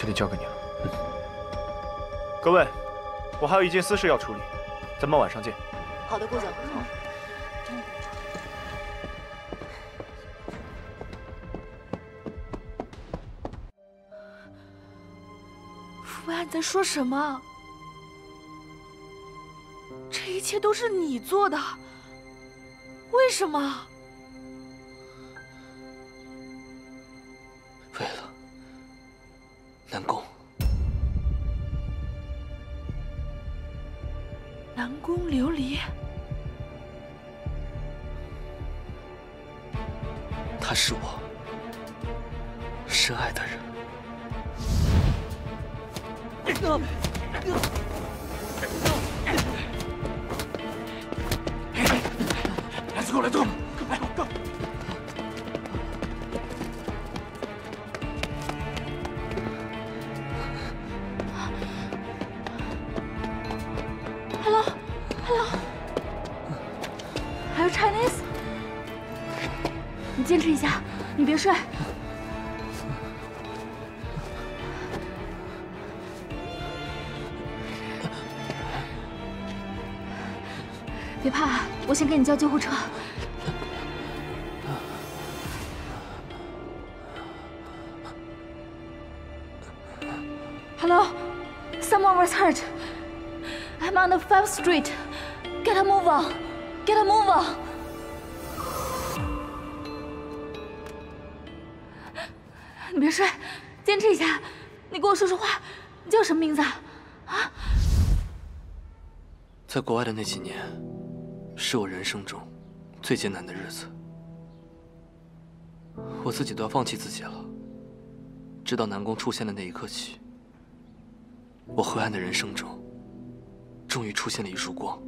这里交给你了。嗯、各位，我还有一件私事要处理，咱们晚上见。好的，顾总。嗯 你在说什么？这一切都是你做的，为什么？为了南宫。南宫琉璃，他是我深爱的人。 Let's go, let's go. 还有 Chinese， 你坚持一下，你别睡。 别怕，我先给你叫救护车。Hello, someone was hurt. I'm on the fifth street. Get a move on. Get a move on. 你别睡，坚持一下。你跟我说说话。你叫什么名字啊？啊？在国外的那几年。 是我人生中最艰难的日子，我自己都要放弃自己了。直到南宫出现的那一刻起，我灰暗的人生中，终于出现了一束光。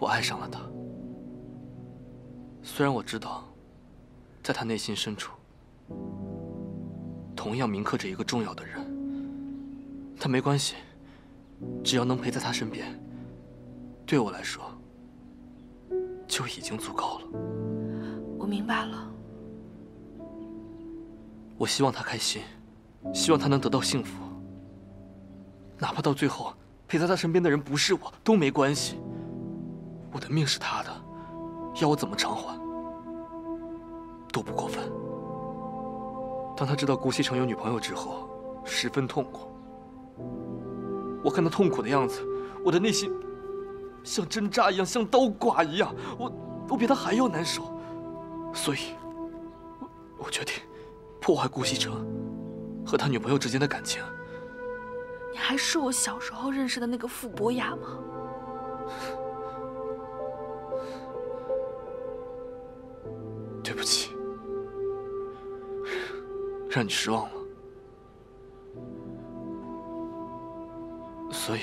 我爱上了他，虽然我知道，在他内心深处，同样铭刻着一个重要的人。但没关系，只要能陪在他身边。 对我来说，就已经足够了。我明白了。我希望他开心，希望他能得到幸福。哪怕到最后陪在他身边的人不是我，都没关系。我的命是他的，要我怎么偿还，都不过分。当他知道顾西城有女朋友之后，十分痛苦。我看他痛苦的样子，我的内心。 像针扎一样，像刀剐一样，我我比他还要难受，所以，我我决定破坏顾西城和他女朋友之间的感情。你还是我小时候认识的那个傅博雅吗？对不起，让你失望了，所以。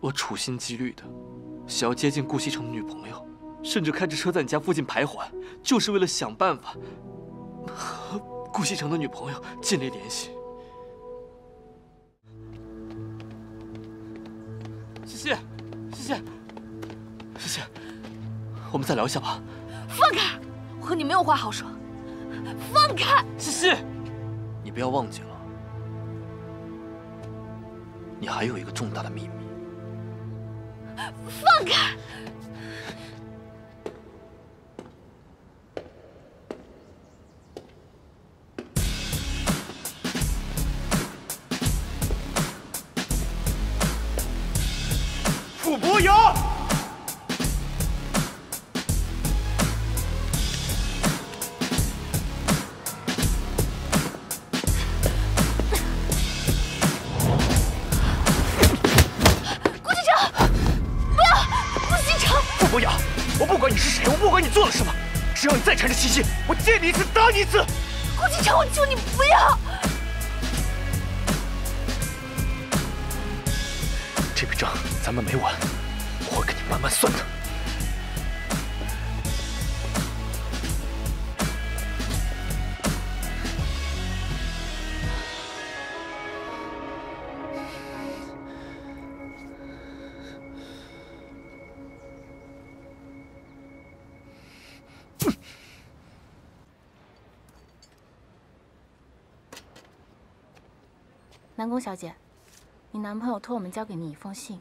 我处心积虑的想要接近顾西城的女朋友，甚至开着车在你家附近徘徊，就是为了想办法和顾西城的女朋友建立联系。西西，西西，西西，我们再聊一下吧。放开！我和你没有话好说。放开！西西，你不要忘记了，你还有一个重大的秘密。 放开！傅博雅，顾局长。 博雅，我不管你是谁，我不管你做了什么，只要你再缠着西西，我见你一次打你一次。顾西城，我求你不要！这笔账咱们没完，我会跟你慢慢算的。南宫小姐，你男朋友托我们交给你一封信。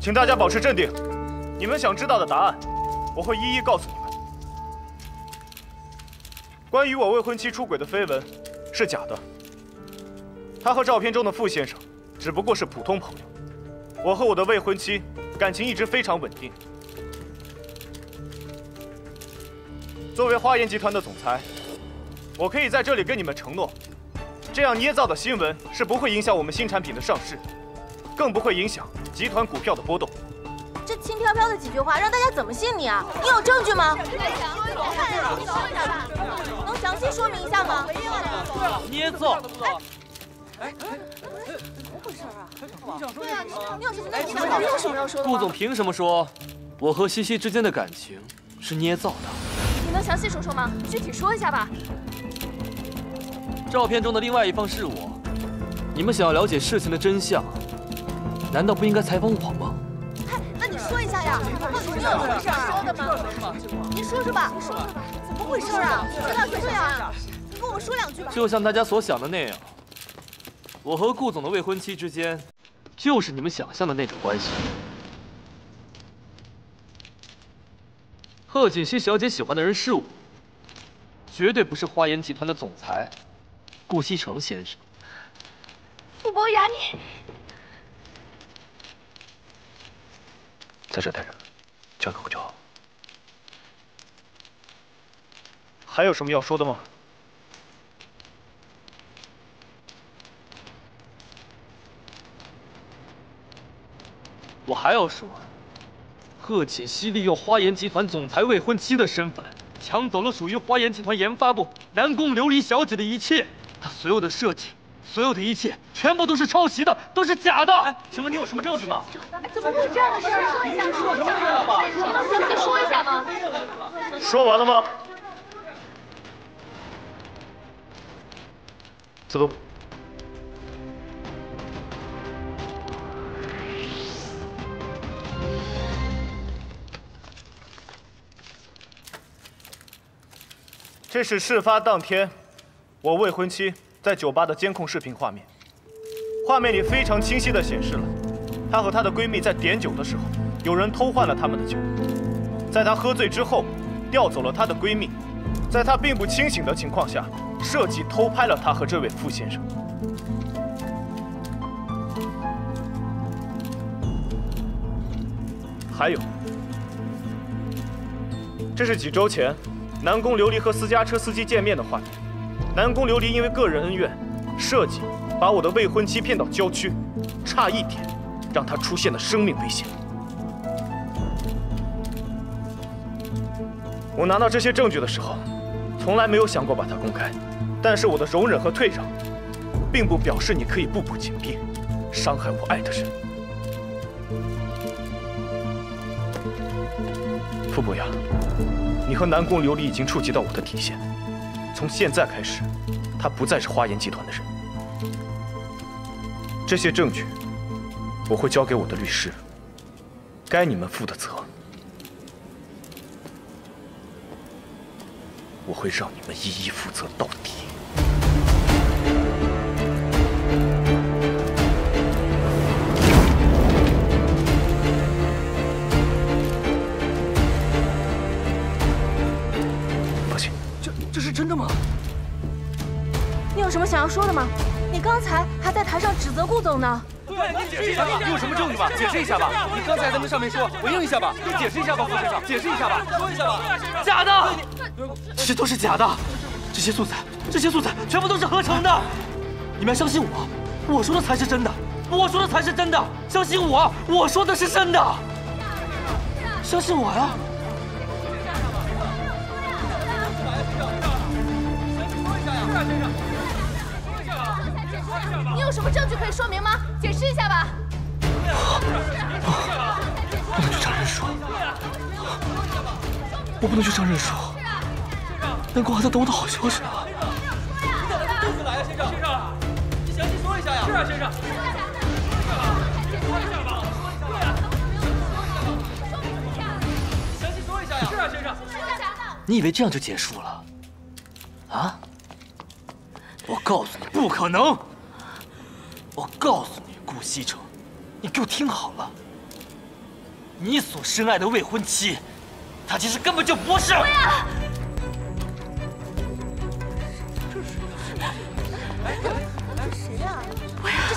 请大家保持镇定，你们想知道的答案，我会一一告诉你们。关于我未婚妻出轨的绯闻是假的，她和照片中的傅先生只不过是普通朋友。我和我的未婚妻感情一直非常稳定。作为花岩集团的总裁，我可以在这里跟你们承诺，这样捏造的新闻是不会影响我们新产品的上市，更不会影响 集团股票的波动，这轻飘飘的几句话让大家怎么信你啊？你有证据吗？能详细说明一下吗？捏造！哎，怎么回事啊？对啊，你有什么？你有什么要说的？顾总凭什么说我和西西之间的感情是捏造的？你能详细说说吗？具体说一下吧。照片中的另外一方是我，你们想要了解事情的真相， 难道不应该采访我吗？嗨，那你说一下呀，到底是怎么回事啊？您说说吧，您说说吧，怎么回事啊？说两句对啊，你跟我说两句吧。就像大家所想的那样，我和顾总的未婚妻之间，就是你们想象的那种关系。贺锦熙小姐喜欢的人是我，绝对不是花岩集团的总裁顾西城先生。顾博雅，你 在这待着，交给我就好。还有什么要说的吗？我还要说，贺锦熙利用花岩集团总裁未婚妻的身份，抢走了属于花岩集团研发部南宫琉璃小姐的一切，她所有的设计， 所有的一切全部都是抄袭的，都是假的。哎，请问你有什么证据吗？怎么会有这样的事？说一下吗？说什么事吧？你能详细说一下吗？说完了吗？怎么？这是事发当天，我未婚妻 在酒吧的监控视频画面，画面里非常清晰地显示了，她和她的闺蜜在点酒的时候，有人偷换了她们的酒，在她喝醉之后，调走了她的闺蜜，在她并不清醒的情况下，设计偷拍了她和这位傅先生。还有，这是几周前，南宫琉璃和私家车司机见面的画面。 南宫琉璃因为个人恩怨，设计把我的未婚妻骗到郊区，差一点让她出现了生命危险。我拿到这些证据的时候，从来没有想过把它公开。但是我的容忍和退让，并不表示你可以步步紧逼，伤害我爱的人。傅伯牙，你和南宫琉璃已经触及到我的底线。从现在开始，他不再是花岩集团的人。这些证据，我会交给我的律师。该你们负的责。 我会让你们一一负责到底。放心，这这是真的吗？你有什么想要说的吗？你刚才还在台上指责顾总呢。对，你解释一下吧。你有什么证据吧？解释一下吧。你刚才在那上面说，回应一下吧。你解释一下吧，副市长，解释一下吧。说一下吧。假的。 这些都是假的，这些素材，这些素材全部都是合成的。你们要相信我，我说的才是真的，我说的才是真的，相信我，我说的是真的，相信我呀！你有什么证据可以说明吗？解释一下吧。我不能去找人说，我不能去找人说。 南宫还在等我的好消息呢。你奶奶的肚子来了，先生！先生，你详细说一下呀！是啊，先生。说一下吧，说一下吧，对呀，详细说一下呀！是啊，先生。你以为这样就结束了？啊？我告诉你，不可能！我告诉你，顾西城，你给我听好了，你所深爱的未婚妻，她其实根本就不是。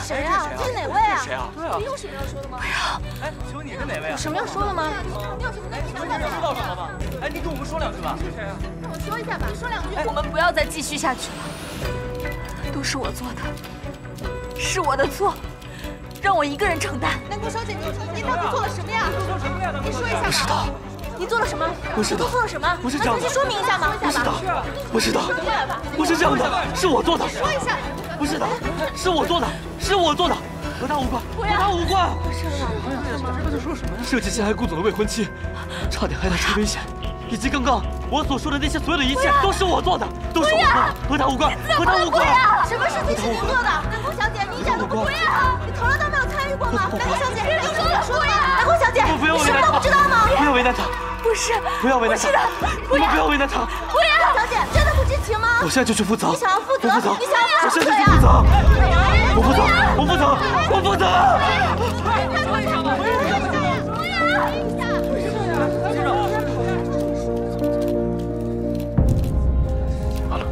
谁呀？这是哪位啊？谁啊？你有什么要说的吗？不要！哎，请问你是哪位啊？有什么要说的吗？你有什么跟我们说到什么吗？哎，你跟我们说两句吧。是谁啊？跟我说一下吧，说两句。我们不要再继续下去了，都是我做的，是我的错，让我一个人承担。南宫小姐，您到底做了什么呀？做什么呀？您说一下吧。不知道。你做了什么？不知道。你做了什么？不是这样的。说明一下吗？不知道。不知道。不是这样的，是我做的。说一下。 不是的，是我做的，是我做的，和他无关，和他无关。是啊，他在说什么呀？设计陷害顾总的未婚妻，差点害他出危险，以及刚刚我所说的那些所有的一切，都是我做的，都是我做的，和他无关，和他无关。什么事情是你做的？南宫小姐，你一点都不对啊！你从来都没有参与过吗？南宫小姐，你说了说呀！南宫小姐，你什么都不知道吗？不要为难他，不是，不要为难他，不要，不要为难他，不要，小姐，真的不知情吗？我现在就去负责，你想要负责，你想要。 我现在就负责，我负责，我负责，我负责。完了，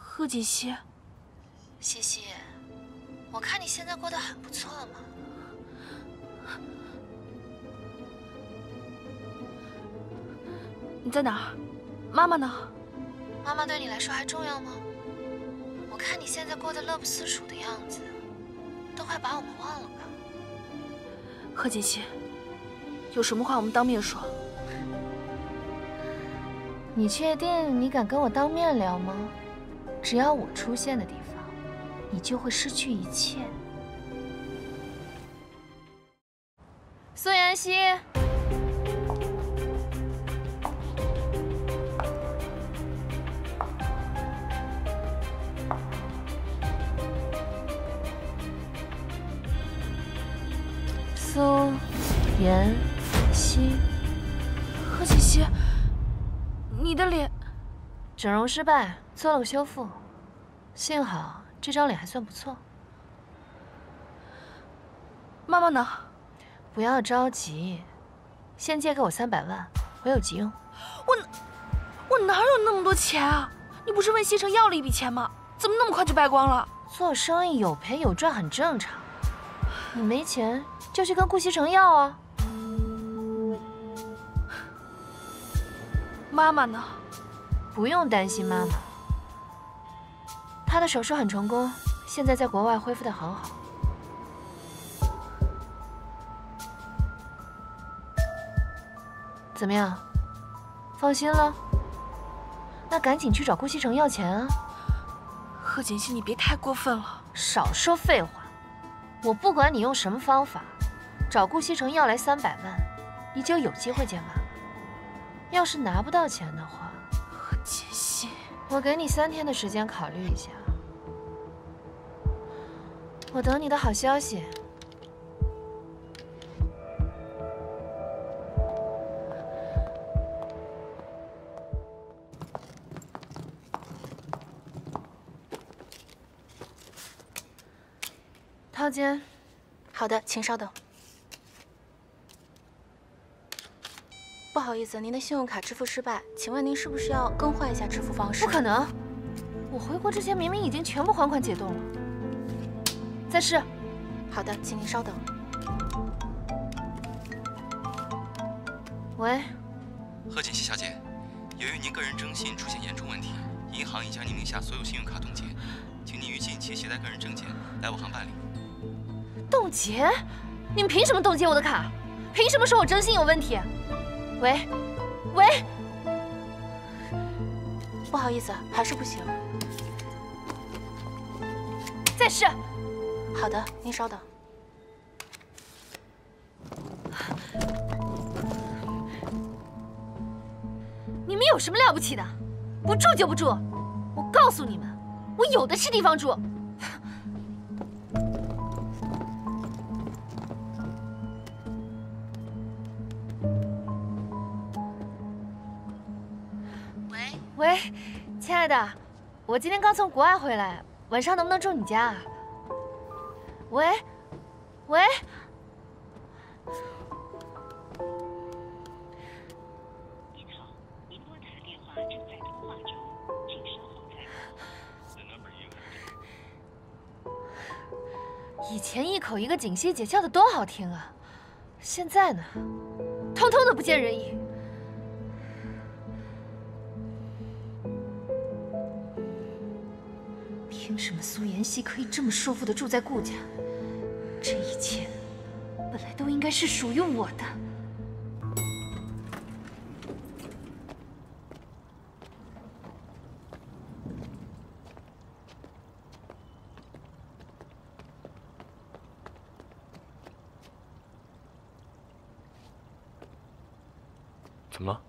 贺锦熙，西西，我看你现在过得很不错嘛。你在哪儿？妈妈呢？妈妈对你来说还重要吗？我看你现在过得乐不思蜀的样子，都快把我们忘了吧。贺锦熙，有什么话我们当面说。你确定你敢跟我当面聊吗？ 只要我出现的地方，你就会失去一切。苏妍希，苏妍希，贺锦熙，你的脸整容失败。 做了个修复，幸好这张脸还算不错。妈妈呢？不要着急，先借给我三百万，我有急用。我我哪有那么多钱啊？你不是问西城要了一笔钱吗？怎么那么快就败光了？做生意有赔有赚很正常，你没钱就去跟顾西城要啊。妈妈呢？不用担心妈妈，她的手术很成功，现在在国外恢复得很好。 怎么样，放心了？那赶紧去找顾西城要钱啊！贺锦熙，你别太过分了！少说废话！我不管你用什么方法，找顾西城要来三百万，你就有机会见妈妈。要是拿不到钱的话，贺锦熙，我给你三天的时间考虑一下，我等你的好消息。 套间，好的，请稍等。不好意思，您的信用卡支付失败，请问您是不是要更换一下支付方式？不可能，我回国之前明明已经全部还款解冻了。再试。好的，请您稍等。喂，贺锦熙小姐，由于您个人征信出现严重问题，银行已将您名下所有信用卡冻结，请您于近期携带个人证件来我行办理。 冻结？你们凭什么冻结我的卡？凭什么说我征信有问题？喂，喂，不好意思，还是不行。再试。好的，您稍等。你们有什么了不起的？不住就不住！我告诉你们，我有的是地方住。 喂，亲爱的，我今天刚从国外回来，晚上能不能住你家啊？喂，喂，您好，您拨打的电话正在通话中，请稍后再拨。以前一口一个锦溪姐叫的多好听啊，现在呢，通通的不见人影。 凭什么苏妍希可以这么舒服的住在顾家？这一切本来都应该是属于我的。怎么了？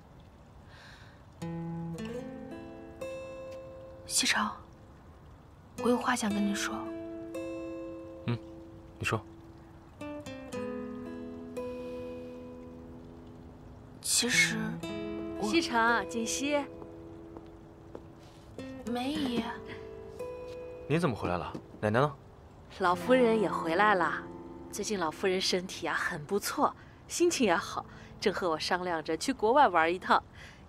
西城。 我有话想跟你说。嗯，你说。其实，西城，锦溪，梅姨，你怎么回来了？奶奶呢？老夫人也回来了。最近老夫人身体啊很不错，心情也好，正和我商量着去国外玩一趟，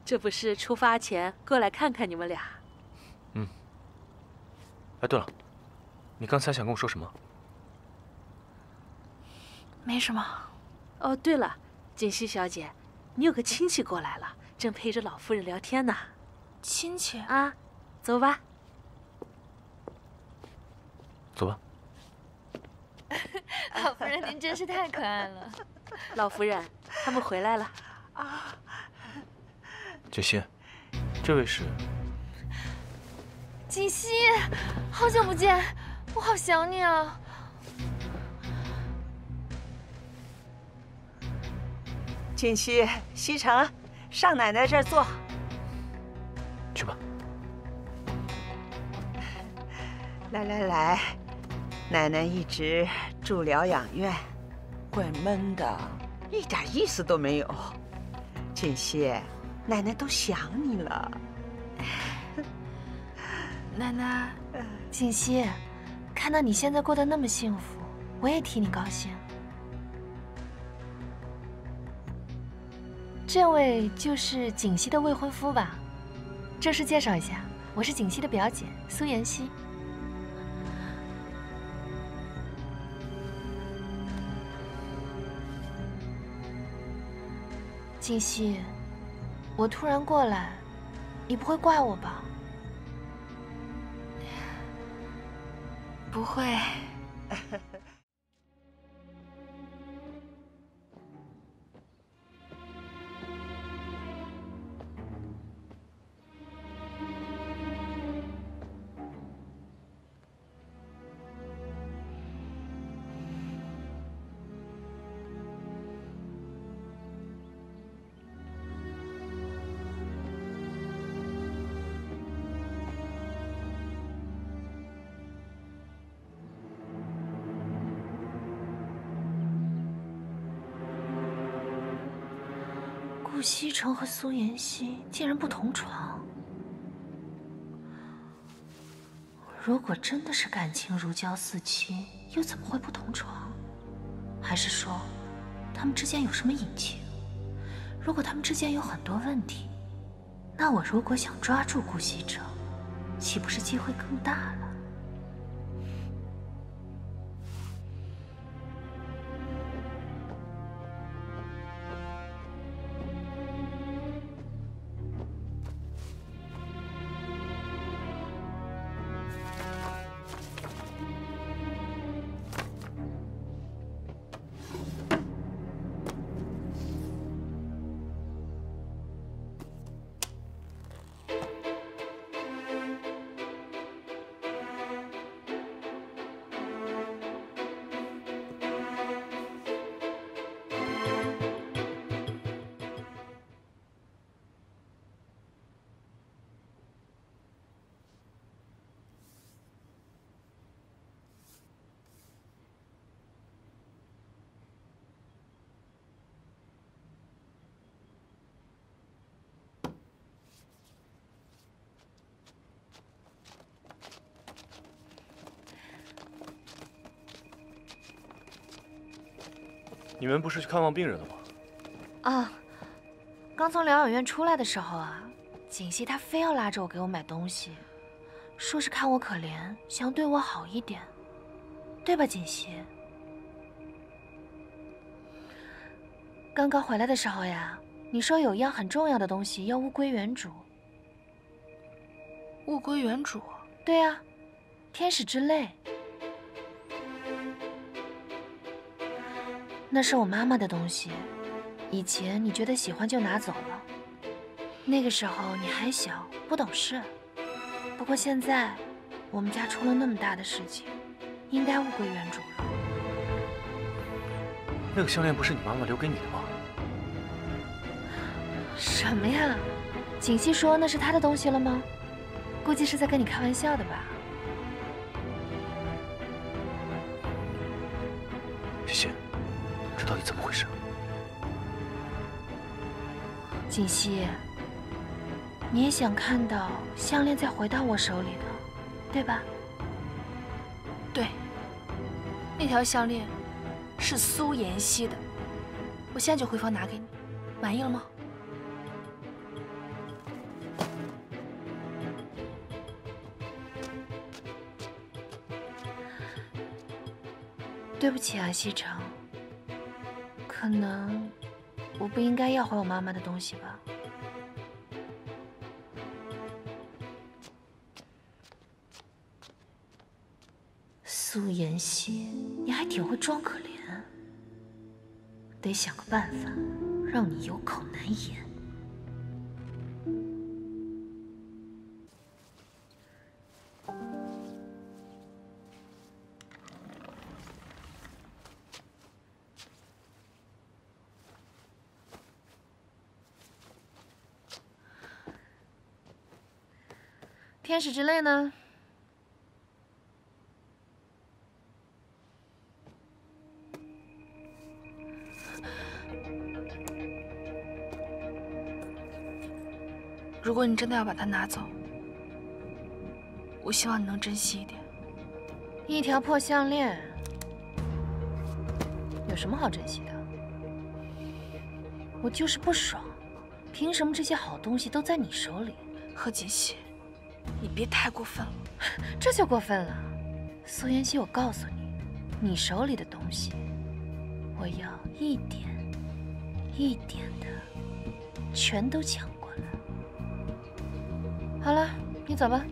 这不是出发前过来看看你们俩。 哎，对了，你刚才想跟我说什么？没什么。哦，对了，锦溪小姐，你有个亲戚过来了，正陪着老夫人聊天呢。亲戚啊，走吧。走吧。老夫人，您真是太可爱了。老夫人，他们回来了。啊。锦溪，这位是。 锦溪，好久不见，我好想你啊！锦溪，西城，上奶奶这儿坐，去吧。来来来，奶奶一直住疗养院，怪闷的，一点意思都没有。锦溪，奶奶都想你了。 奶奶，锦溪，看到你现在过得那么幸福，我也替你高兴。这位就是景熙的未婚夫吧？正式介绍一下，我是景熙的表姐苏妍希。景熙，我突然过来，你不会怪我吧？不会。顾西城和苏妍希竟然不同床，如果真的是感情如胶似漆，又怎么会不同床？还是说，他们之间有什么隐情？如果他们之间有很多问题，那我如果想抓住顾西城，岂不是机会更大了？ 你们不是去看望病人了吗？啊，刚从疗养院出来的时候啊，景熙她非要拉着我给我买东西，说是看我可怜，想要对我好一点，对吧，景熙？刚刚回来的时候呀，你说有一样很重要的东西要物归原主。物归原主？对呀，天使之泪。 那是我妈妈的东西，以前你觉得喜欢就拿走了，那个时候你还小不懂事。不过现在，我们家出了那么大的事情，应该物归原主了。那个项链不是你妈妈留给你的吗？什么呀？景熙说那是她的东西了吗？估计是在跟你开玩笑的吧。谢谢。 这到底怎么回事？锦溪，你也想看到项链再回到我手里的，对吧？对，那条项链是苏妍希的，我现在就回房拿给你，满意了吗？对不起啊，西城。 可能我不应该要回我妈妈的东西吧。苏妍希，你还挺会装可怜，得想个办法让你有口难言。天使之泪呢？如果你真的要把它拿走，我希望你能珍惜一点。一条破项链，有什么好珍惜的？我就是不爽。凭什么这些好东西都在你手里？何锦汐，你别太过分了，这就过分了。苏妍希，我告诉你，你手里的东西，我要一点一点的全都抢过来。好了，你走吧。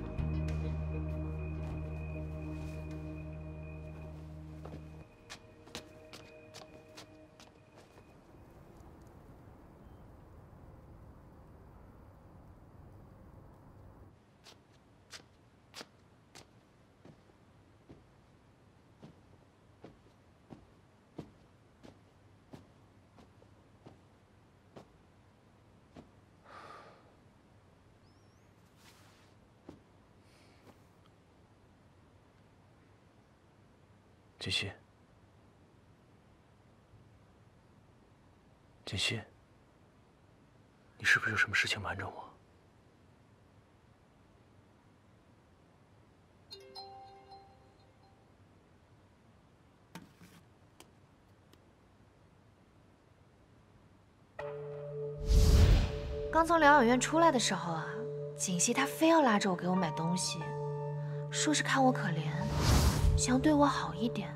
锦溪，锦溪，你是不是有什么事情瞒着我？刚从疗养院出来的时候啊，锦溪她非要拉着我给我买东西，说是看我可怜。 想对我好一点，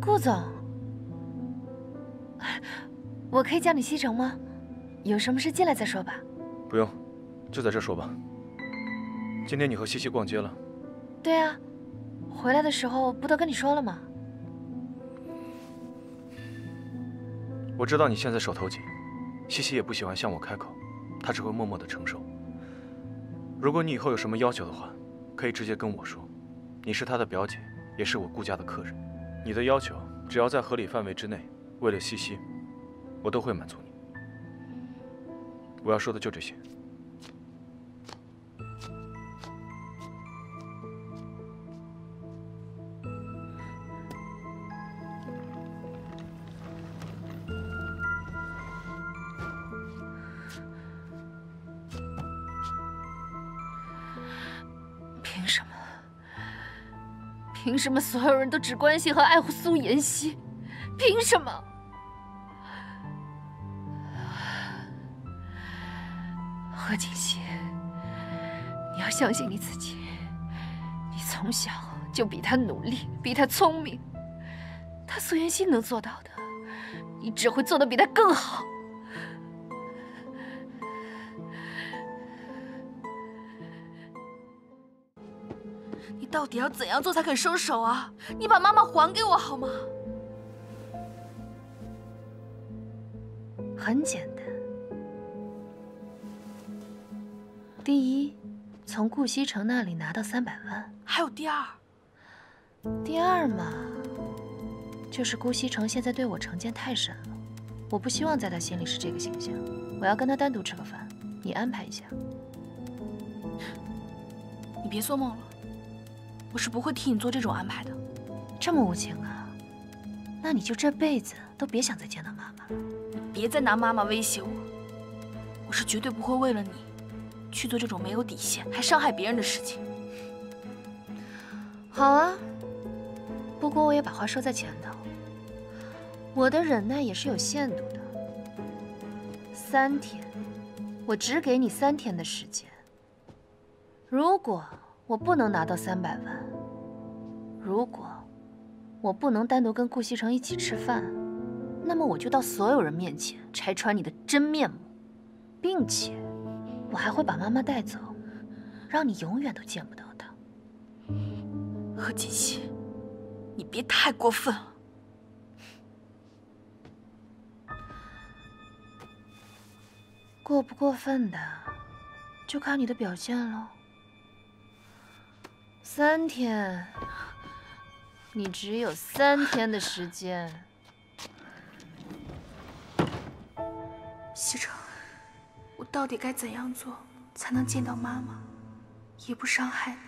顾总，我可以叫你西城吗？有什么事进来再说吧。不用，就在这说吧。今天你和西西逛街了？对啊，回来的时候不都跟你说了吗？ 我知道你现在手头紧，西西也不喜欢向我开口，她只会默默的承受。如果你以后有什么要求的话，可以直接跟我说。你是她的表姐，也是我顾家的客人，你的要求只要在合理范围之内，为了西西，我都会满足你。我要说的就这些。凭什么所有人都只关心和爱护苏妍希？凭什么？何锦溪，你要相信你自己。你从小就比他努力，比他聪明。他苏妍希能做到的，你只会做得比他更好。到底要怎样做才肯收手啊？你把妈妈还给我好吗？很简单，第一，从顾西城那里拿到三百万。还有第二，第二嘛，就是顾西城现在对我成见太深了，我不希望在他心里是这个形象。我要跟他单独吃个饭，你安排一下。你别做梦了。 我是不会替你做这种安排的，这么无情啊！那你就这辈子都别想再见到妈妈了。你别再拿妈妈威胁我，我是绝对不会为了你去做这种没有底线还伤害别人的事情。好啊，不过我也把话说在前头，我的忍耐也是有限度的。三天，我只给你三天的时间。如果…… 我不能拿到三百万。如果我不能单独跟顾西城一起吃饭，那么我就到所有人面前拆穿你的真面目，并且我还会把妈妈带走，让你永远都见不到她。何锦溪，你别太过分了。过不过分的，就看你的表现喽。 三天，你只有三天的时间。西城，我到底该怎样做才能见到妈妈，也不伤害你？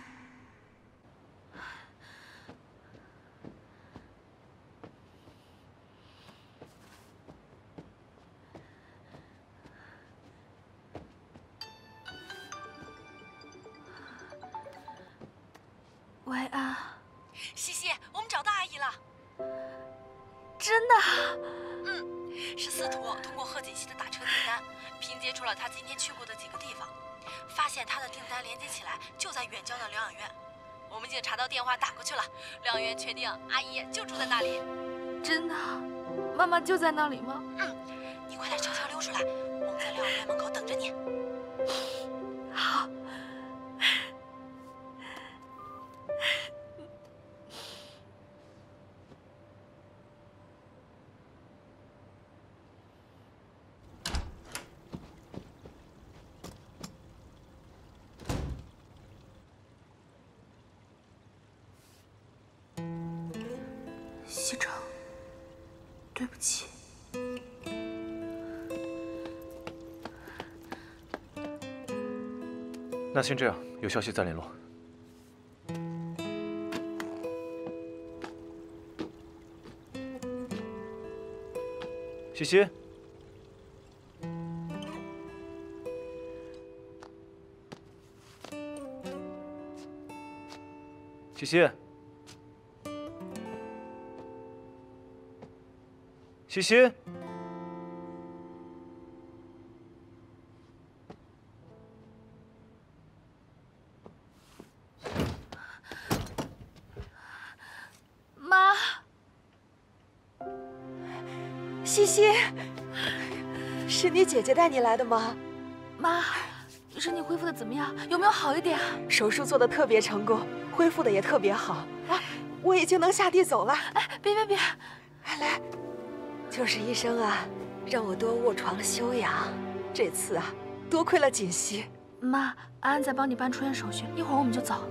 真的？嗯，是司徒通过贺锦熙的打车订单，拼接出了他今天去过的几个地方，发现他的订单连接起来就在远郊的疗养院。我们已经查到电话打过去了，疗养院确定阿姨就住在那里。真的？妈妈就在那里吗？嗯，你快点悄悄溜出来，我们在疗养院门口等着你。好。 西城，对不起，那先这样，有消息再联络。 西西，西西，西西，妈，西西。 是你姐姐带你来的吗？妈，身体恢复的怎么样？有没有好一点？手术做的特别成功，恢复的也特别好啊！我已经能下地走了。哎，别别别！来来，就是医生啊，让我多卧床休养。这次啊，多亏了锦溪。妈，安安在帮你办出院手续，一会儿我们就走。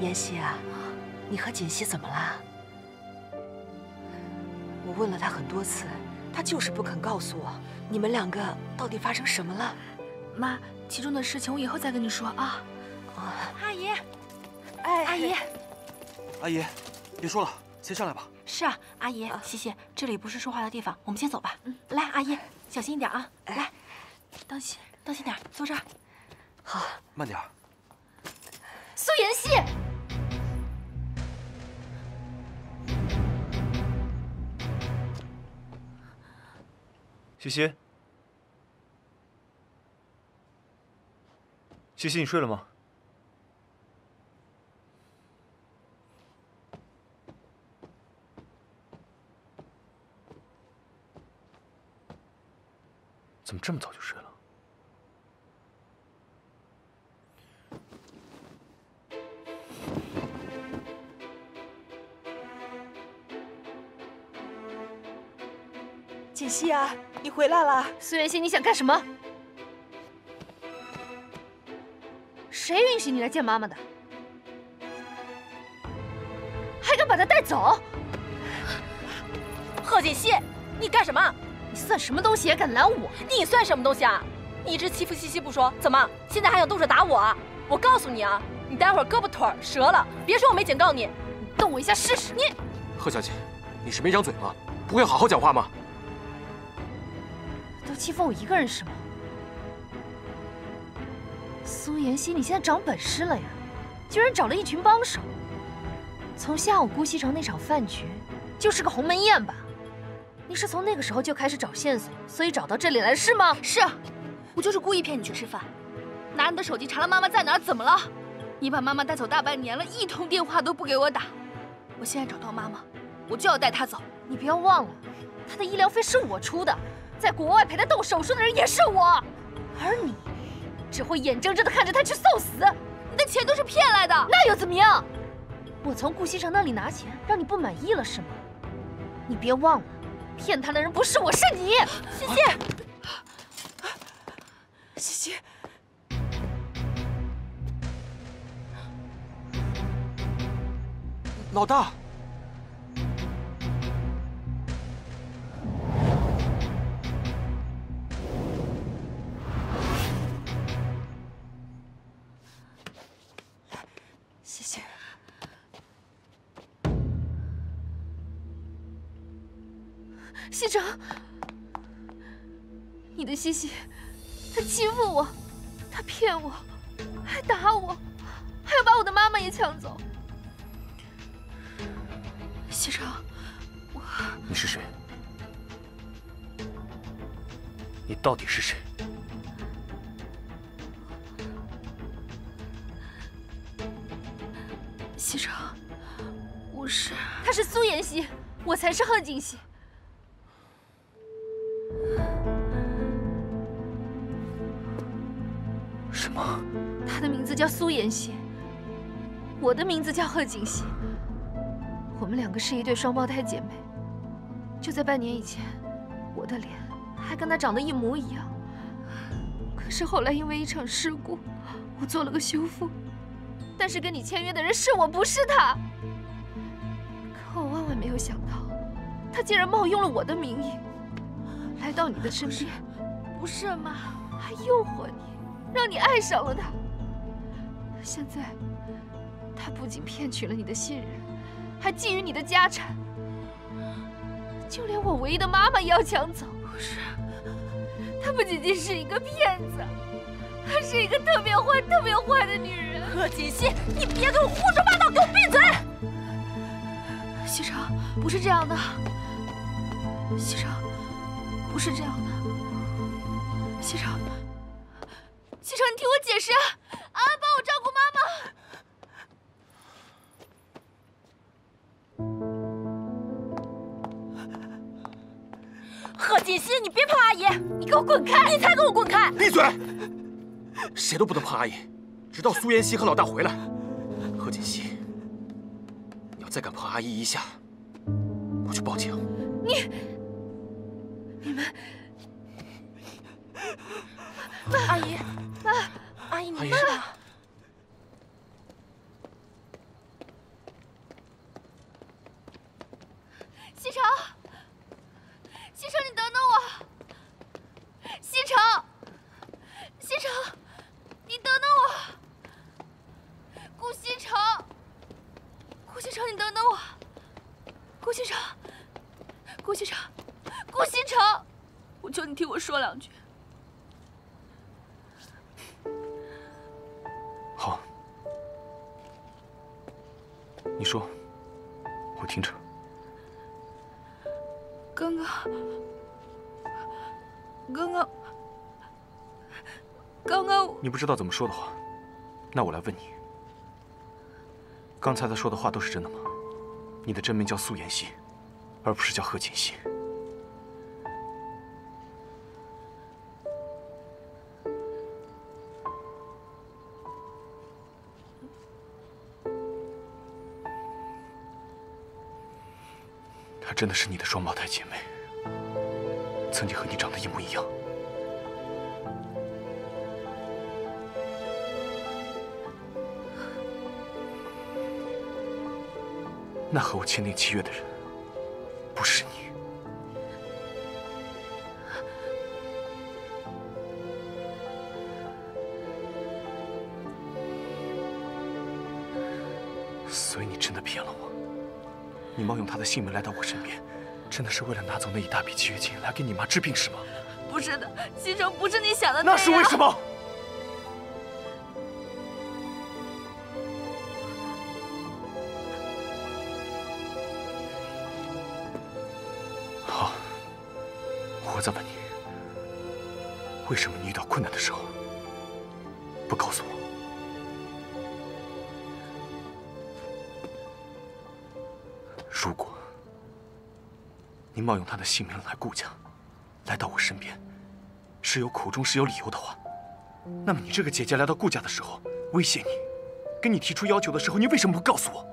妍希啊，你和锦溪怎么了？我问了她很多次。 他就是不肯告诉我，你们两个到底发生什么了？妈，其中的事情我以后再跟你说啊。阿姨，哎，阿姨，阿姨，别说了，先上来吧。是啊，阿姨，西西，这里不是说话的地方，我们先走吧。嗯，来，阿姨，小心一点啊。来，当心，当心点，坐这儿。好，慢点。苏妍希。 西西，西西，你睡了吗？怎么这么早就睡了？锦溪啊！ 你回来了，苏妍希，你想干什么？谁允许你来见妈妈的？还敢把她带走？贺锦溪，你干什么？你算什么东西也敢拦我？你算什么东西啊？你一直欺负西西不说，怎么现在还想动手打我啊？我告诉你啊，你待会儿胳膊腿折了，别说我没警告你，你动我一下试试。你，贺小姐，你是没长嘴吗？不会好好讲话吗？ 都欺负我一个人是吗？苏妍希，你现在长本事了呀，居然找了一群帮手。从下午姑息城那场饭局，就是个鸿门宴吧？你是从那个时候就开始找线索，所以找到这里来是吗？是，我就是故意骗你去吃饭，拿你的手机查了妈妈在哪，怎么了？你把妈妈带走大半年了，一通电话都不给我打。我现在找到妈妈，我就要带她走。你不要忘了，她的医疗费是我出的。 在国外陪他动手术的人也是我，而你只会眼睁睁地看着他去送死。你的钱都是骗来的，那又怎么样？我从顾西城那里拿钱，让你不满意了是吗？你别忘了，骗他的人不是我，是你。西西，西西，老大。 西城，你的西西，他欺负我，他骗我，还打我，还要把我的妈妈也抢走。西城，我你是谁？你到底是谁？西城，我是……他是苏妍希，我才是贺锦熙。 什么？他的名字叫苏妍希，我的名字叫贺锦熙。我们两个是一对双胞胎姐妹。就在半年以前，我的脸还跟她长得一模一样。可是后来因为一场事故，我做了个修复。但是跟你签约的人是我，不是她。可我万万没有想到，她竟然冒用了我的名义，来到你的身边。不是吗？还诱惑你。 让你爱上了他。现在，他不仅骗取了你的信任，还觊觎你的家产，就连我唯一的妈妈也要抢走。不是，他不仅仅是一个骗子，还是一个特别坏、特别坏的女人。贺锦熙，你别给我胡说八道，给我闭嘴！西城，不是这样的。西城，不是这样的。西城。 西城，你听我解释，安安帮我照顾妈妈。贺锦熙，你别碰阿姨，你给我滚开！你才给我滚开！闭嘴！谁都不能碰阿姨，直到苏妍希和老大回来。贺锦熙，你要再敢碰阿姨一下，我就报警。你，你们，阿姨。 妈，阿姨，你没事吧？西城，西城，你等等我！西城，西城，你等等我！顾西城，顾西城，你等等我！顾西城，顾西城，顾西城，我求你听我说两句。 好，你说，我听着。刚刚，刚刚，刚刚，你不知道怎么说的话，那我来问你，刚才他说的话都是真的吗？你的真名叫苏妍希，而不是叫贺锦熙。真的是你的双胞胎姐妹，曾经和你长得一模一样。那和我签订契约的人，不是你。所以你真的骗了我。 你冒用他的姓名来到我身边，真的是为了拿走那一大笔契约金来给你妈治病是吗？不是的，西城，不是你想的那样。那是为什么？好，我再问你，为什么你遇到困难的时候不告诉我？ 如果你冒用他的姓名来顾家，来到我身边，是有苦衷，是有理由的话，那么你这个姐姐来到顾家的时候，威胁你，跟你提出要求的时候，你为什么不告诉我？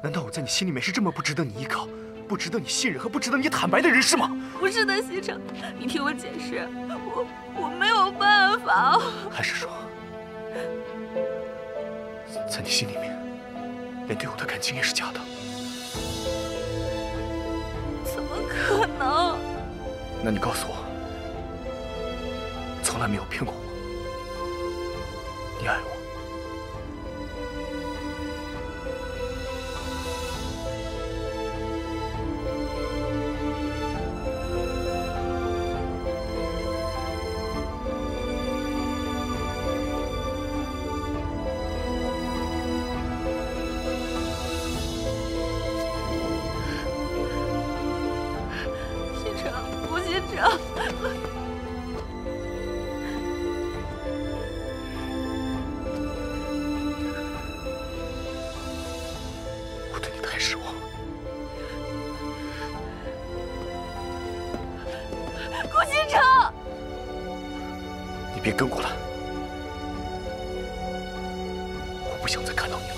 难道我在你心里面是这么不值得你依靠、不值得你信任和不值得你坦白的人是吗？不是的，西城，你听我解释，我我没有办法。还是说，在你心里面，连对我的感情也是假的？ 可能？那你告诉我，你从来没有骗过我，你爱我。长，我对你太失望了。顾新城，你别跟过来，我不想再看到你了。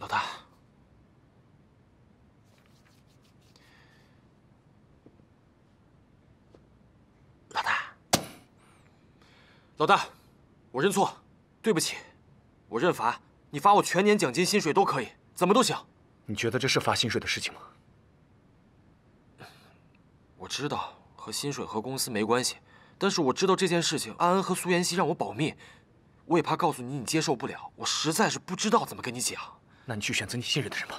老大，老大，老大，我认错，对不起，我认罚，你罚我全年奖金、薪水都可以，怎么都行。你觉得这是罚薪水的事情吗？我知道和薪水和公司没关系，但是我知道这件事情，安安和苏妍希让我保密，我也怕告诉你你接受不了，我实在是不知道怎么跟你讲。 那你去选择你信任的人吧。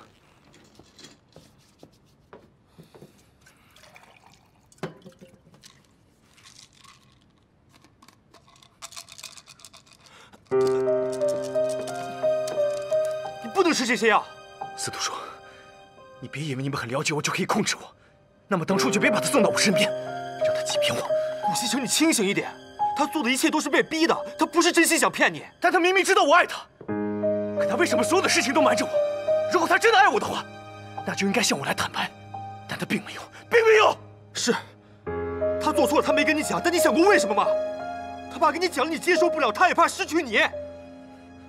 你不能吃这些药。司徒说：“你别以为你们很了解我就可以控制我，那么当初就别把他送到我身边，让他欺骗我。”顾西城，你清醒一点，他做的一切都是被逼的，他不是真心想骗你，但他明明知道我爱他。 可他为什么所有的事情都瞒着我？如果他真的爱我的话，那就应该向我来坦白。但他并没有，并没有。是，他做错了，他没跟你讲。但你想过为什么吗？他爸跟你讲了，你接受不了，他也怕失去你。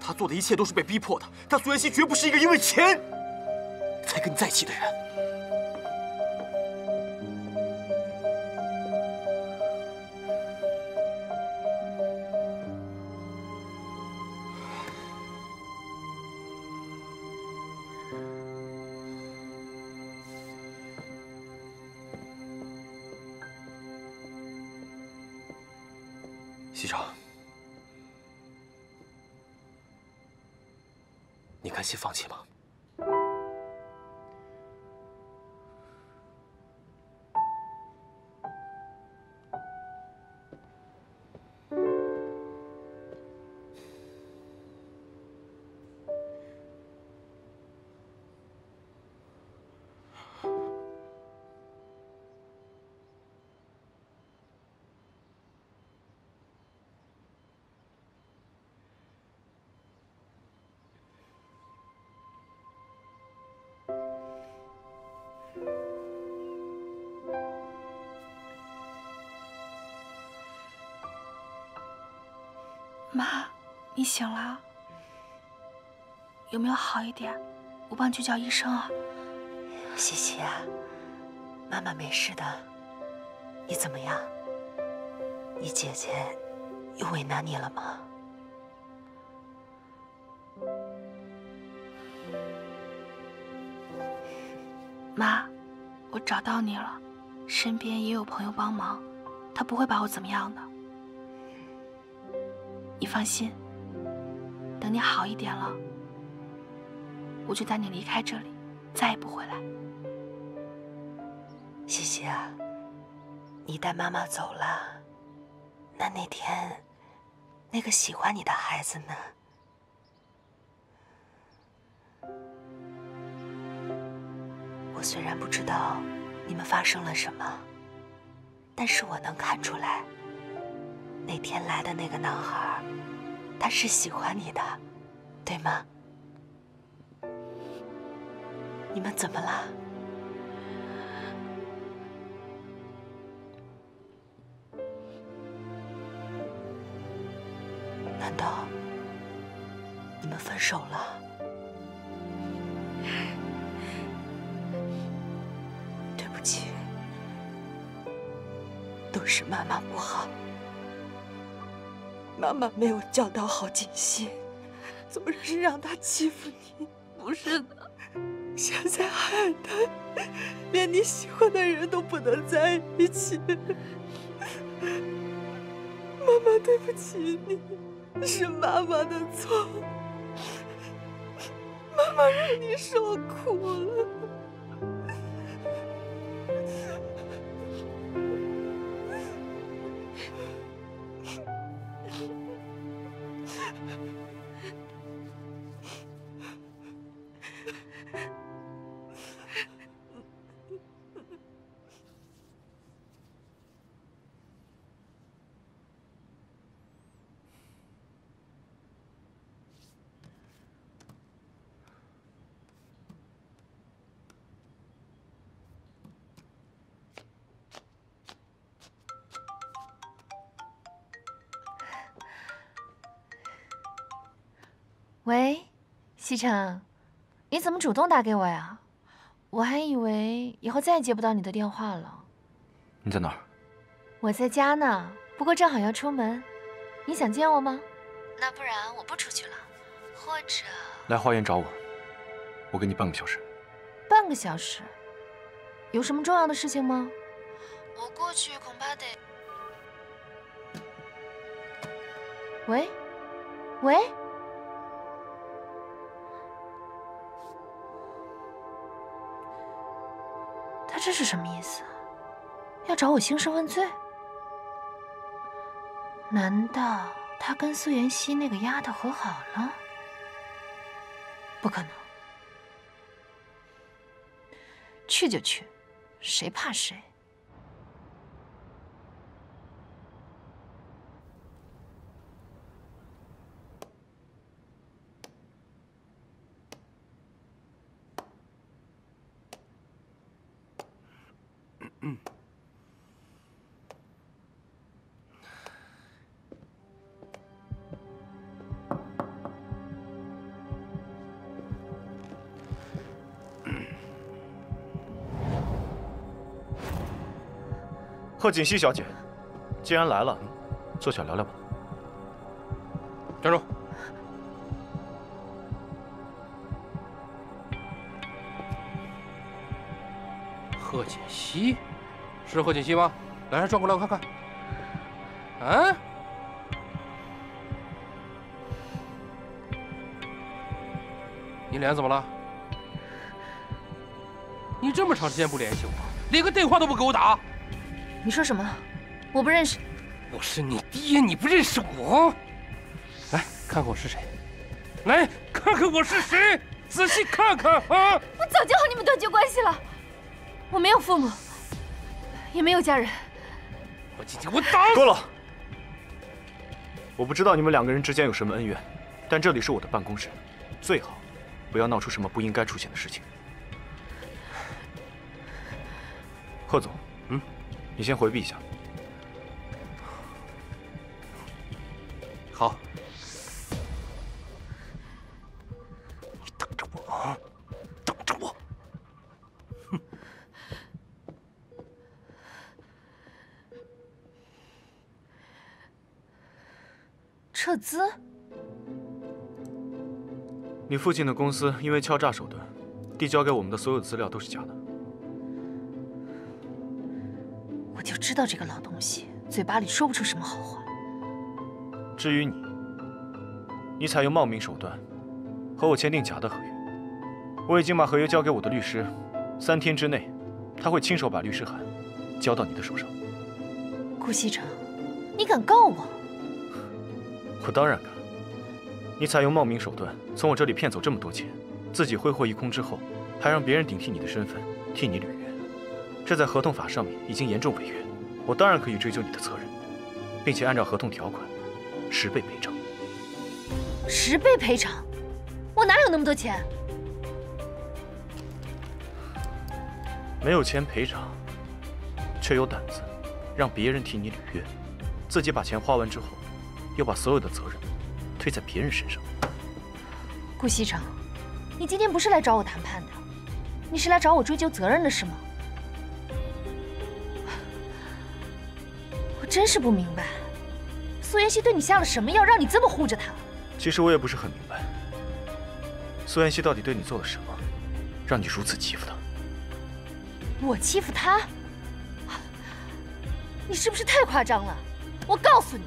他做的一切都是被逼迫的。他苏妍希绝不是一个因为钱才跟你在一起的人。西城，你甘心放弃吗？妈，你醒了，有没有好一点？我帮你去叫医生啊。西西啊，妈妈没事的，你怎么样？你姐姐又为难你了吗？妈，我找到你了，身边也有朋友帮忙，他不会把我怎么样的。 你放心，等你好一点了，我就带你离开这里，再也不回来。西西啊，你带妈妈走了，那那天那个喜欢你的孩子呢？我虽然不知道你们发生了什么，但是我能看出来。 那天来的那个男孩，他是喜欢你的，对吗？你们怎么了？难道你们分手了？对不起，都是妈妈不好。 妈妈没有教导好锦溪，总是让她欺负你。不是的，现在害她连你喜欢的人都不能在一起。妈妈对不起你，是妈妈的错，妈妈让你受苦了。喂，西城，你怎么主动打给我呀？我还以为以后再也接不到你的电话了。你在哪儿？我在家呢，不过正好要出门。你想见我吗？那不然我不出去了，或者来花园找我，我给你半个小时。半个小时？有什么重要的事情吗？我过去恐怕得……喂，喂。 他这是什么意思？要找我兴师问罪？难道他跟苏妍希那个丫头和好了？不可能！去就去，谁怕谁？嗯，贺锦熙小姐，既然来了，坐下聊聊吧。站住！贺锦熙。 是贺锦熙吗？来，转过来，我看看。啊！你脸怎么了？你这么长时间不联系我，连个电话都不给我打。你说什么？我不认识。我是你爹，你不认识我？来看看我是谁！来看看我是谁！仔细看看啊！我早就和你们断绝关系了，我没有父母。 也没有家人。我今天我打够了。我不知道你们两个人之间有什么恩怨，但这里是我的办公室，最好不要闹出什么不应该出现的事情。贺总，嗯，你先回避一下。好。你等着我啊！ 撤资？你父亲的公司因为敲诈手段，递交给我们的所有资料都是假的。我就知道这个老东西嘴巴里说不出什么好话。至于你，你采用冒名手段，和我签订假的合约。我已经把合约交给我的律师，三天之内，他会亲手把律师函交到你的手上。顾西城，你敢告我？ 我当然敢。你采用冒名手段从我这里骗走这么多钱，自己挥霍一空之后，还让别人顶替你的身份替你履约，这在合同法上面已经严重违约。我当然可以追究你的责任，并且按照合同条款，十倍赔偿。十倍赔偿？我哪有那么多钱？没有钱赔偿，却有胆子让别人替你履约，自己把钱花完之后。 又把所有的责任推在别人身上。顾西城，你今天不是来找我谈判的，你是来找我追究责任的是吗？我真是不明白，苏妍希对你下了什么药，让你这么护着她？其实我也不是很明白，苏妍希到底对你做了什么，让你如此欺负她？我欺负她？你是不是太夸张了？我告诉你。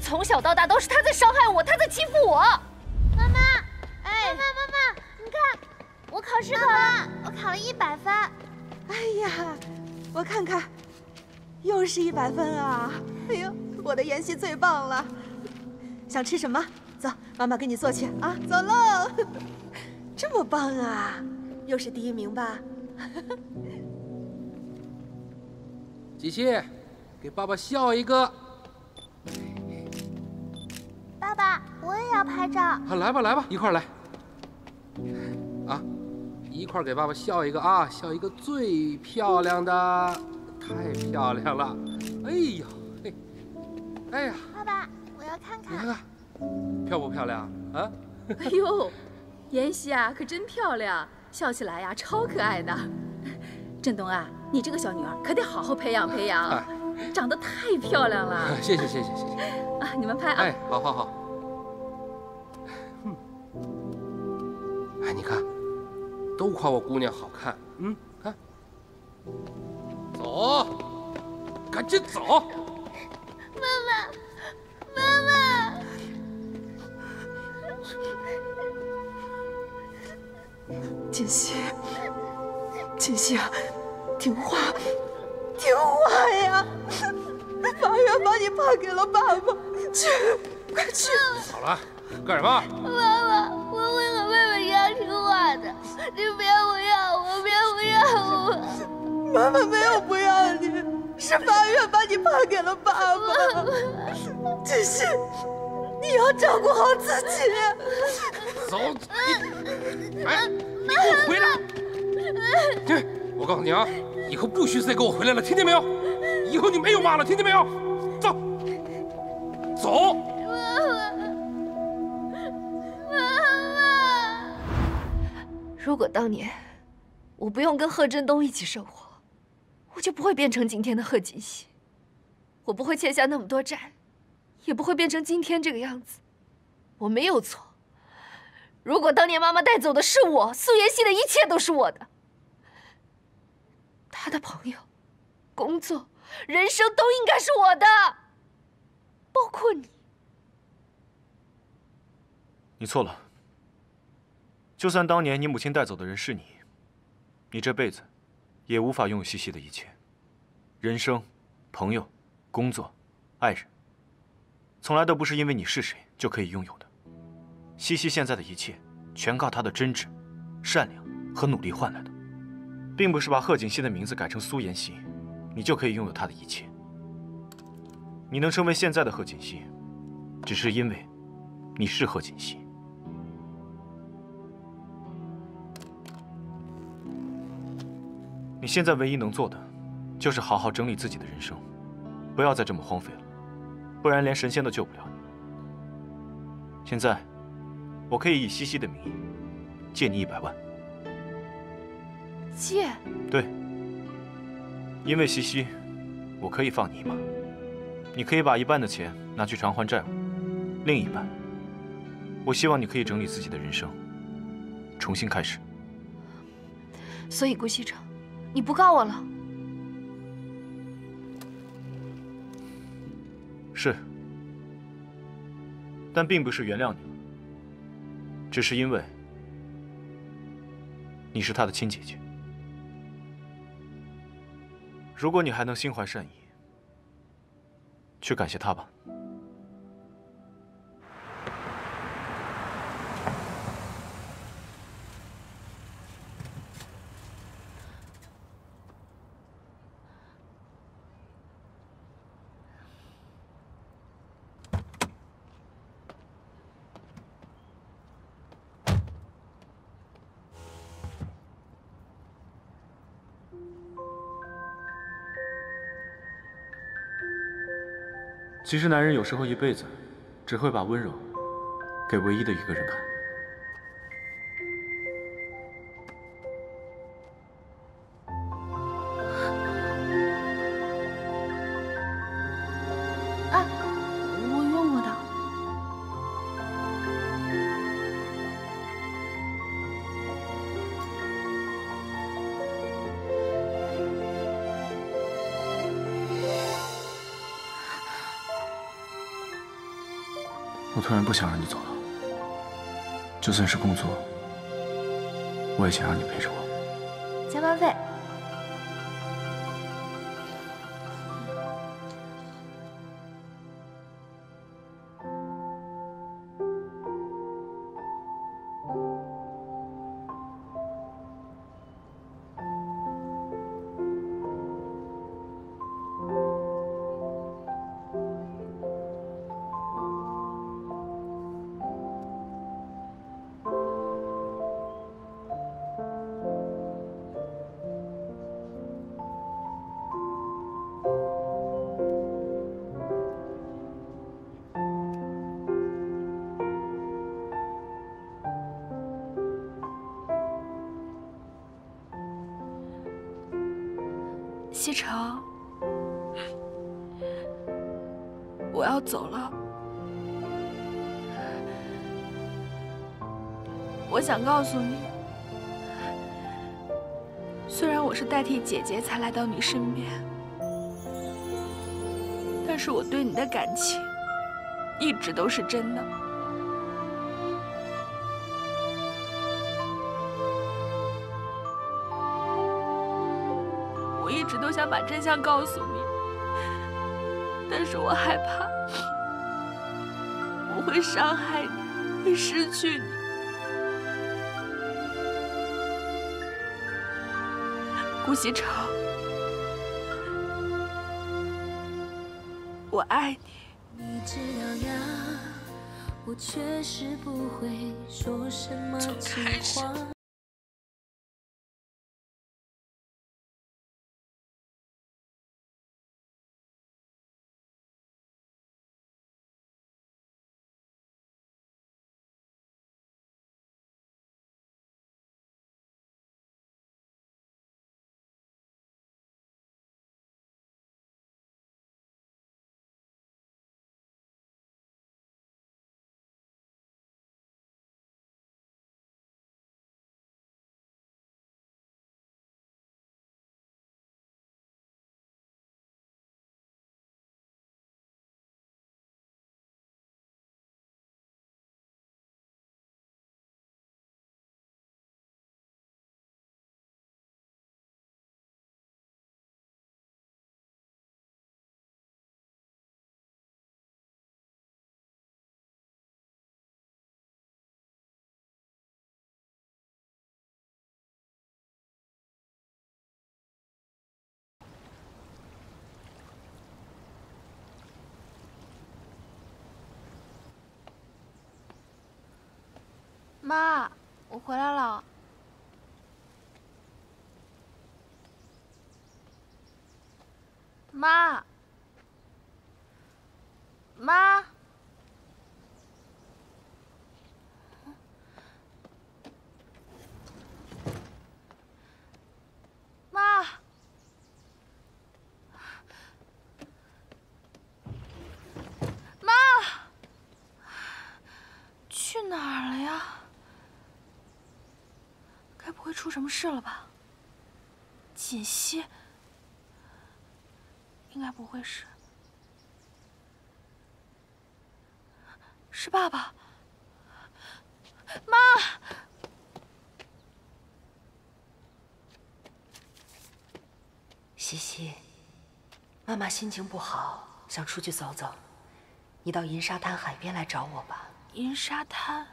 从小到大都是他在伤害我，他在欺负我。妈妈，哎，妈妈妈妈，你看，我考试考了，我考了一百分。哎呀，我看看，又是一百分啊！哎呦，我的妍希最棒了。想吃什么？走，妈妈给你做去啊。走喽。这么棒啊，又是第一名吧？琪琪，给爸爸笑一个。 爸爸，我也要拍照。啊，来吧，来吧，一块儿来。啊，一块儿给爸爸笑一个啊，笑一个最漂亮的，太漂亮了。哎呦，嘿，哎呀。爸爸，我要看看。你看看，漂不漂亮啊？哎呦，妍希啊，可真漂亮，笑起来呀、啊，超可爱的。振东啊，你这个小女儿可得好好培养培养。哎 长得太漂亮了！谢谢谢谢谢谢啊！你们拍啊！哎，好，好，好。嗯，哎，你看，都夸我姑娘好看，嗯，看，走，赶紧走！妈妈，妈妈，锦溪，锦溪啊，听话。 听话呀！法院把你判给了爸爸，去，快去！好了，干什么？妈妈，我会和妹妹一样听话的，你别不要我，别不要我！妈妈没有不要你，是法院把你判给了爸爸。只是你要照顾好自己。走！哎，你给我回来！对，我告诉你啊。 以后不许再给我回来了，听见没有？以后你没有妈了，听见没有？走，走。如果当年我不用跟贺振东一起生活，我就不会变成今天的贺锦熙，我不会欠下那么多债，也不会变成今天这个样子。我没有错。如果当年妈妈带走的是我，苏妍希的一切都是我的。 他的朋友、工作、人生都应该是我的，包括你。你错了。就算当年你母亲带走的人是你，你这辈子也无法拥有西西的一切：人生、朋友、工作、爱人，从来都不是因为你是谁就可以拥有的。西西现在的一切，全靠她的真挚、善良和努力换来的。 并不是把贺锦熙的名字改成苏妍希，你就可以拥有她的一切。你能成为现在的贺锦熙，只是因为你是贺锦熙。你现在唯一能做的，就是好好整理自己的人生，不要再这么荒废了，不然连神仙都救不了你。现在，我可以以西西的名义借你一百万。 借对，因为西西，我可以放你一马。你可以把一半的钱拿去偿还债务，另一半，我希望你可以整理自己的人生，重新开始。所以顾西城，你不告我了？是，但并不是原谅你了，只是因为你是他的亲姐姐。 如果你还能心怀善意，去感谢他吧。其实，男人有时候一辈子只会把温柔给唯一的一个人看。哎，我用过的。我突然不想让你走了，就算是工作，我也想让你陪着我。加班费。 西城，我要走了。我想告诉你，虽然我是代替姐姐才来到你身边，但是我对你的感情一直都是真的。想把真相告诉你，但是我害怕我会伤害你，会失去你。顾惜城，我爱你。你知道呀，我确实不会说什么情话。 妈，我回来了。妈，妈，妈，妈，去哪儿了呀？ 该不会出什么事了吧？锦溪，应该不会是，是爸爸，妈，西西，妈妈心情不好，想出去走走，你到银沙滩海边来找我吧。银沙滩。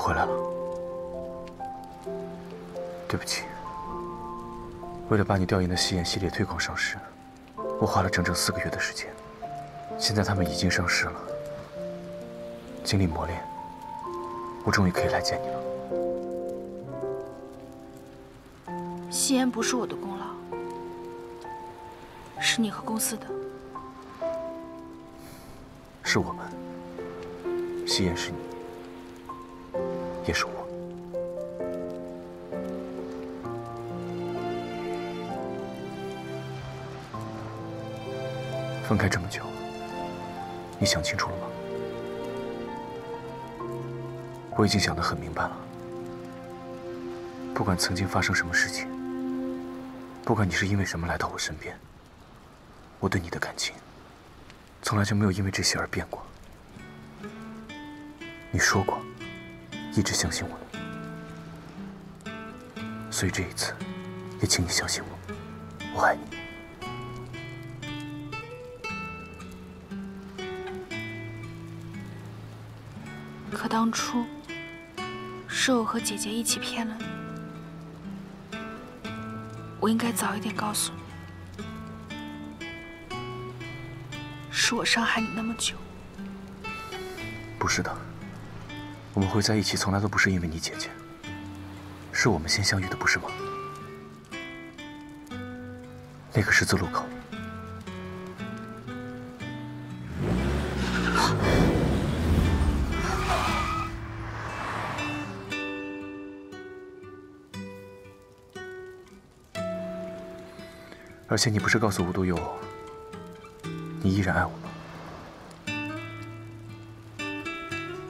我回来了，对不起。为了把你调研的西岩系列推广上市，我花了整整四个月的时间。现在他们已经上市了。经历磨练，我终于可以来见你了。西岩不是我的功劳，是你和公司的。是我们，西岩是你。 也是我。分开这么久，你想清楚了吗？我已经想得很明白了。不管曾经发生什么事情，不管你是因为什么来到我身边，我对你的感情，从来就没有因为这些而变过。你说过。 一直相信我的，所以这一次，也请你相信我，我爱你。 可当初，是我和姐姐一起骗了你，我应该早一点告诉你，是我伤害你那么久。不是的。 我们会在一起，从来都不是因为你姐姐，是我们先相遇的，不是吗？那个十字路口，而且你不是告诉无独有偶，你依然爱我吗？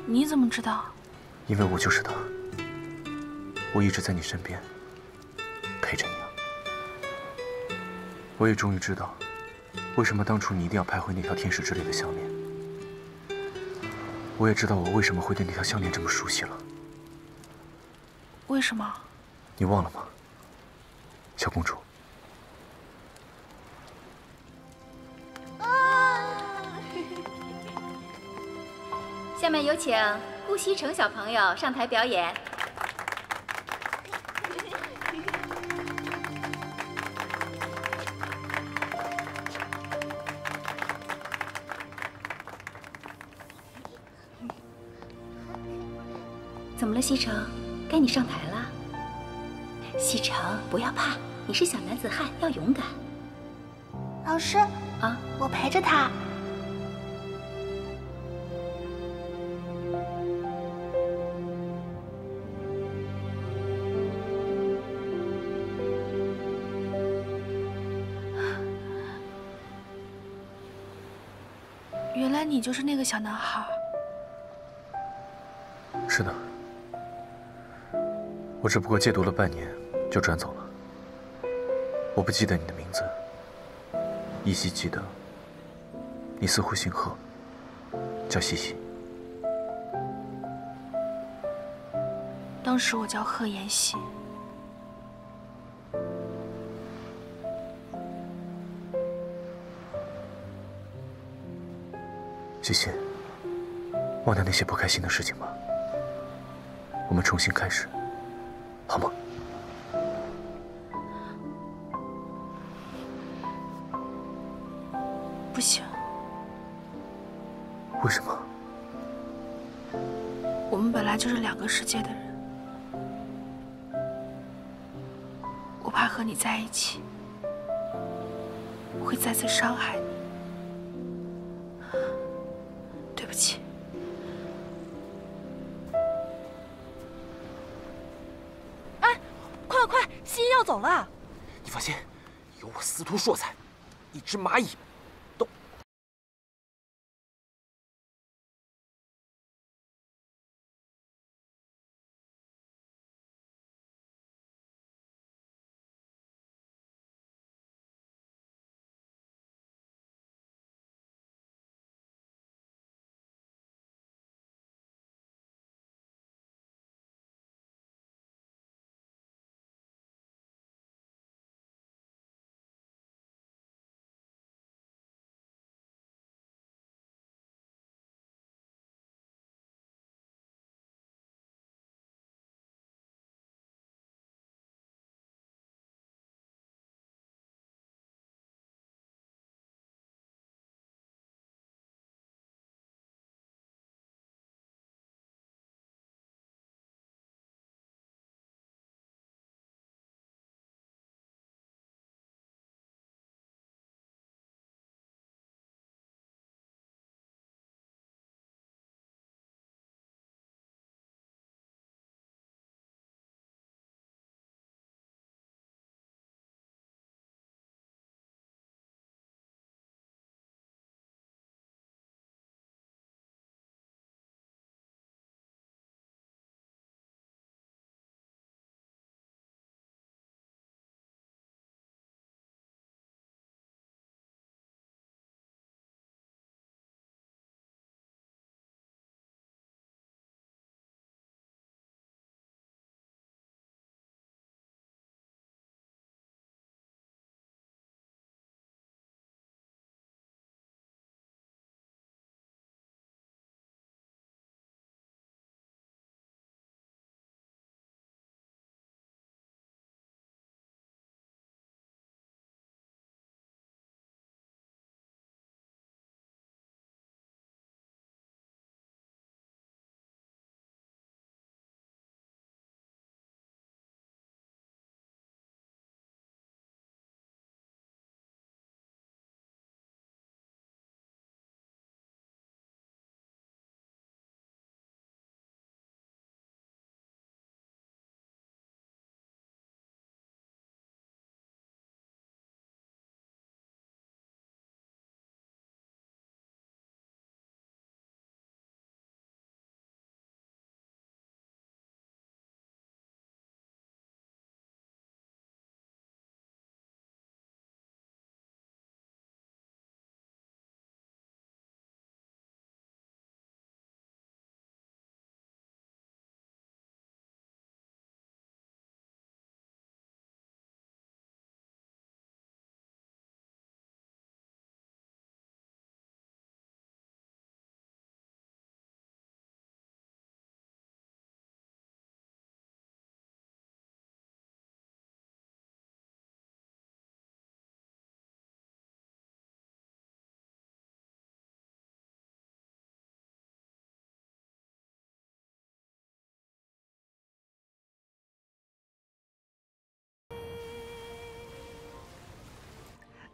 你怎么知道？ 因为我就是他，我一直在你身边，陪着你啊。我也终于知道，为什么当初你一定要拍回那条天使之泪的项链。我也知道我为什么会对那条项链这么熟悉了。为什么？你忘了吗，小公主？下面有请。 顾西城小朋友上台表演。怎么了，西城？该你上台了。西城，不要怕，你是小男子汉，要勇敢。老师啊，我陪着他。 原来你就是那个小男孩。是的，我只不过戒毒了半年就转走了。我不记得你的名字，依稀记得你似乎姓贺，叫西西。当时我叫贺妍希。谢谢，忘掉那些不开心的事情吧，我们重新开始，好吗？不行。为什么？我们本来就是两个世界的人，我怕和你在一起，会再次伤害你。 走了，你放心，有我司徒硕在，一只蚂蚁都。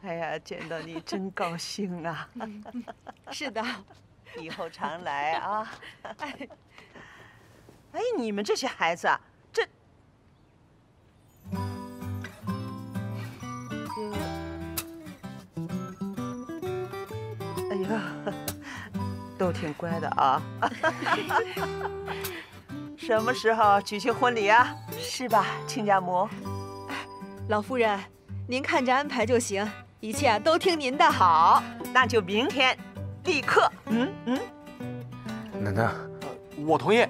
哎呀，见到你真高兴啊！嗯、是的，以后常来啊。哎, 哎，你们这些孩子啊，这……哎呀，都挺乖的啊。什么时候举行婚礼啊？是吧，亲家母？老夫人，您看着安排就行。 一切啊，都听您的。好，那就明天，立刻。嗯嗯。奶奶，我同意。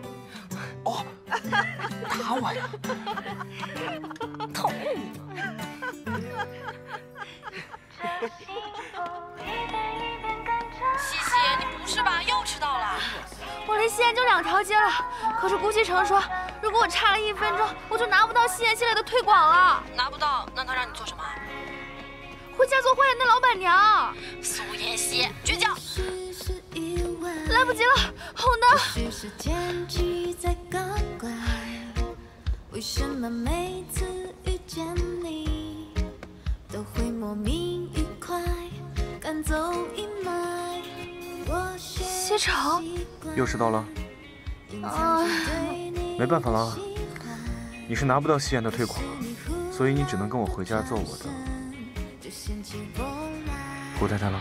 哦，打我呀！同意。西西，你不是吧？又迟到了。我离西安就两条街了，可是顾西城说，如果我差了一分钟，我就拿不到西安系列的推广了。拿不到，那他让你做什么？ 回家做花园的老板娘，苏妍希，绝交！来不及了，红灯。西城，又迟到了。啊，没办法了，你是拿不到西安的推广，所以你只能跟我回家做我的。 不带他了。